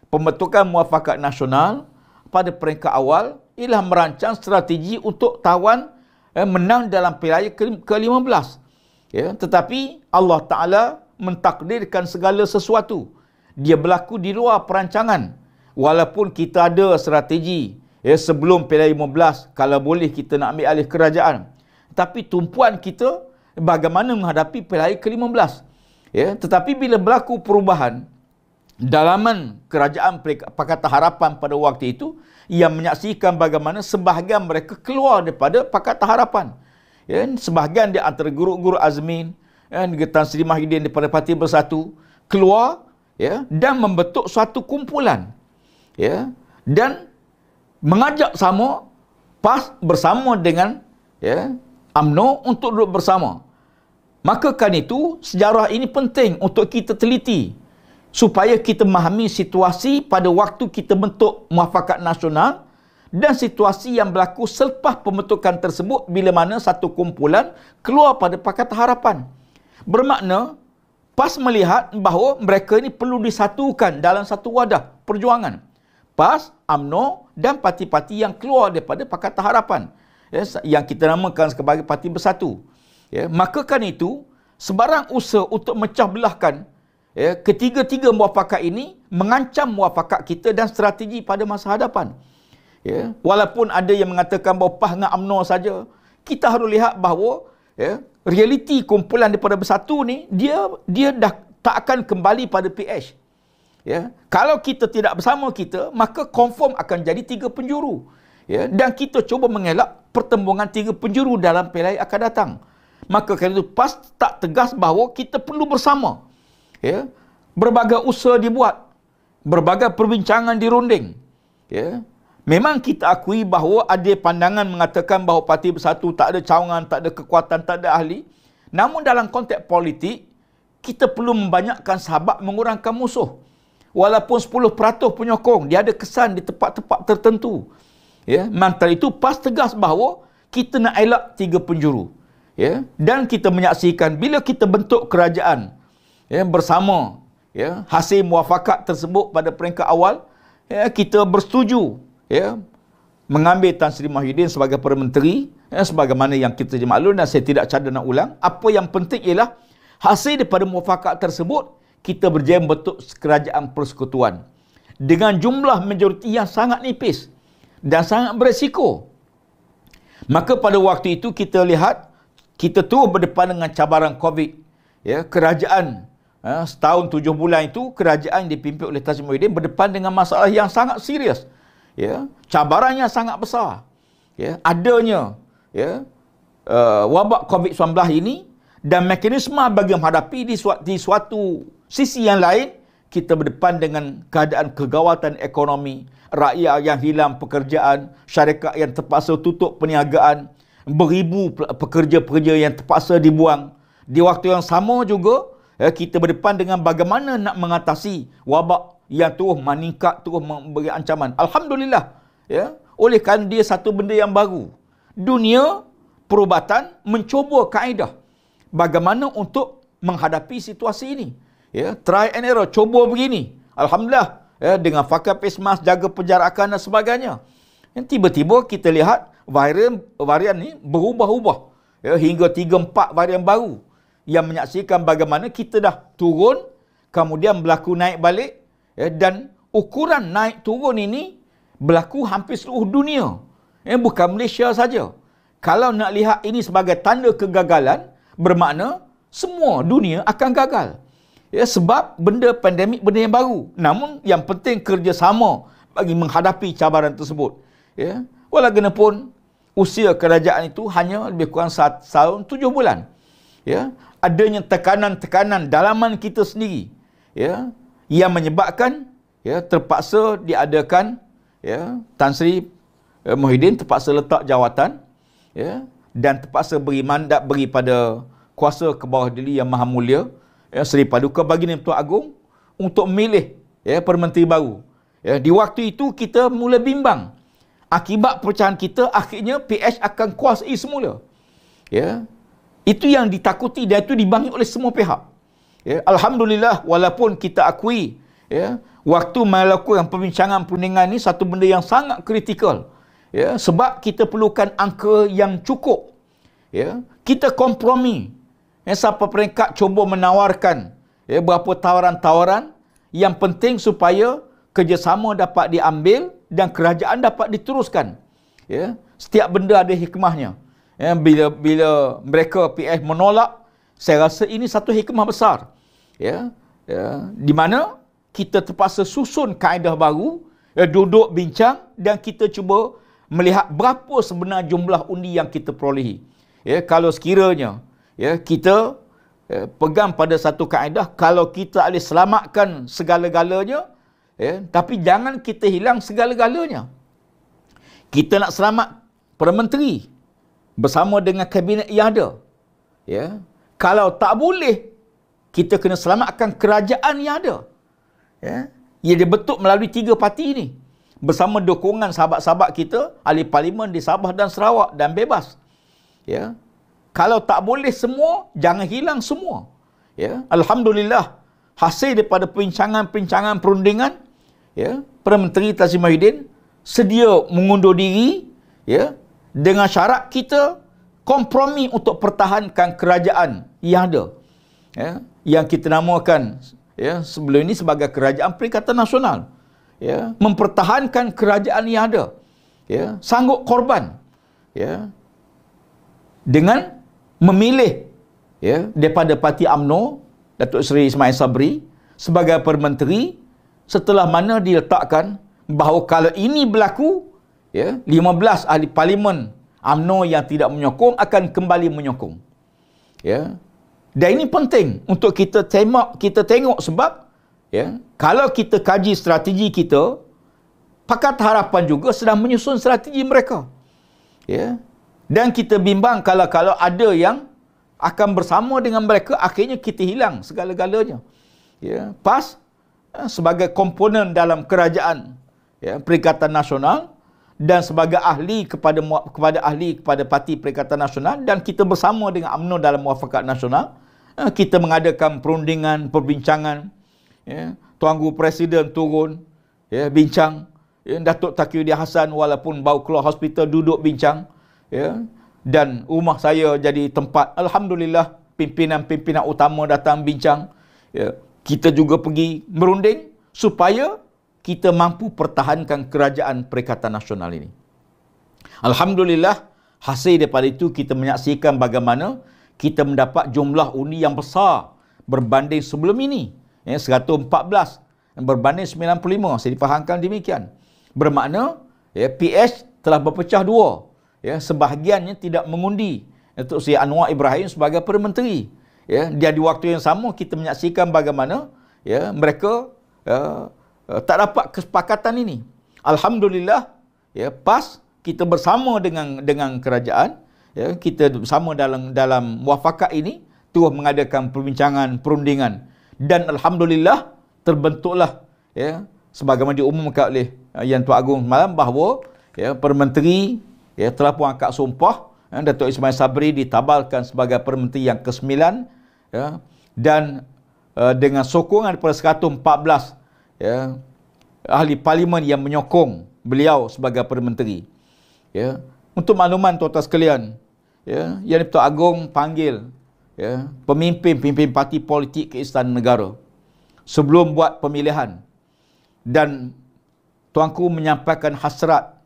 Pembentukan Muafakat Nasional pada peringkat awal ialah merancang strategi untuk tawan eh, menang dalam Pilihan Raya ke lima belas. Ya, tetapi Allah Ta'ala mentakdirkan segala sesuatu. Dia berlaku di luar perancangan. Walaupun kita ada strategi ya, sebelum Pilihan Raya lima belas, kalau boleh kita nak ambil alih kerajaan. Tapi tumpuan kita bagaimana menghadapi Pilihan Raya ke lima belas. Ya, tetapi bila berlaku perubahan, dalaman kerajaan Pakatan Harapan pada waktu itu yang menyaksikan bagaimana sebahagian mereka keluar daripada Pakatan Harapan. Ya, sebahagian di antara guru-guru Azmin, ya, Tan Sri Muhyiddin daripada Parti Bersatu keluar, ya, dan membentuk suatu kumpulan, ya, dan mengajak sama PAS bersama dengan ya, UMNO untuk duduk bersama. Maka kan itu sejarah ini penting untuk kita teliti, supaya kita memahami situasi pada waktu kita bentuk Muafakat Nasional dan situasi yang berlaku selepas pembentukan tersebut bila mana satu kumpulan keluar pada Pakatan Harapan. Bermakna PAS melihat bahawa mereka ini perlu disatukan dalam satu wadah perjuangan. PAS, UMNO dan parti-parti yang keluar daripada Pakatan Harapan, yes, yang kita namakan sebagai Parti Bersatu. Yeah, maka kan itu sebarang usaha untuk mecah belahkan ya, ketiga-tiga muafakat ini mengancam muafakat kita dan strategi pada masa hadapan. Ya, walaupun ada yang mengatakan bahawa PAS dengan UMNO saja, kita harus lihat bahawa ya, realiti kumpulan daripada Bersatu ni dia dia dah tak akan kembali pada P H. Ya, kalau kita tidak bersama kita, maka confirm akan jadi tiga penjuru. Ya, dan kita cuba mengelak pertembungan tiga penjuru dalam pilihan akan datang. Maka kerana itu PAS tak tegas bahawa kita perlu bersama. Ya, berbagai usaha dibuat, berbagai perbincangan dirunding. Ya, memang kita akui bahawa ada pandangan mengatakan bahawa Parti Bersatu tak ada cawangan, tak ada kekuatan, tak ada ahli. Namun dalam konteks politik, kita perlu membanyakkan sahabat, mengurangkan musuh. Walaupun sepuluh peratus penyokong, dia ada kesan di tempat-tempat tertentu. Ya, mantan itu PAS tegas bahawa kita nak elak tiga penjuru. Ya, dan kita menyaksikan bila kita bentuk kerajaan ya, bersama ya, hasil muafakat tersebut pada peringkat awal ya, kita bersetuju ya, mengambil Tan Sri Muhyiddin sebagai Perdana Menteri ya, sebagaimana yang kita maklum dan saya tidak cadar nak ulang. Apa yang penting ialah hasil daripada muafakat tersebut kita berjaya membentuk kerajaan persekutuan dengan jumlah majoriti yang sangat nipis dan sangat beresiko. Maka pada waktu itu kita lihat kita terus berdepan dengan cabaran COVID. Ya, kerajaan Uh, setahun tujuh bulan itu kerajaan dipimpin oleh Tan Sri Muhyiddin berdepan dengan masalah yang sangat serius ya, cabarannya sangat besar ya, adanya ya, uh, wabak COVID sembilan belas ini dan mekanisme bagi menghadapi di suatu, di suatu sisi yang lain kita berdepan dengan keadaan kegawatan ekonomi, rakyat yang hilang pekerjaan, syarikat yang terpaksa tutup perniagaan, beribu pekerja-pekerja yang terpaksa dibuang. Di waktu yang sama juga ya, kita berdepan dengan bagaimana nak mengatasi wabak yang terus meningkat, terus memberi ancaman. Alhamdulillah, ya, oleh kerana dia satu benda yang baru. Dunia perubatan mencuba kaedah bagaimana untuk menghadapi situasi ini. Ya, try and error, cuba begini. Alhamdulillah, ya, dengan pakai face mask, jaga penjarakan dan sebagainya. Tiba-tiba kita lihat varian varian ni berubah-ubah ya, hingga tiga empat varian baru. Yang menyaksikan bagaimana kita dah turun, kemudian berlaku naik balik ya, dan ukuran naik turun ini berlaku hampir seluruh dunia ya, bukan Malaysia saja. Kalau nak lihat ini sebagai tanda kegagalan, bermakna semua dunia akan gagal ya, sebab benda pandemik benda yang baru. Namun yang penting kerjasama bagi menghadapi cabaran tersebut ya. Walaupun usia kerajaan itu hanya lebih kurang satu tahun tujuh bulan ya, adanya tekanan-tekanan dalaman kita sendiri ya, yang menyebabkan ya, terpaksa diadakan ya, Tan Sri Muhyiddin terpaksa letak jawatan, ya, dan terpaksa beri mandat beri pada kuasa ke bawah diri yang maha mulia, ya, Seri Paduka Baginda Pertuan Agong untuk memilih, ya, Permenteri baru. Ya, di waktu itu kita mula bimbang. Akibat perpecahan kita, akhirnya P H akan kuasai semula. Ya. Itu yang ditakuti dan itu dibangi oleh semua pihak. Ya. Alhamdulillah, walaupun kita akui, ya, waktu melakukan perbincangan perundingan ini satu benda yang sangat kritikal. Ya. Sebab kita perlukan angka yang cukup. Ya. Kita kompromi. Ya. Sampai peringkat cuba menawarkan, ya, berapa tawaran-tawaran yang penting supaya kerjasama dapat diambil dan kerajaan dapat diteruskan. Ya, setiap benda ada hikmahnya. Ya, bila bila mereka P S menolak, saya rasa ini satu hikmah besar. Ya, ya, di mana kita terpaksa susun kaedah baru, ya, duduk bincang dan kita cuba melihat berapa sebenar jumlah undi yang kita perolehi. Ya, kalau sekiranya, ya, kita, ya, pegang pada satu kaedah, kalau kita boleh selamatkan segala-galanya, ya, tapi jangan kita hilang segala-galanya. Kita nak selamat Permenteri bersama dengan kabinet yang ada. Ya. Kalau tak boleh, kita kena selamatkan kerajaan yang ada. Ya. Ia dibentuk melalui tiga parti ini. Bersama dukungan sahabat-sahabat kita, ahli parlimen di Sabah dan Sarawak dan bebas. Ya. Kalau tak boleh semua, jangan hilang semua. Ya. Alhamdulillah, hasil daripada perbincangan-perbincangan perundingan, ya, Permenteri Tan Sri Muhyiddin sedia mengundur diri, ya, dengan syarat kita kompromi untuk pertahankan kerajaan yang ada, ya, yang kita namakan, ya, sebelum ini sebagai Kerajaan Perikatan Nasional, ya, mempertahankan kerajaan yang ada, ya, sanggup korban, ya, dengan memilih, ya, daripada parti U M N O Datuk Seri Ismail Sabri sebagai Permenteri. Setelah mana diletakkan bahawa kalau ini berlaku, ya, lima belas ahli parlimen U M N O yang tidak menyokong akan kembali menyokong. Ya. Dan ini penting untuk kita tengok, kita tengok sebab, ya, kalau kita kaji strategi kita, Pakatan Harapan juga sedang menyusun strategi mereka. Ya. Dan kita bimbang kalau-kalau ada yang akan bersama dengan mereka, akhirnya kita hilang segala-galanya. Ya. PAS sebagai komponen dalam kerajaan, ya, Perikatan Nasional dan sebagai ahli kepada kepada ahli kepada Parti Perikatan Nasional dan kita bersama dengan U M N O dalam Muafakat Nasional, ya, kita mengadakan perundingan, perbincangan, ya, Tuan Guru Presiden turun, ya, bincang, ya, Datuk Taqiyuddin Hassan walaupun baru keluar hospital duduk bincang, ya, dan rumah saya jadi tempat. Alhamdulillah, pimpinan-pimpinan utama datang bincang, ya. Kita juga pergi merunding supaya kita mampu pertahankan kerajaan Perikatan Nasional ini. Alhamdulillah, hasil daripada itu kita menyaksikan bagaimana kita mendapat jumlah undi yang besar berbanding sebelum ini. Ya, seratus empat belas berbanding sembilan puluh lima. Saya difahamkan demikian. Bermakna, ya, P S telah berpecah dua. Ya, sebahagiannya tidak mengundi Datuk Seri Anwar Ibrahim sebagai Permenteri. Ya, dan di waktu yang sama kita menyaksikan bagaimana, ya, mereka uh, uh, tak dapat kesepakatan ini. Alhamdulillah, ya, PAS kita bersama dengan dengan kerajaan, ya, kita bersama dalam dalam muafakat ini terus mengadakan perbincangan perundingan dan alhamdulillah terbentuklah, ya, sebagaimana diumumkan oleh Yang di-Pertuan Agong semalam bahawa, ya, Permenteri, ya, telah pun angkat sumpah, ya, Datuk Ismail Sabri ditabalkan sebagai Permenteri yang kesembilan. Ya, dan uh, dengan sokongan daripada seratus empat belas, ya, ahli parlimen yang menyokong beliau sebagai Permenteri. Ya. Untuk makluman tuan-tuan sekalian, ya, Yang di-Pertuan Agong panggil, ya, pemimpin-pemimpin parti politik ke Istana Negara sebelum buat pemilihan dan tuanku menyampaikan hasrat,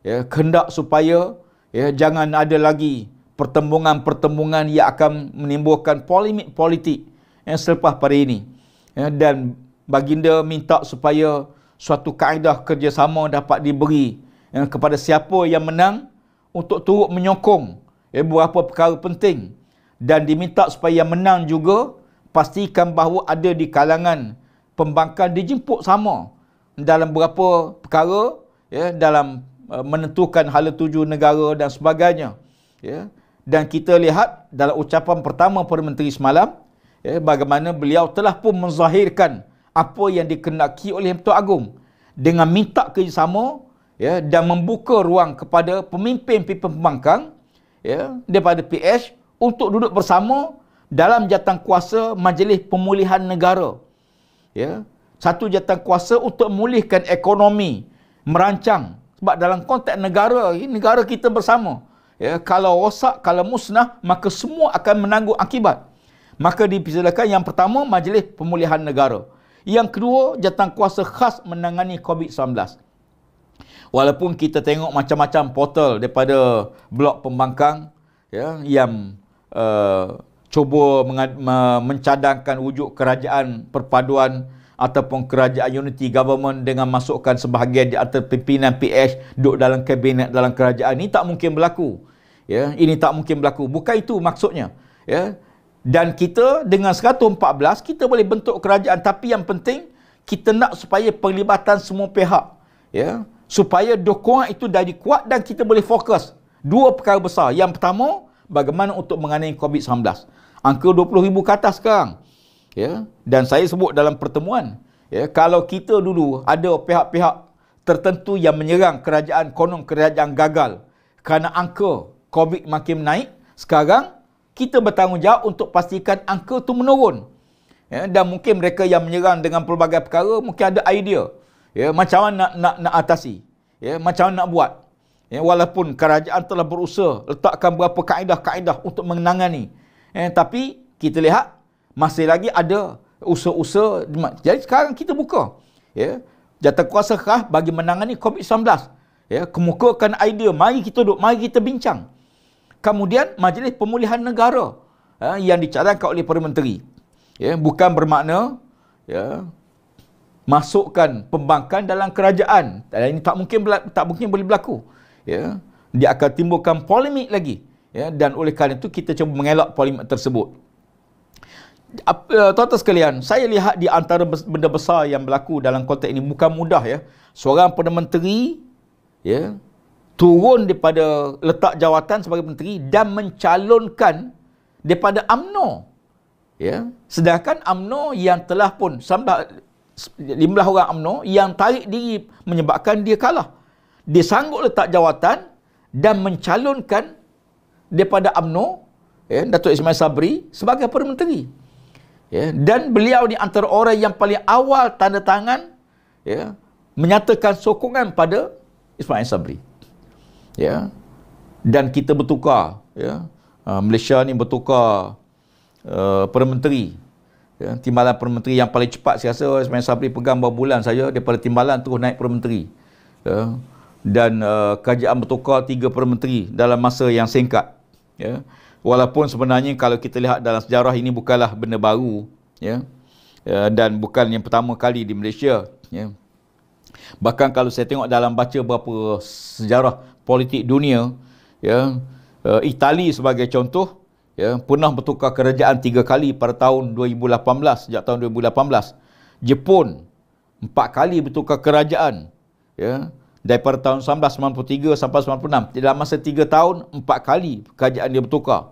ya, kehendak supaya, ya, jangan ada lagi pertembungan-pertembungan yang akan menimbulkan polemik politik yang selepas pada ini. Ya, dan baginda minta supaya suatu kaedah kerjasama dapat diberi, ya, kepada siapa yang menang untuk turut menyokong, ya, beberapa perkara penting. Dan diminta supaya yang menang juga pastikan bahawa ada di kalangan pembangkang dijemput sama dalam beberapa perkara, ya, dalam menentukan hala tuju negara dan sebagainya. Ya. Dan kita lihat dalam ucapan pertama Perdana Menteri semalam, ya, bagaimana beliau telah pun menzahirkan apa yang dikehendaki oleh Yang di-Pertuan Agong dengan minta kerjasama, ya, dan membuka ruang kepada pemimpin-pemimpin pembangkang, ya, daripada P S untuk duduk bersama dalam jawatankuasa Majlis Pemulihan Negara. Ya, satu jawatankuasa untuk memulihkan ekonomi, merancang, sebab dalam konteks negara, negara kita bersama. Ya, kalau rosak, kalau musnah, maka semua akan menanggung akibat. Maka dipersilakan yang pertama Majlis Pemulihan Negara. Yang kedua, jawatankuasa khas menangani COVID sembilan belas. Walaupun kita tengok macam-macam portal daripada blok pembangkang, ya, yang uh, cuba mencadangkan wujud kerajaan perpaduan ataupun kerajaan unity government dengan masukkan sebahagian di atas pimpinan P S duduk dalam kabinet dalam kerajaan, ini tak mungkin berlaku. Ya, ini tak mungkin berlaku. Bukan itu maksudnya. Ya. Dan kita dengan seratus empat belas kita boleh bentuk kerajaan, tapi yang penting kita nak supaya perlibatan semua pihak. Ya, supaya dukungan itu jadi kuat dan kita boleh fokus dua perkara besar. Yang pertama, bagaimana untuk mengenai COVID sembilan belas. Angka dua puluh ribu ke atas sekarang. Ya, dan saya sebut dalam pertemuan, ya, kalau kita dulu ada pihak-pihak tertentu yang menyerang kerajaan, konon kerajaan gagal kerana angka COVID makin naik, sekarang kita bertanggungjawab untuk pastikan angka itu menurun. Ya, dan mungkin mereka yang menyerang dengan pelbagai perkara mungkin ada idea, ya, macam mana nak, nak, nak atasi, ya, macam mana nak buat. Ya, walaupun kerajaan telah berusaha letakkan beberapa kaedah-kaedah untuk menangani, ya, tapi kita lihat masih lagi ada usaha-usaha. Jadi sekarang kita buka, ya, jawatankuasa khas bagi menangani COVID sembilan belas. Ya, kemukakan idea, mari kita duduk, mari kita bincang. Kemudian Majlis Pemulihan Negara, ya, yang dicadangkan oleh Perdana Menteri. Ya, bukan bermakna, ya, masukkan pembangkang dalam kerajaan. Ini tak mungkin tak mungkin boleh berlaku. Ya, dia akan timbulkan polemik lagi. Ya, dan oleh kerana itu kita cuba mengelak polemik tersebut. Tuan-tuan sekalian, saya lihat di antara benda besar yang berlaku dalam konteks ini bukan mudah, ya. Seorang Perdana Menteri, ya, turun daripada letak jawatan sebagai menteri dan mencalonkan daripada U M N O, ya. Sedangkan U M N O yang telah pun lima belas orang U M N O yang tarik diri menyebabkan dia kalah. Dia sanggup letak jawatan dan mencalonkan daripada U M N O, ya, Datuk Ismail Sabri sebagai Perdana Menteri. Ya, dan beliau di antara orang yang paling awal tanda tangan, ya, menyatakan sokongan pada Ismail Sabri. Ya, dan kita bertukar, ya, uh, Malaysia ni bertukar uh, Perdana Menteri, ya, timbalan Perdana Menteri yang paling cepat saya rasa Ismail Sabri pegang berapa bulan saja, daripada timbalan terus naik Perdana Menteri, ya. Dan uh, kerajaan bertukar tiga Perdana Menteri dalam masa yang singkat, ya. Walaupun sebenarnya kalau kita lihat dalam sejarah ini bukanlah benda baru, ya, dan bukan yang pertama kali di Malaysia, ya. Bahkan kalau saya tengok dalam baca beberapa sejarah politik dunia, ya, Itali sebagai contoh, ya, pernah bertukar kerajaan tiga kali pada tahun dua ribu lapan belas, sejak tahun dua ribu lapan belas. Jepun empat kali bertukar kerajaan, ya, daripada tahun seribu sembilan ratus sembilan puluh tiga sampai seribu sembilan ratus sembilan puluh enam. Dalam masa tiga tahun empat kali kerajaan dia bertukar.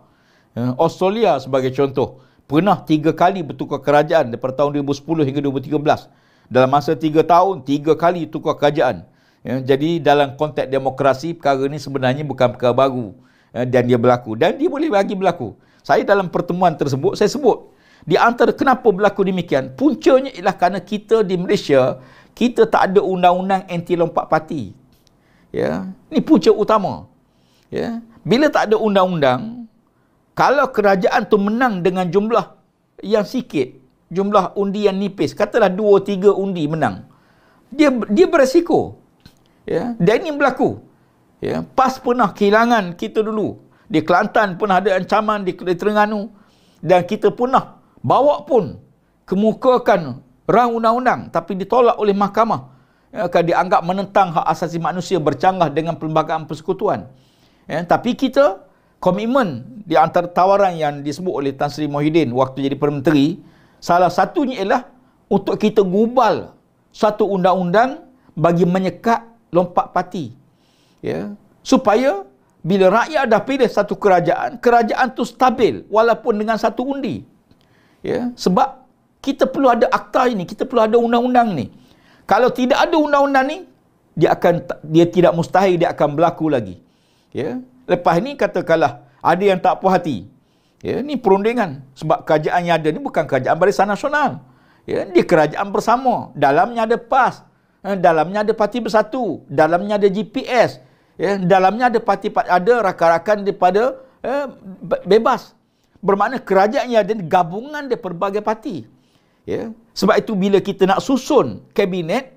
Australia sebagai contoh pernah tiga kali bertukar kerajaan daripada tahun dua ribu sepuluh hingga dua ribu tiga belas. Dalam masa tiga tahun tiga kali tukar kerajaan, ya. Jadi dalam konteks demokrasi perkara ini sebenarnya bukan perkara baru, ya, dan dia berlaku dan dia boleh lagi berlaku. Saya dalam pertemuan tersebut saya sebut di antara kenapa berlaku demikian, puncanya ialah kerana kita di Malaysia kita tak ada undang-undang anti lompat parti, ya. Ini punca utama, ya. Bila tak ada undang-undang, kalau kerajaan tu menang dengan jumlah yang sikit, jumlah undi yang nipis, katalah dua tiga undi menang, dia dia beresiko, ya. Dan ini berlaku, ya. PAS pernah kehilangan kita dulu. Di Kelantan pernah ada ancaman, di Terengganu, dan kita pernah bawa pun kemukakan rang undang-undang tapi ditolak oleh mahkamah, ya, kerana dianggap menentang hak asasi manusia, bercanggah dengan perlembagaan persekutuan, ya. Tapi kita komitmen di antara tawaran yang disebut oleh Tan Sri Muhyiddin waktu jadi Perdana Menteri, salah satunya ialah untuk kita gubal satu undang-undang bagi menyekat lompat parti. ya, supaya bila rakyat dah pilih satu kerajaan, kerajaan tu stabil walaupun dengan satu undi. Ya, sebab kita perlu ada akta ini, kita perlu ada undang-undang ni. Kalau tidak ada undang-undang ni, dia akan dia tidak mustahil dia akan berlaku lagi. Ya. Lepas ni katakanlah ada yang tak puas hati. Ya, ni perundingan sebab kerajaan yang ada ni bukan kerajaan Barisan Nasional. Ya, dia kerajaan bersama. Dalamnya ada P A S, dalamnya ada Parti Bersatu, dalamnya ada G P S. Ya, dalamnya ada parti ada rakan-rakan daripada eh, bebas. Bermakna kerajaan yang ada gabungan dari pelbagai parti. Ya. Sebab itu bila kita nak susun kabinet,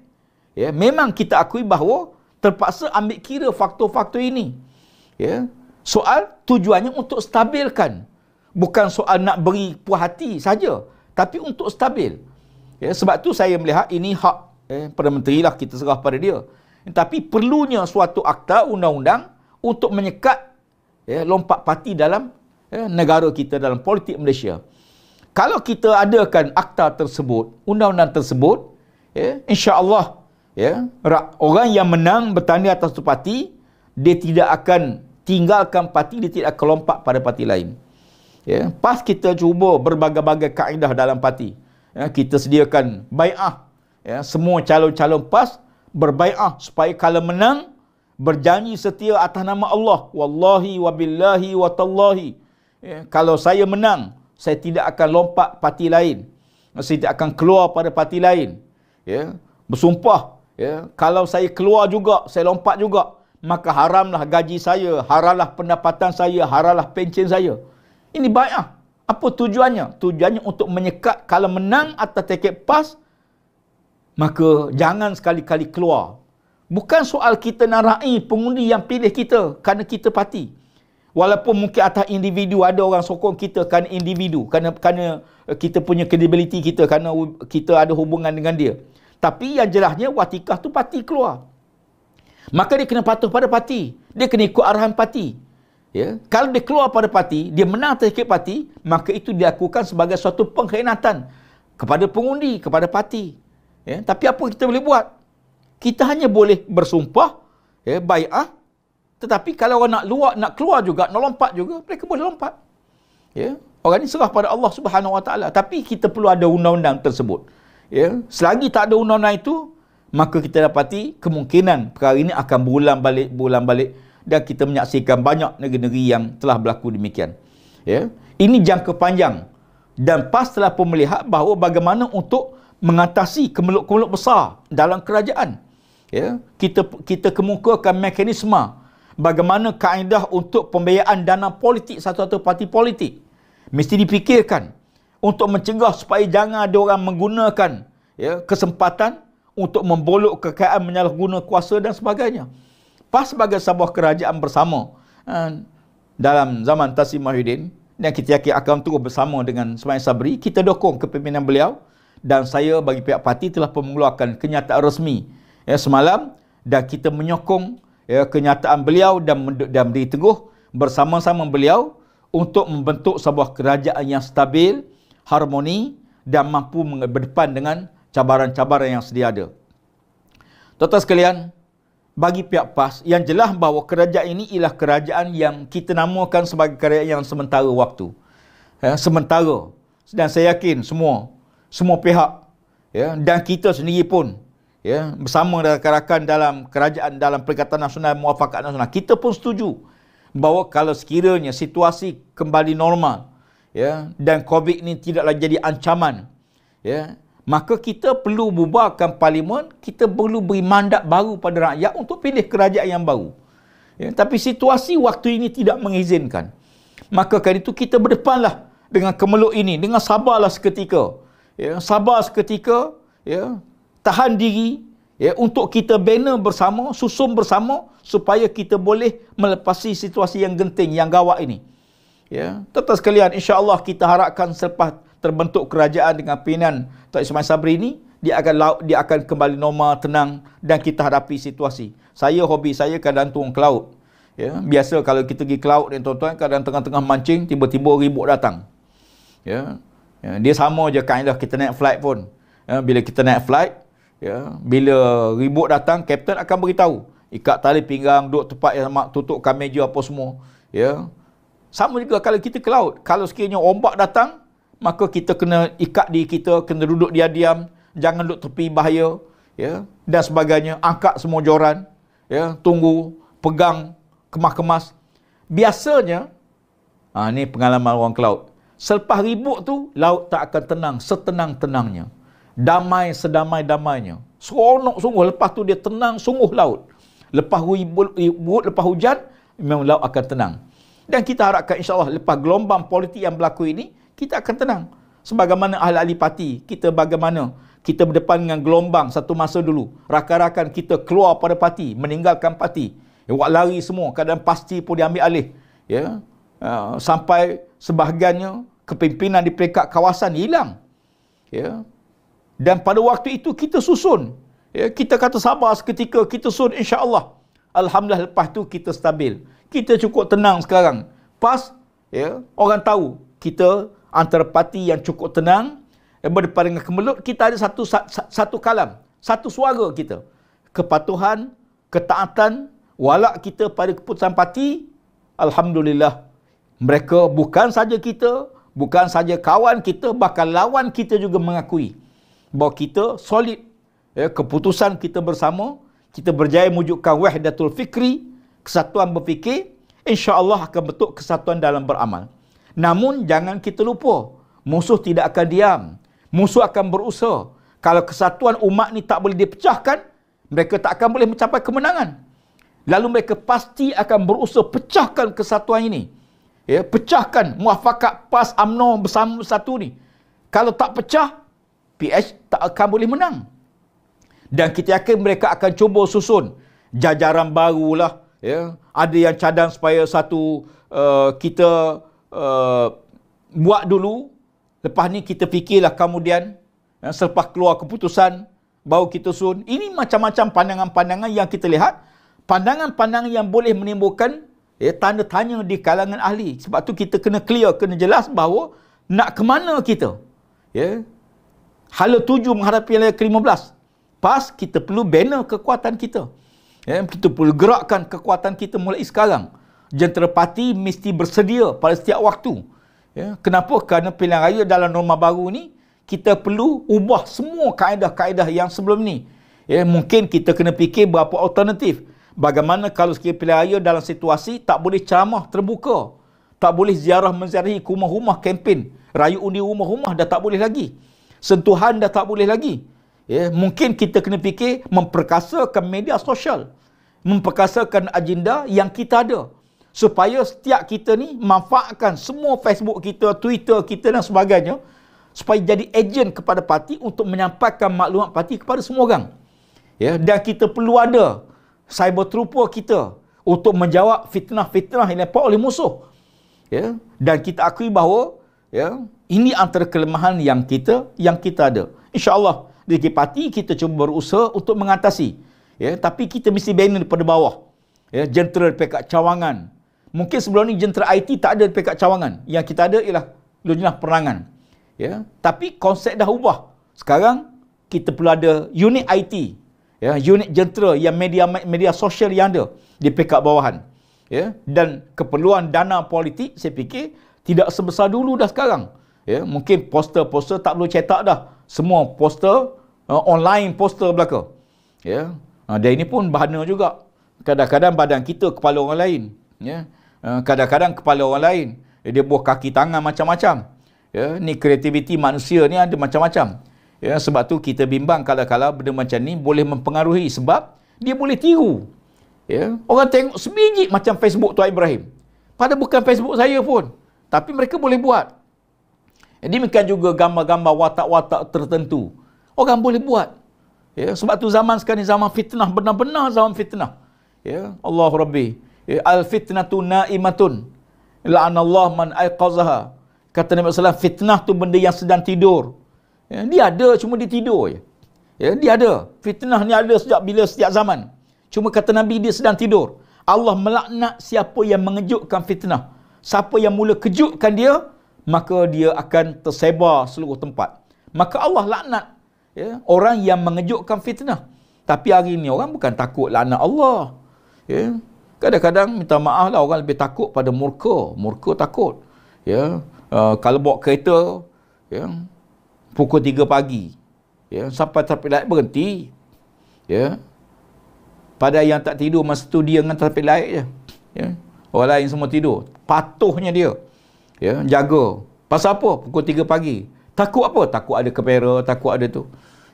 ya, memang kita akui bahawa terpaksa ambil kira faktor-faktor ini. Ya. Soal tujuannya untuk stabilkan. Bukan soal nak beri puas hati saja, tapi untuk stabil. Ya. Sebab tu saya melihat ini hak eh, Perdana Menteri lah, kita serah pada dia. Tapi perlunya suatu akta undang-undang untuk menyekat ya, lompat parti dalam ya, negara kita, dalam politik Malaysia. Kalau kita adakan akta tersebut, undang-undang tersebut, ya, insya-Allah ya, orang yang menang bertanding atas satu parti, dia tidak akan tinggalkan parti, dia tidak akan lompat pada parti lain. Ya, PAS kita cuba berbagai-bagai kaedah dalam parti. Ya, kita sediakan bai'ah ya, semua calon-calon PAS berbai'ah supaya kalau menang berjanji setia atas nama Allah, wallahi wabillahi watallahi, ya, kalau saya menang saya tidak akan lompat parti lain, saya tidak akan keluar pada parti lain, ya, bersumpah ya, kalau saya keluar juga saya lompat juga, maka haramlah gaji saya, haramlah pendapatan saya, haramlah pencen saya. Ini bai'ah. Apa tujuannya? Tujuannya untuk menyekat kalau menang atas tiket PAS, maka jangan sekali-kali keluar. Bukan soal kita nak raih pengundi yang pilih kita kerana kita parti. Walaupun mungkin atas individu ada orang sokong kita kerana individu, kerana, kerana kita punya credibility kita, kerana kita ada hubungan dengan dia. Tapi yang jelasnya watikah tu parti keluar. Maka dia kena patuh pada parti. Dia kena ikut arahan parti. Ya? Kalau dia keluar pada parti, dia menang terkait parti, maka itu dilakukan sebagai suatu pengkhianatan kepada pengundi, kepada parti. Ya, tapi apa kita boleh buat? Kita hanya boleh bersumpah, ya, bai'ah. Tetapi kalau orang nak luar, nak keluar juga, nak lompat juga, mereka boleh lompat. Ya, orang ini serah pada Allah Subhanahu Wa Taala. Tapi kita perlu ada undang-undang tersebut. Ya, selagi tak ada undang-undang itu, maka kita dapati kemungkinan perkara ini akan berulang balik, berulang balik, dan kita menyaksikan banyak negeri-negeri yang telah berlaku demikian. Ya, ini jangka panjang dan PAS telah melihat bahawa bagaimana untuk mengatasi kemeluk-kemeluk besar dalam kerajaan. Ya, kita kita kemukakan mekanisme bagaimana kaedah untuk pembiayaan dana politik satu-satu parti politik mesti dipikirkan untuk mencegah supaya jangan ada orang menggunakan ya, kesempatan untuk membolok kekayaan, menyalahguna kuasa dan sebagainya. PAS sebagai sebuah kerajaan bersama dalam zaman Tan Sri Muhyiddin, dan kita yakin akan turut bersama dengan Ismail Sabri, kita dokong kepimpinan beliau. Dan saya bagi pihak parti telah mengeluarkan kenyataan resmi ya, semalam, dan kita menyokong ya, kenyataan beliau dan, dan berdiri teguh bersama-sama beliau untuk membentuk sebuah kerajaan yang stabil, harmoni dan mampu berdepan dengan cabaran-cabaran yang sedia ada. Tuan-tuan sekalian, bagi pihak PAS yang jelas bahawa kerajaan ini ialah kerajaan yang kita namakan sebagai kerajaan yang sementara waktu ya, sementara, dan saya yakin semua semua pihak ya, dan kita sendiri pun ya, bersama rakan-rakan dalam kerajaan, dalam Perikatan Nasional, Muafakat Nasional, kita pun setuju bahawa kalau sekiranya situasi kembali normal ya, dan COVID ini tidaklah jadi ancaman ya, maka kita perlu bubarkan parlimen, kita perlu beri mandat baru pada rakyat untuk pilih kerajaan yang baru ya, tapi situasi waktu ini tidak mengizinkan. Maka kerana itu kita berdepanlah dengan kemeluk ini, dengan sabarlah seketika. Ya, sabar seketika, ya, tahan diri ya, untuk kita bina bersama, susun bersama supaya kita boleh melepasi situasi yang genting, yang gawat ini ya. Tuan-tuan sekalian, insya-Allah kita harapkan selepas terbentuk kerajaan dengan pimpinan Datuk Ismail Sabri ini, dia akan dia akan kembali normal, tenang, dan kita hadapi situasi. Saya hobi saya kadang turun ke laut ya. Biasa kalau kita pergi ke laut ni tuan-tuan, kadang tengah-tengah mancing tiba-tiba ribut datang ya. Ya, dia sama je kaedah kita naik flight pun ya, bila kita naik flight ya, bila ribut datang, kapten akan beritahu ikat tali pinggang, duduk tempat yang amat, tutupkan meja apa semua. Ya. Sama juga kalau kita ke laut. Kalau sekiranya ombak datang, maka kita kena ikat diri kita, kena duduk diam-diam, jangan duduk tepi, bahaya. Ya. Dan sebagainya. Angkat semua joran. Ya. Tunggu, pegang, kemas-kemas. Biasanya, ha, ni pengalaman orang ke laut. Selepas ribut tu, laut tak akan tenang, setenang-tenangnya. Damai sedamai-damainya. Seronok sungguh. Lepas tu dia tenang sungguh laut. Lepas ribut, ribut lepas hujan, memang laut akan tenang. Dan kita harapkan insya-Allah lepas gelombang politik yang berlaku ini, kita akan tenang. Sebagaimana ahli-ahli parti, kita bagaimana kita berdepan dengan gelombang satu masa dulu. Rakan-rakan kita keluar pada parti, meninggalkan parti. Awak lari semua, keadaan pasti pun diambil alih. Ya. Uh, sampai sebahagiannya kepimpinan di peringkat kawasan hilang. Ya. Dan pada waktu itu kita susun. Ya, kita kata sabar seketika, kita susun insya-Allah. Alhamdulillah lepas tu kita stabil. Kita cukup tenang sekarang. PAS, ya, orang tahu kita antara parti yang cukup tenang, yang berdepan dengan kemelut, kita ada satu satu kalam, satu suara kita. Kepatuhan, ketaatan, walak kita pada keputusan parti. Alhamdulillah. Mereka bukan saja kita, bukan saja kawan kita, bahkan lawan kita juga mengakui bahawa kita solid, ya, keputusan kita bersama, kita berjaya mewujudkan wahdatul fikri, kesatuan berfikir, insya-Allah akan bentuk kesatuan dalam beramal. Namun jangan kita lupa, musuh tidak akan diam, musuh akan berusaha. Kalau kesatuan umat ni tak boleh dipecahkan, mereka tak akan boleh mencapai kemenangan. Lalu mereka pasti akan berusaha pecahkan kesatuan ini. Ya, pecahkan muafakat PAS UMNO bersama satu ni. Kalau tak pecah, P H tak akan boleh menang. Dan kita yakin mereka akan cuba susun jajaran barulah, ya. Ada yang cadang supaya satu uh, kita uh, buat dulu, lepas ni kita fikirlah kemudian, ya, selepas keluar keputusan baru kita susun. Ini macam-macam pandangan-pandangan yang kita lihat, pandangan-pandangan yang boleh menimbulkan, ya, tanda tanya di kalangan ahli. Sebab tu kita kena clear, kena jelas bahawa nak ke mana kita, ya. Hala tuju menghadapi Pilihan Raya ke lima belas, PAS kita perlu bina kekuatan kita, ya, kita perlu gerakkan kekuatan kita mulai sekarang. Jentera parti mesti bersedia pada setiap waktu, ya. Kenapa? Kerana pilihan raya dalam norma baru ni, kita perlu ubah semua kaedah-kaedah yang sebelum ni, ya. Mungkin kita kena fikir berapa alternatif. Bagaimana kalau sekiranya pilihan raya dalam situasi tak boleh ceramah terbuka, tak boleh ziarah menziarahi rumah-rumah kempen, raya undi rumah-rumah dah tak boleh lagi, sentuhan dah tak boleh lagi, ya. Mungkin kita kena fikir memperkasakan media sosial, memperkasakan agenda yang kita ada, supaya setiap kita ni manfaatkan semua Facebook kita, Twitter kita dan sebagainya, supaya jadi ejen kepada parti untuk menyampaikan maklumat parti kepada semua orang, ya. Dan kita perlu ada cyber trooper kita untuk menjawab fitnah-fitnah yang dilemparkan oleh musuh, ya. Dan kita akui bahawa, ya, ini antara kelemahan yang kita yang kita ada. InsyaAllah dari parti kita cuba berusaha untuk mengatasi, ya. Tapi kita mesti bina daripada bawah, ya. Jentera di pekat cawangan. Mungkin sebelum ni jentera I T tak ada di pekat cawangan. Yang kita ada ialah lujnah perangan, ya. Tapi konsep dah ubah. Sekarang kita perlu ada unit I T, ya, unit jentera yang media media sosial yang ada di pekat bawahan, ya. Dan keperluan dana politik saya fikir tidak sebesar dulu dah sekarang. Ya, mungkin poster-poster tak perlu cetak dah. Semua poster, uh, online poster belaka. Ya, uh, dan ini pun bahana juga. Kadang-kadang badan kita kepala orang lain. Ya, uh, kadang-kadang kepala orang lain. Dia buah kaki tangan macam-macam. Ya, ni kreativiti manusia ni ada macam-macam. Ya, sebab tu kita bimbang kala-kala benda macam ni boleh mempengaruhi sebab dia boleh tiru. Ya, orang tengok sebiji macam Facebook Tuan Ibrahim. Padahal bukan Facebook saya pun. Tapi mereka boleh buat. Demikian juga gambar-gambar watak-watak tertentu. Orang boleh buat. Ya, sebab tu zaman sekarang ni zaman fitnah, benar-benar zaman fitnah. Ya, Allah Rabbi. Ya, al-fitnatu naimatun. La'anallah man aiqazaha. Kata Nabi sallallahu alaihi wasallam, fitnah tu benda yang sedang tidur. Ya, dia ada, cuma dia tidur je. Ya, dia ada. Fitnah ni ada sejak bila, setiap zaman. Cuma kata Nabi dia sedang tidur. Allah melaknat siapa yang mengejutkan fitnah. Siapa yang mula kejutkan dia, maka dia akan tersebar seluruh tempat. Maka Allah laknat, ya, orang yang mengejutkan fitnah. Tapi hari ni orang bukan takut laknat Allah. Ya. Kadang-kadang minta maaf lah, orang lebih takut pada murka. Murka takut. Ya. Uh, kalau bawa kereta, ya, pukul tiga pagi, ya, sampai trafik light berhenti. Ya. Pada yang tak tidur masa tu, dia dengan trafik light je. Ya. Orang lain semua tidur. Patuhnya dia. Ya, jaga. Pasal apa? Pukul tiga pagi. Takut apa? Takut ada kamera, takut ada tu.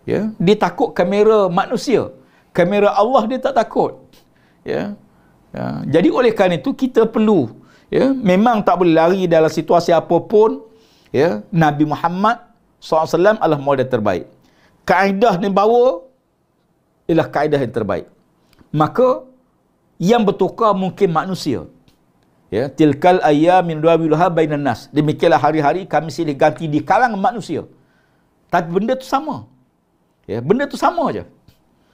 Ya, dia takut kamera manusia. Kamera Allah dia tak takut. Ya. Ya. Jadi oleh kerana itu kita perlu, ya, memang tak boleh lari dalam situasi apa pun, ya. Nabi Muhammad sallallahu alaihi wasallam adalah model terbaik. Kaedah yang bawa ialah kaedah yang terbaik. Maka yang bertukar mungkin manusia. Ya, tilkal ayyamin nudawiluha bainan nas. Demikianlah hari-hari kami silih ganti di kalangan manusia. Tapi benda tu sama. Ya, benda tu sama aja.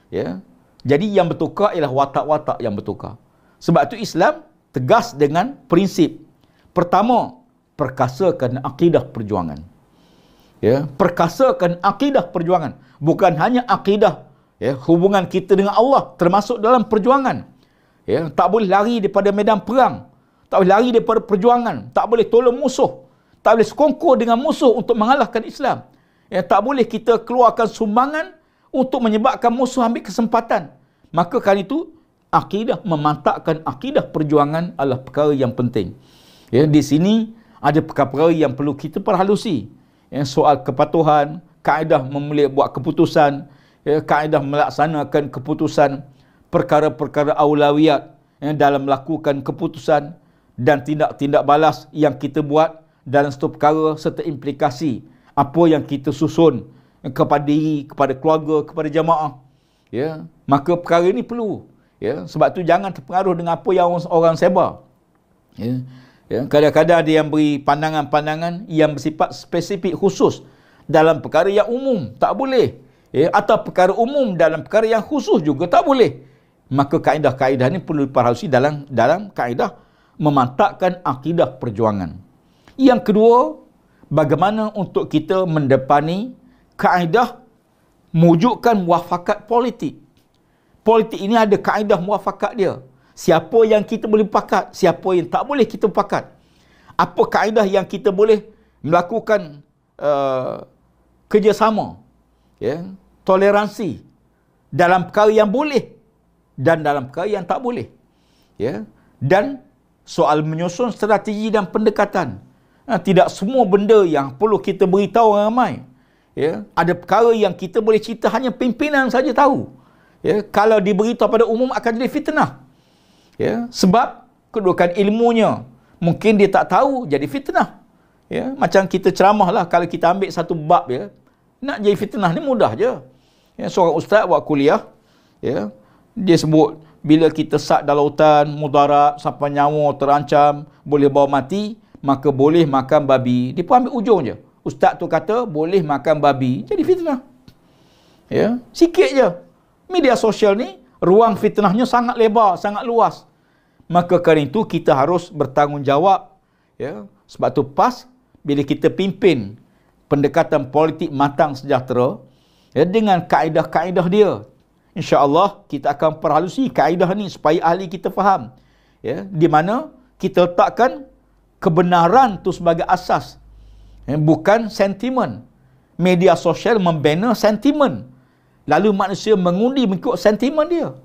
Ya. Jadi yang bertukar ialah watak-watak yang bertukar. Sebab tu Islam tegas dengan prinsip. Pertama, perkasakan akidah perjuangan. Ya, perkasakan akidah perjuangan. Bukan hanya akidah, ya, hubungan kita dengan Allah termasuk dalam perjuangan. Ya, tak boleh lari daripada medan perang. Tak boleh lari daripada perjuangan. Tak boleh tolong musuh. Tak boleh sekongkol dengan musuh untuk mengalahkan Islam. Ya, tak boleh kita keluarkan sumbangan untuk menyebabkan musuh ambil kesempatan. Maka kerana itu, akidah, memantapkan akidah perjuangan adalah perkara yang penting. Ya, di sini ada perkara-perkara yang perlu kita perhalusi. Ya, soal kepatuhan, kaedah memulai buat keputusan, ya, kaedah melaksanakan keputusan, perkara-perkara aulawiyat, ya, dalam melakukan keputusan dan tindak-tindak balas yang kita buat dalam setiap perkara serta implikasi apa yang kita susun kepada diri, kepada keluarga, kepada jamaah. Ya, maka perkara ini perlu. Ya, sebab tu jangan terpengaruh dengan apa yang orang, orang sebar. Ya, ya, kadang-kadang ada yang beri pandangan-pandangan yang bersifat spesifik khusus dalam perkara yang umum, tak boleh. Ya, atau perkara umum dalam perkara yang khusus juga tak boleh. Maka kaedah-kaedah ini perlu diperhalusi dalam dalam kaedah memantapkan akidah perjuangan. Yang kedua, bagaimana untuk kita mendepani kaedah mewujudkan muafakat politik. Politik ini ada kaedah muafakat dia. Siapa yang kita boleh pakat, siapa yang tak boleh kita pakat. Apa kaedah yang kita boleh melakukan uh, kerjasama, ya, toleransi dalam perkara yang boleh dan dalam perkara yang tak boleh. Ya, dan soal menyusun strategi dan pendekatan. Tidak semua benda yang perlu kita beritahu orang ramai. Ya, ada perkara yang kita boleh cerita hanya pimpinan saja tahu. Ya, kalau diberitahu pada umum akan jadi fitnah. Ya, sebab kedudukan ilmunya mungkin dia tak tahu, jadi fitnah. Ya, macam kita ceramah lah, kalau kita ambil satu bab, ya, nak jadi fitnah ni mudah je. Ya, seorang ustaz buat kuliah, ya, dia sebut bila kita sat dalam hutan, mudarat, sampai nyawa terancam, boleh bawa mati. Maka boleh makan babi. Dia pun ambil ujung je. Ustaz tu kata boleh makan babi. Jadi fitnah. Ya, sikit je. Media sosial ni ruang fitnahnya sangat lebar, sangat luas. Maka kerana itu kita harus bertanggungjawab. Ya, sebab tu PAS bila kita pimpin pendekatan politik matang sejahtera, ya, dengan kaedah-kaedah dia, insya-Allah kita akan perhalusi kaedah ni supaya ahli kita faham. Ya, di mana kita letakkan kebenaran tu sebagai asas, bukan sentimen. Media sosial membina sentimen, lalu manusia mengundi mengikut sentimen dia.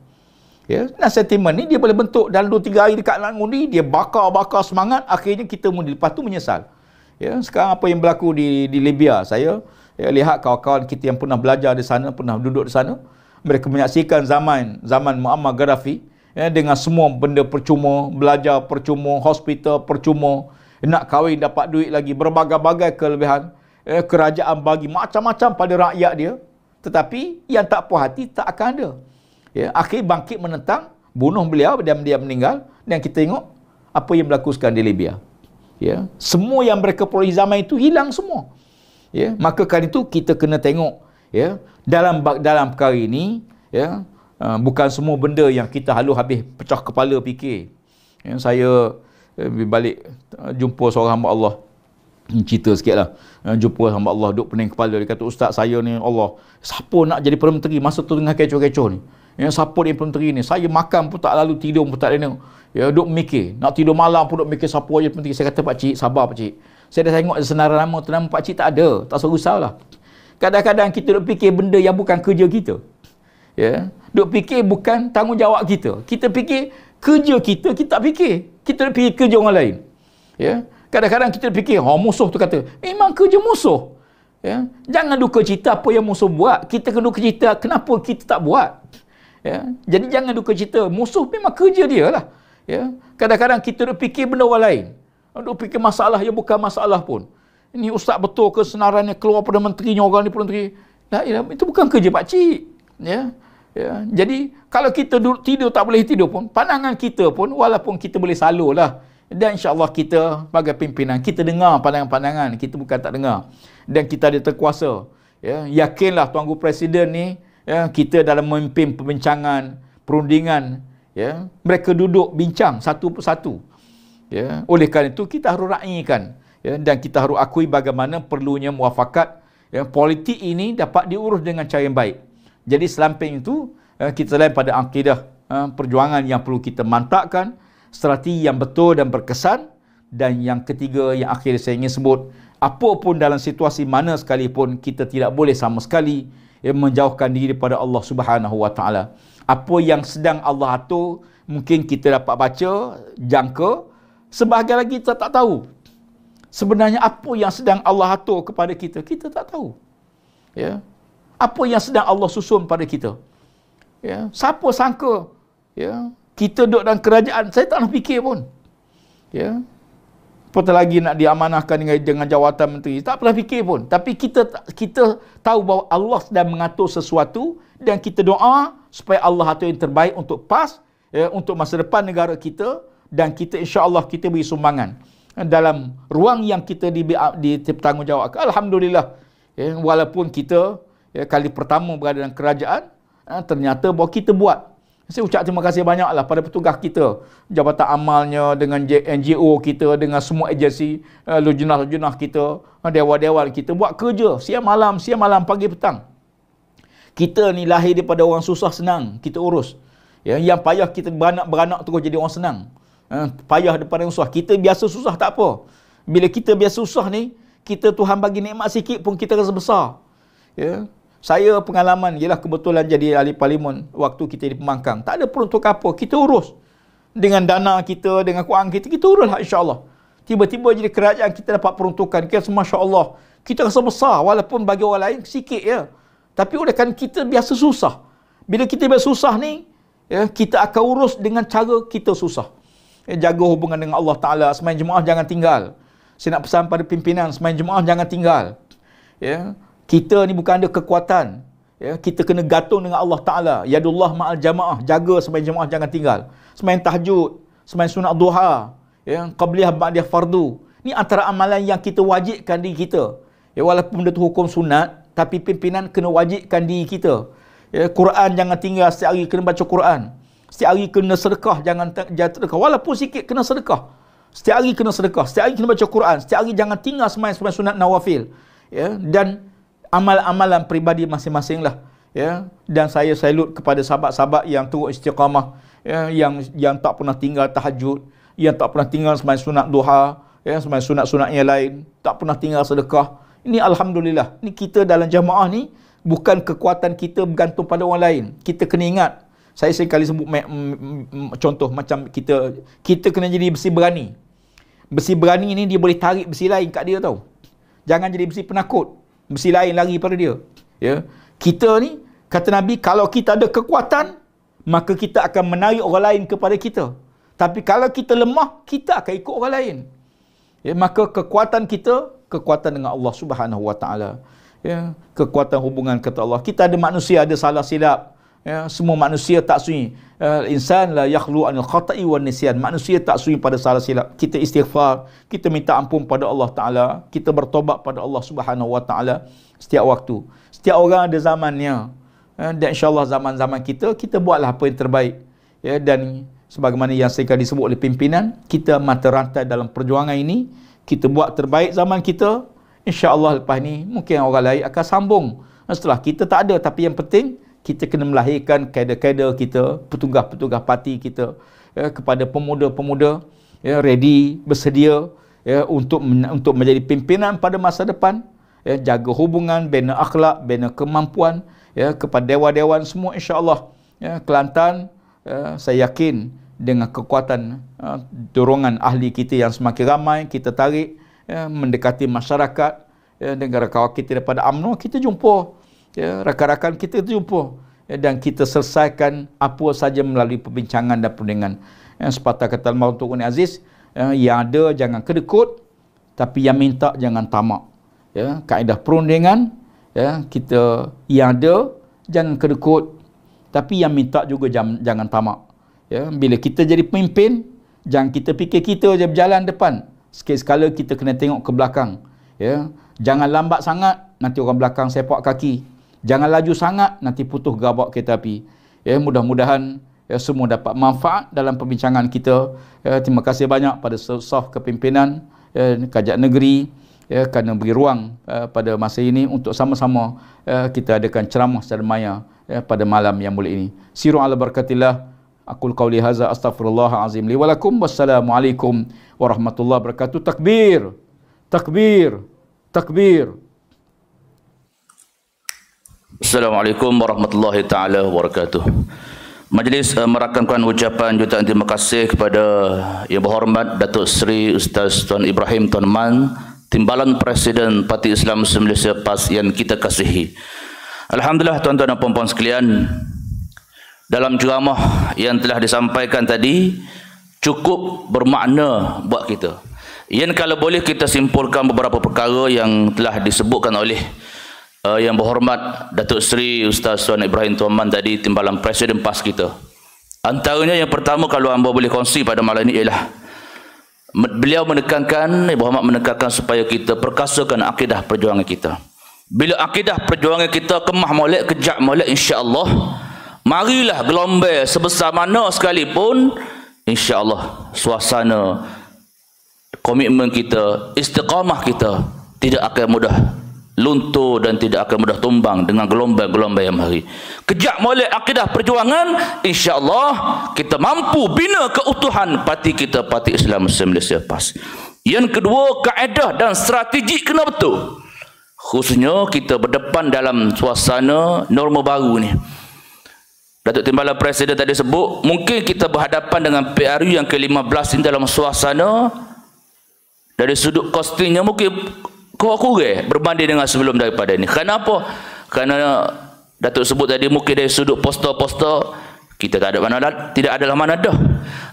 Ya, nah, sentimen ni dia boleh bentuk dalam dua tiga hari dekat nak ngundi, dia bakar-bakar semangat, akhirnya kita ngundi, lepas tu menyesal. Ya, sekarang apa yang berlaku di, di Libya, saya, ya, lihat kawan-kawan kita yang pernah belajar di sana, pernah duduk di sana, mereka menyaksikan zaman zaman Muammar Gaddafi. Ya, dengan semua benda percuma, belajar percuma, hospital percuma, nak kahwin dapat duit lagi, berbagai-bagai kelebihan. Ya, kerajaan bagi macam-macam pada rakyat dia. Tetapi yang tak puas hati tak akan ada. Ya, akhir bangkit menentang, bunuh beliau dan dia meninggal. Dan kita tengok apa yang berlaku sekarang di Libya. Ya, semua yang mereka peroleh zaman itu hilang semua. Ya, maka kerana itu kita kena tengok, ya, dalam dalam perkara ini, ya, bukan semua benda yang kita halu habis pecah kepala fikir. Saya balik jumpa seorang hamba Allah cerita sikit lah. Jumpa hamba Allah, duk pening kepala. Dia kata, ustaz saya ni, Allah, siapa nak jadi Perdana Menteri masa tu tengah kecoh-kecoh ni? Ya, siapa jadi Perdana Menteri ni? Saya makan pun tak lalu, tidur pun tak ada tengok. Ya, duk mikir. Nak tidur malam pun duk mikir siapa jadi Perdana Menteri. Saya kata, pakcik, sabar pakcik. Saya dah tengok senarai nama, tu nama pakcik tak ada. Tak usah risau lah. Kadang-kadang kita duk fikir benda yang bukan kerja kita. Ya, duk fikir bukan tanggungjawab kita. Kita fikir kerja kita, kita tak fikir. Kita duk fikir kerja orang lain. Ya. Kadang-kadang kita fikir, oh, musuh tu kata, memang kerja musuh. Ya? Jangan duka cita apa yang musuh buat. Kita kena duka cita kenapa kita tak buat. Ya? Jadi jangan duka cita. Musuh memang kerja dia lah. Ya? Kadang-kadang kita duk fikir benda orang lain. Duk fikir masalah yang bukan masalah pun. Ini ustaz betul ke senarannya keluar Perdana Menterinya, orang ni Perdana Menteri? Nah, ya, itu bukan kerja pakcik. Ya? Ya? Jadi kalau kita duduk tidur tak boleh tidur pun, pandangan kita pun walaupun kita boleh salur lah. Dan insyaAllah kita sebagai pimpinan, kita dengar pandangan-pandangan, kita bukan tak dengar. Dan kita ada terkuasa. Ya, yakinlah Tuan Guru Presiden ni, ya, kita dalam memimpin perbincangan, perundingan, ya, mereka duduk bincang satu persatu. Ya, oleh kerana itu kita harus raikan, ya, dan kita harus akui bagaimana perlunya muafakat, ya, politik ini dapat diurus dengan cara yang baik. Jadi selamping itu, ya, kita lain pada akidah, ya, perjuangan yang perlu kita mantapkan, strategi yang betul dan berkesan. Dan yang ketiga yang akhir saya ingin sebut, apapun dalam situasi mana sekalipun, kita tidak boleh sama sekali menjauhkan diri daripada Allah Subhanahu Wa Taala. Apa yang sedang Allah atur, mungkin kita dapat baca, jangka. Sebahagian lagi kita tak tahu sebenarnya apa yang sedang Allah atur kepada kita. Kita tak tahu, ya, apa yang sedang Allah susun pada kita, ya. Siapa sangka, ya, kita duduk dalam kerajaan, saya tak nak fikir pun. Ya. Apatah lagi nak diamanahkan dengan, dengan jawatan menteri, tak pernah fikir pun. Tapi kita kita tahu bahawa Allah sedang mengatur sesuatu, dan kita doa supaya Allah atur yang terbaik untuk P A S, ya, untuk masa depan negara kita, dan kita insya-Allah kita beri sumbangan dalam ruang yang kita di, di, dipertanggungjawabkan. Alhamdulillah. Ya, walaupun kita, ya, kali pertama berada dalam kerajaan, ya, ternyata bahawa kita buat. Saya ucap terima kasih banyaklah pada petugas kita, Jabatan Amalnya, dengan N G O kita, dengan semua agensi, lejunah-lejunah kita, dewan-dewan kita, buat kerja siang malam, siang malam, pagi petang. Kita ni lahir daripada orang susah, senang kita urus. Ya, yang payah kita beranak-beranak terus jadi orang senang. Ha, payah daripada yang susah. Kita biasa susah tak apa. Bila kita biasa susah ni, kita Tuhan bagi nikmat sikit pun kita rasa besar. Ya. Saya pengalaman, ialah kebetulan jadi ahli parlimen waktu kita di Pemangkang. Tak ada peruntuk apa, kita urus. Dengan dana kita, dengan kewangan kita, kita urus lah insyaAllah. Tiba-tiba jadi kerajaan, kita dapat peruntukan. Kita Masya Allah, kita rasa besar walaupun bagi orang lain sikit, ya. Tapi oleh kan kita biasa susah. Bila kita biasa susah ni, ya, kita akan urus dengan cara kita susah. Ya, jaga hubungan dengan Allah Ta'ala. Semain jemaah jangan tinggal. Saya nak pesan pada pimpinan, semain jemaah jangan tinggal. Ya. Kita ni bukan ada kekuatan, ya, kita kena gantung dengan Allah Ta'ala. Yadullah ma'al jamaah. Jaga sembahyang jamaah jangan tinggal. Sembahyang tahajud, sembahyang sunat duha, ya, qabliyah ba'diyah fardu. Ni antara amalan yang kita wajibkan diri kita, ya. Walaupun benda tu hukum sunat, tapi pimpinan kena wajibkan diri kita, ya. Quran jangan tinggal, setiap hari kena baca Quran. Setiap hari kena sedekah, jangan sedekah walaupun sikit, kena sedekah. Setiap hari kena sedekah, setiap hari kena baca Quran. Setiap hari jangan tinggal sembahyang sunat nawafil, ya. Dan amal-amalan peribadi masing-masing lah, ya. Dan saya salut kepada sahabat-sahabat yang turut istiqamah, ya, yang yang tak pernah tinggal tahajud, yang tak pernah tinggal sembahyang sunat duha, ya, sembahyang sunat-sunat yang lain, tak pernah tinggal sedekah. Ini alhamdulillah. Ini kita dalam jamaah ni bukan kekuatan kita bergantung pada orang lain. Kita kena ingat. Saya sekali sebut contoh macam kita kita kena jadi besi berani. Besi berani ni dia boleh tarik besi lain kat dia tau. Jangan jadi besi penakut. Besi lain lari pada dia, ya. Kita ni, kata Nabi, kalau kita ada kekuatan, maka kita akan menarik orang lain kepada kita. Tapi kalau kita lemah, kita akan ikut orang lain, ya. Maka kekuatan kita, kekuatan dengan Allah Subhanahu Wa Taala, ya. Kekuatan hubungan kata Allah. Kita ada manusia, ada salah silap, ya. Semua manusia tak sunyi. uh, Insan la yakhlu anil khata'i wa nisyan. Manusia tak sunyi pada salah silap. Kita istighfar, kita minta ampun pada Allah Ta'ala, kita bertobat pada Allah Subhanahu Wa Ta'ala setiap waktu. Setiap orang ada zamannya, ya. Dan insyaAllah zaman-zaman kita, kita buatlah apa yang terbaik, ya. Dan sebagaimana yang saya disebut oleh pimpinan, kita mata rantai dalam perjuangan ini, kita buat terbaik zaman kita, insya-Allah lepas ni mungkin orang lain akan sambung. Setelah kita tak ada, tapi yang penting kita kena melahirkan kader-kader kita, petugas-petugas parti kita, ya, kepada pemuda-pemuda, ya, ready, bersedia, ya, untuk untuk menjadi pimpinan pada masa depan, ya, jaga hubungan, bina akhlak, bina kemampuan, ya, kepada dewan-dewan semua, insya-Allah, ya, Kelantan, ya, saya yakin dengan kekuatan uh, dorongan ahli kita yang semakin ramai, kita tarik, ya, mendekati masyarakat, ya, dengan rakan kita daripada UMNO, kita jumpa, ya, rakan-rakan kita jumpa, ya, dan kita selesaikan apa saja melalui perbincangan dan perundingan, ya, sepatah kata Almarhum Tuan Aziz, ya, yang ada jangan kedekut, tapi yang minta jangan tamak, ya, kaedah perundingan, ya, kita yang ada jangan kedekut, tapi yang minta juga jangan, jangan tamak. Ya, bila kita jadi pemimpin, jangan kita fikir kita je berjalan depan. Sekali-sekala kita kena tengok ke belakang, ya. Jangan lambat sangat, nanti orang belakang sepak kaki. Jangan laju sangat, nanti putus gerabak kereta api. Ya, mudah-mudahan, ya, semua dapat manfaat dalam perbincangan kita, ya. Terima kasih banyak pada staf kepimpinan, ya, Kajian Negeri, ya, kerana beri ruang, ya, pada masa ini untuk sama-sama, ya, kita adakan ceramah secara maya, ya, pada malam yang mulia ini. Siru ala barakatillah. Aqul qawli hadza astaghfirullahazim li wa lakum. Wassalamualaikum warahmatullahi wabarakatuh. Takbir. Takbir. Takbir. Assalamualaikum warahmatullahi taala wabarakatuh. Majlis uh, merakamkan ucapan jutaan terima kasih kepada Yang Berhormat Datuk Seri Ustaz Tuan Ibrahim Tuan Man, Timbalan Presiden Parti Islam Se-Malaysia P A S yang kita kasihi. Alhamdulillah, tuan-tuan dan puan-puan sekalian, dalam ceramah yang telah disampaikan tadi cukup bermakna buat kita. Yang kalau boleh kita simpulkan beberapa perkara yang telah disebutkan oleh uh, Yang Berhormat Datuk Seri Ustaz Tuan Ibrahim Tuan Man tadi, Timbalan Presiden P A S kita. Antaranya yang pertama, kalau hamba boleh kongsi pada malam ini, ialah beliau menekankan, Yang Berhormat menekankan supaya kita perkasakan akidah perjuangan kita. Bila akidah perjuangan kita kemah molek, kejap molek, insya-Allah marilah gelombang sebesar mana sekalipun, insya-Allah suasana komitmen kita, istiqamah kita tidak akan mudah luntur dan tidak akan mudah tumbang dengan gelombang-gelombang yang hari. Kejap molek akidah perjuangan, insya-Allah kita mampu bina keutuhan parti kita, Parti Islam Se-Malaysia P A S. Yang kedua, kaedah dan strategi kena betul. Khususnya kita berdepan dalam suasana norma baru ni. Datuk Timbalan Presiden tadi sebut, mungkin kita berhadapan dengan P R U yang ke lima belas ini dalam suasana dari sudut costingnya mungkin kurang-kurang berbanding dengan sebelum daripada ini. Kenapa? Kerana Datuk sebut tadi mungkin dari sudut poster-poster kita tak ada mana, tidak adalah mana dah.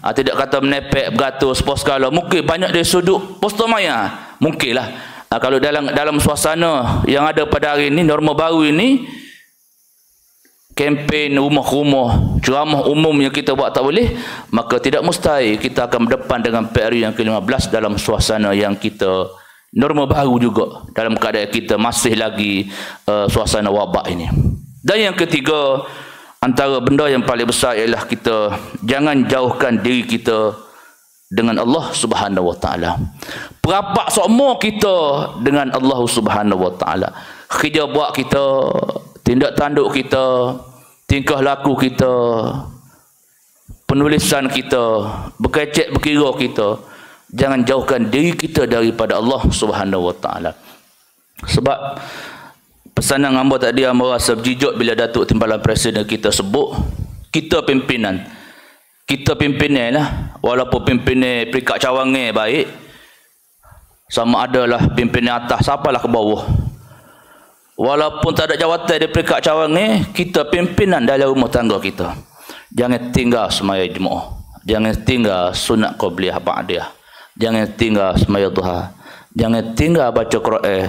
Ha, tidak kata menepek beratus pos skala, mungkin banyak dari sudut poster maya. Mungkinlah. Ha, kalau dalam dalam suasana yang ada pada hari ini, norma baru ini, kempen rumah-rumah, ceramah umum yang kita buat tak boleh, maka tidak mustahil kita akan berdepan dengan P R U yang ke lima belas dalam suasana yang kita norma baru juga, dalam keadaan kita masih lagi uh, suasana wabak ini. Dan yang ketiga, antara benda yang paling besar ialah kita jangan jauhkan diri kita dengan Allah Subhanahu Wa Taala. Perapak semua kita dengan Allah Subhanahu Wa Taala. Kerja buat kita, tindak tanduk kita, tingkah laku kita, penulisan kita, berkecek berkira kita, jangan jauhkan diri kita daripada Allah Subhanahu Wa Taala. Sebab pesanan hamba tadi, hamba rasa berjijuk bila Datuk Timbalan Presiden kita sebut kita pimpinan. Kita pimpinan lah, walaupun pimpinan Perikat Cawangan baik, sama adalah pimpinan atas, siapalah ke bawah. Walaupun tak ada jawatan di Perikat Cawangan, kita pimpinan dalam rumah tangga kita. Jangan tinggal semaya jemaah, jangan tinggal sunat qabliyah ba'diyah, jangan tinggal semaya duha, jangan tinggal baca Quran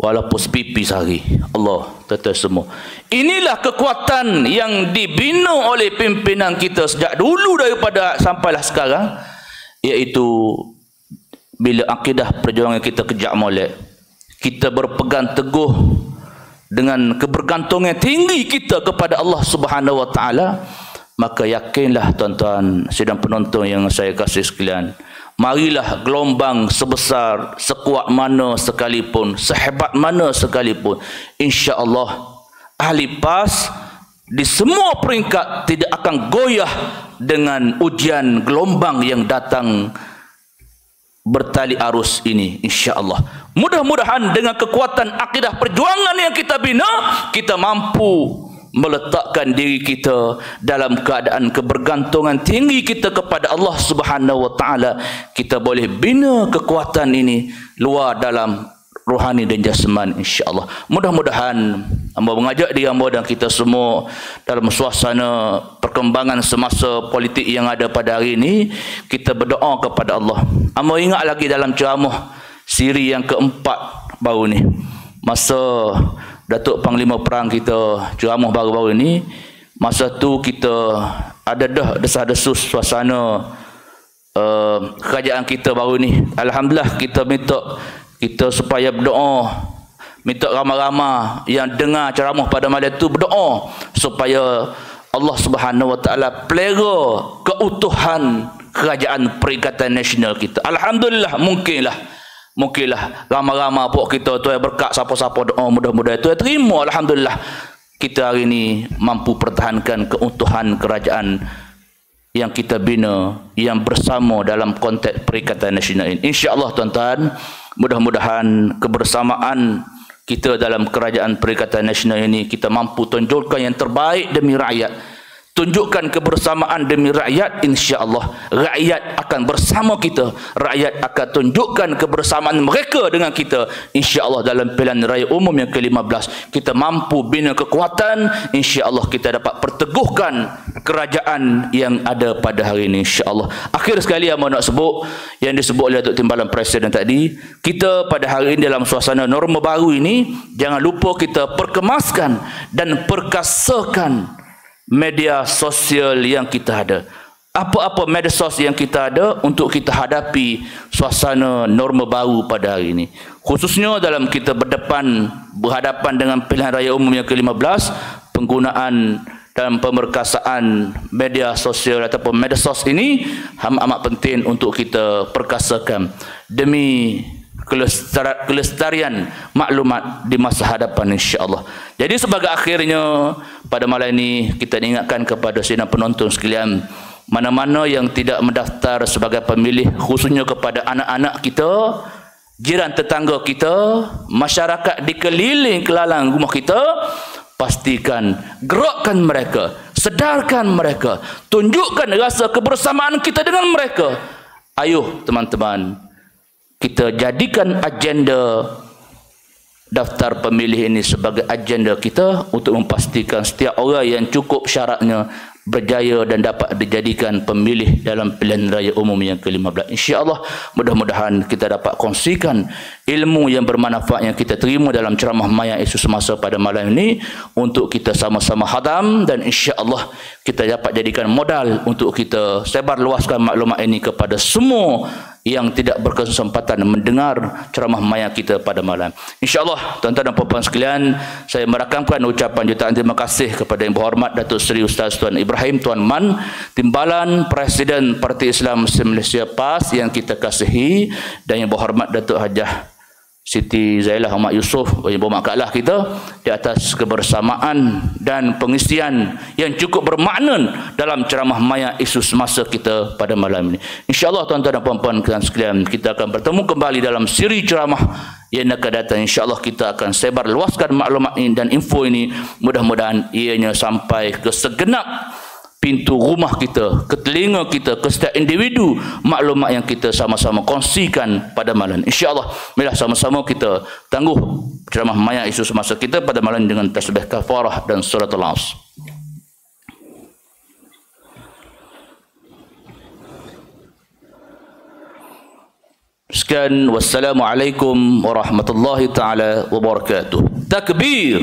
walaupun sepipi sehari. Allah, tuan-tuan semua, inilah kekuatan yang dibina oleh pimpinan kita sejak dulu daripada sampailah sekarang, iaitu bila akidah perjuangan kita kejap molek, kita berpegang teguh dengan kebergantungan tinggi kita kepada Allah Subhanahu Wa Taala, maka yakinlah tuan-tuan sidang penonton yang saya kasih sekalian, Marilah gelombang sebesar, sekuat mana sekalipun, sehebat mana sekalipun, insya Allah ahli PAS di semua peringkat tidak akan goyah dengan ujian gelombang yang datang bertali arus ini, insya Allah. Mudah-mudahan dengan kekuatan akidah perjuangan yang kita bina, kita mampu meletakkan diri kita dalam keadaan kebergantungan tinggi kita kepada Allah Subhanahu Wa Taala. Kita boleh bina kekuatan ini luar dalam rohani dan jasman, insya-Allah. Mudah-mudahan hamba mengajak dia hamba dan kita semua dalam suasana perkembangan semasa politik yang ada pada hari ini, kita berdoa kepada Allah. Hamba ingat lagi dalam ceramah siri yang keempat baru ni, masa Datuk Panglima Perang kita ceramah baru-baru ini, masa tu kita ada dah desah-desus suasana uh, kerajaan kita baru ni. Alhamdulillah, kita minta kita supaya berdoa, minta ramai-ramai yang dengar ceramah pada malam tu berdoa supaya Allah Subhanahu Wa Taala pelihara keutuhan kerajaan Perikatan Nasional kita. Alhamdulillah, mungkinlah Mungkinlah lama-lama pok kita tu yang berkat siapa-siapa doa, mudah-mudahan tu yang terima. Alhamdulillah, kita hari ini mampu pertahankan keutuhan kerajaan yang kita bina, yang bersama dalam konteks Perikatan Nasional ini. InsyaAllah tuan-tuan, mudah-mudahan kebersamaan kita dalam kerajaan Perikatan Nasional ini, kita mampu tunjukkan yang terbaik demi rakyat. Tunjukkan kebersamaan demi rakyat, insya-Allah rakyat akan bersama kita. Rakyat akan tunjukkan kebersamaan mereka dengan kita, insya-Allah dalam pilihan raya umum yang ke lima belas. Kita mampu bina kekuatan, insya-Allah kita dapat perteguhkan kerajaan yang ada pada hari ini, insya-Allah. Akhir sekali yang mau nak sebut, yang disebut oleh Datuk Timbalan Presiden tadi, kita pada hari ini dalam suasana norma baru ini, jangan lupa kita perkemaskan dan perkasakan media sosial yang kita ada. Apa-apa media sosial yang kita ada untuk kita hadapi suasana norma baru pada hari ini. Khususnya dalam kita berdepan, berhadapan dengan pilihan raya umum yang ke lima belas, penggunaan dalam pemerkasaan media sosial ataupun media sos ini amat penting untuk kita perkasakan demi kelestarian maklumat di masa hadapan, insya-Allah. Jadi sebagai akhirnya pada malam ini, kita ingatkan kepada segenap penonton sekalian, mana-mana yang tidak mendaftar sebagai pemilih, khususnya kepada anak-anak kita, jiran tetangga kita, masyarakat di keliling kelalang rumah kita, pastikan gerakkan mereka, sedarkan mereka, tunjukkan rasa kebersamaan kita dengan mereka. Ayuh teman-teman, kita jadikan agenda daftar pemilih ini sebagai agenda kita untuk memastikan setiap orang yang cukup syaratnya berjaya dan dapat dijadikan pemilih dalam pilihan raya umum yang ke lima belas. InsyaAllah, mudah-mudahan kita dapat kongsikan ilmu yang bermanfaat yang kita terima dalam ceramah Maya Isu Semasa pada malam ini untuk kita sama-sama hadam, dan insyaAllah kita dapat jadikan modal untuk kita sebar luaskan maklumat ini kepada semua yang tidak berkesempatan mendengar ceramah maya kita pada malam. InsyaAllah tuan-tuan dan puan-puan sekalian, saya merakamkan ucapan jutaan terima kasih kepada Yang Berhormat Datuk Seri Ustaz Tuan Ibrahim Tuan Man, Timbalan Presiden Parti Islam Se-Malaysia PAS yang kita kasihi, dan Yang Berhormat Datuk Hajah Siti Zailah Mohd Yusoff, yang bermaklah kita di atas kebersamaan dan pengisian yang cukup bermakna dalam ceramah maya isu semasa kita pada malam ini. InsyaAllah tuan-tuan dan puan-puan sekalian, kita akan bertemu kembali dalam siri ceramah yang akan datang. InsyaAllah kita akan sebar luaskan maklumat ini dan info ini, mudah-mudahan ianya sampai ke segenap pintu rumah kita, ke telinga kita, ke setiap individu maklumat yang kita sama-sama kongsikan pada malam. InsyaAllah, marilah sama-sama kita tangguh ceramah maya isu semasa kita pada malam dengan tasbih kafarah dan surat al-Asr. Sekian, wassalamualaikum warahmatullahi ta'ala wabarakatuh. Takbir!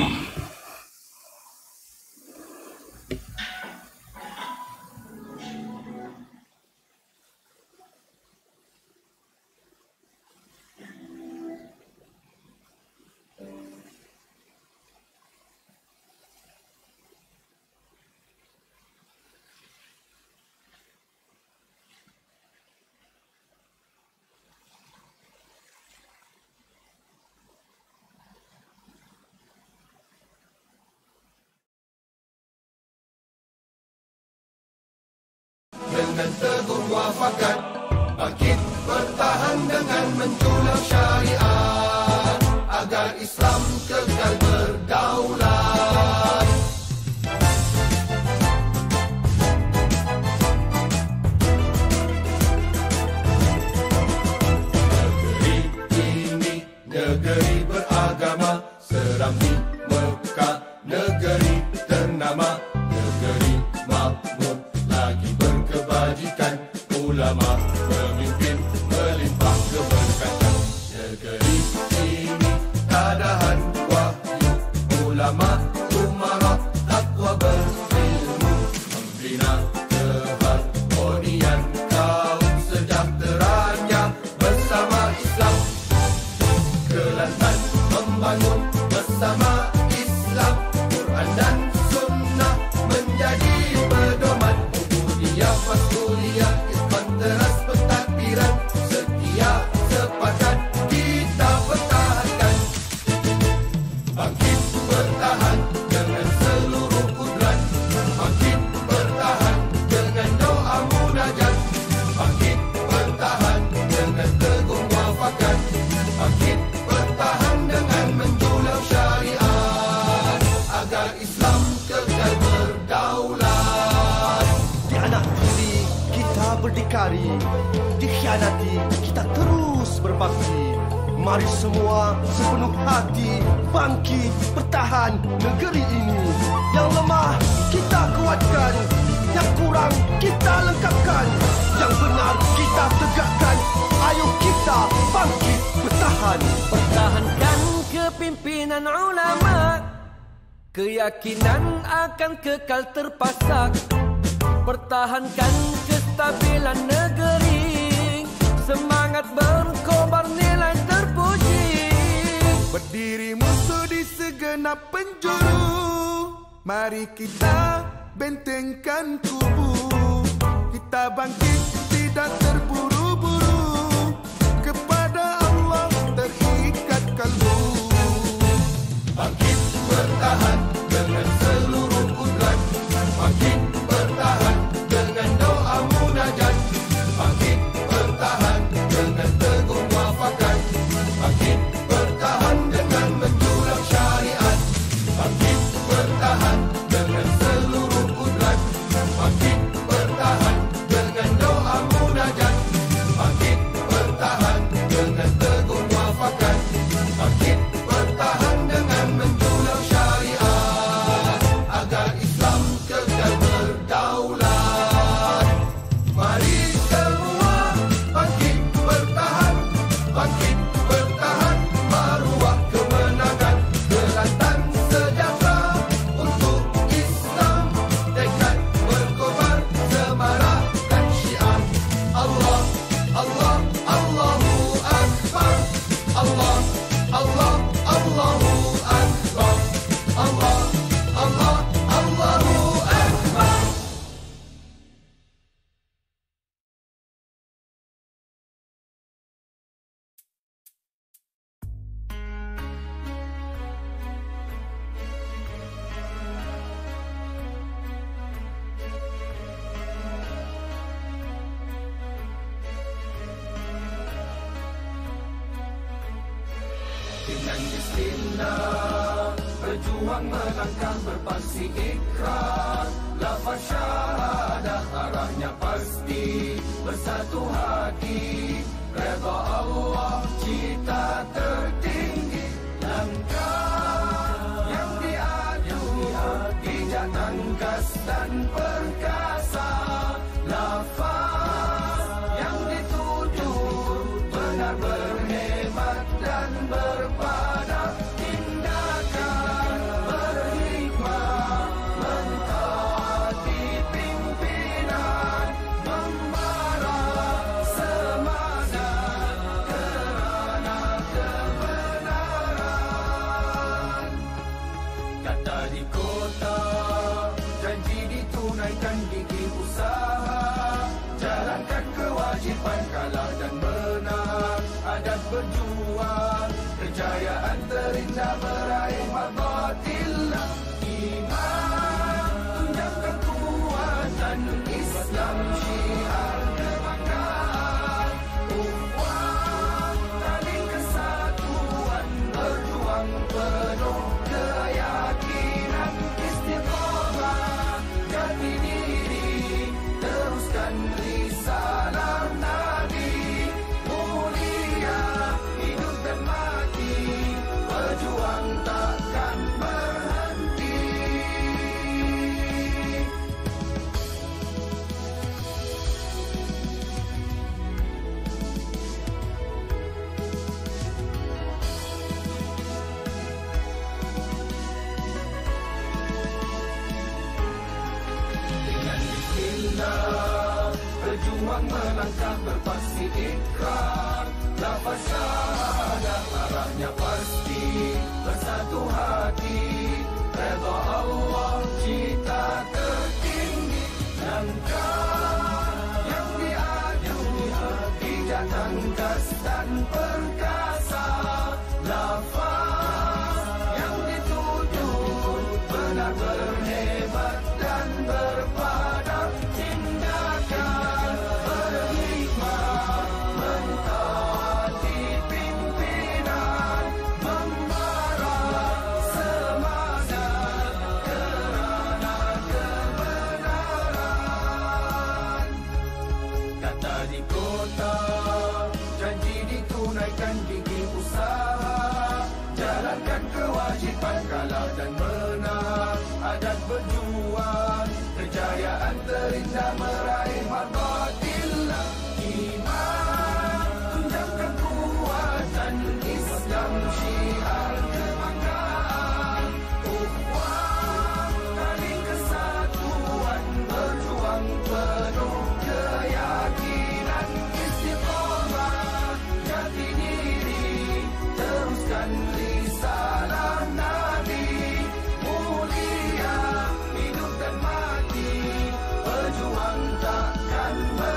dengan teguh muafakat, bangkit bertahan dengan menjulang syariat, agar Islam kekal berdaulat. Negeri ini negeri beragama, serambi Mekah negeri ternama, negeri makmur lagi berkebajikan, ulama pemimpin melimpah keberkatan. Negeri ini tadahan wahyu, ulama umarah takwa berilmu, membina keharmonian kaum sejahteranya bersama Islam. Kelantan membangun bersama Islam, Quran dan Sunnah menjadi pedoman. Dia pasulia konteras pentadbiran, setia sepakat kita pertahankan. Bangkit bertahan dengan seluruh kudrat, bangkit bertahan dengan doa munajat, bangkit bertahan dengan teguh muafakat, bangkit bertahan dengan menjulang syariat, agar Islam kekal berdaulat. Anak diri kita berdikari, dikhianati kita terus berbakti. Mari semua sepenuh hati bangkit bertahan negeri ini. Yang lemah kita kuatkan, yang kurang kita lengkapkan, yang benar kita tegakkan. Ayo kita bangkit bertahan, pertahankan kepimpinan ulama, keyakinan akan kekal terpasak. Pertahankan kestabilan negeri, semangat berkobar nilai terpuji. Berdiri musuh di segenap penjuru, mari kita bentengkan kubu. Kita bangkit tidak terburu-buru, kepada Allah terikat kalbu. Bangkit bertahan dengan seluruh kudrat, bangkit bertahan dengan doa munajat, bangkit bertahan dengan teguh muafakat, bangkit bertahan dengan menjulang syariat, bangkit bertahan dengan seluruh kudrat, bangkit bertahan dengan doa munajat, bangkit bertahan dengan teguh muafakat, bangkit bertahan dengan menjulang syariat, agar Islam kekal berdaulat. Islam Syiah Berjuang melangkah berpasti ikrar, lafaz syahadat larahnya pasti, bersatu hati, redha Allah cita tertinggi, langkah yang diadu tidak tangkas dan perkasa, lafaz yang dituju benar berhebat dan berpadat. Kewajiban kalah dan menang, adat berjuang, kejayaan terindah meraih marbatillah. Iman tunjang kekuatan Islam syiar kebanggaan, ukhuwah tali kesatuan, berjuang penuh keyakinan, istiqomah jati diri, teruskan salam Nabi mulia, hidup dan mati, berjuang takkan berhenti.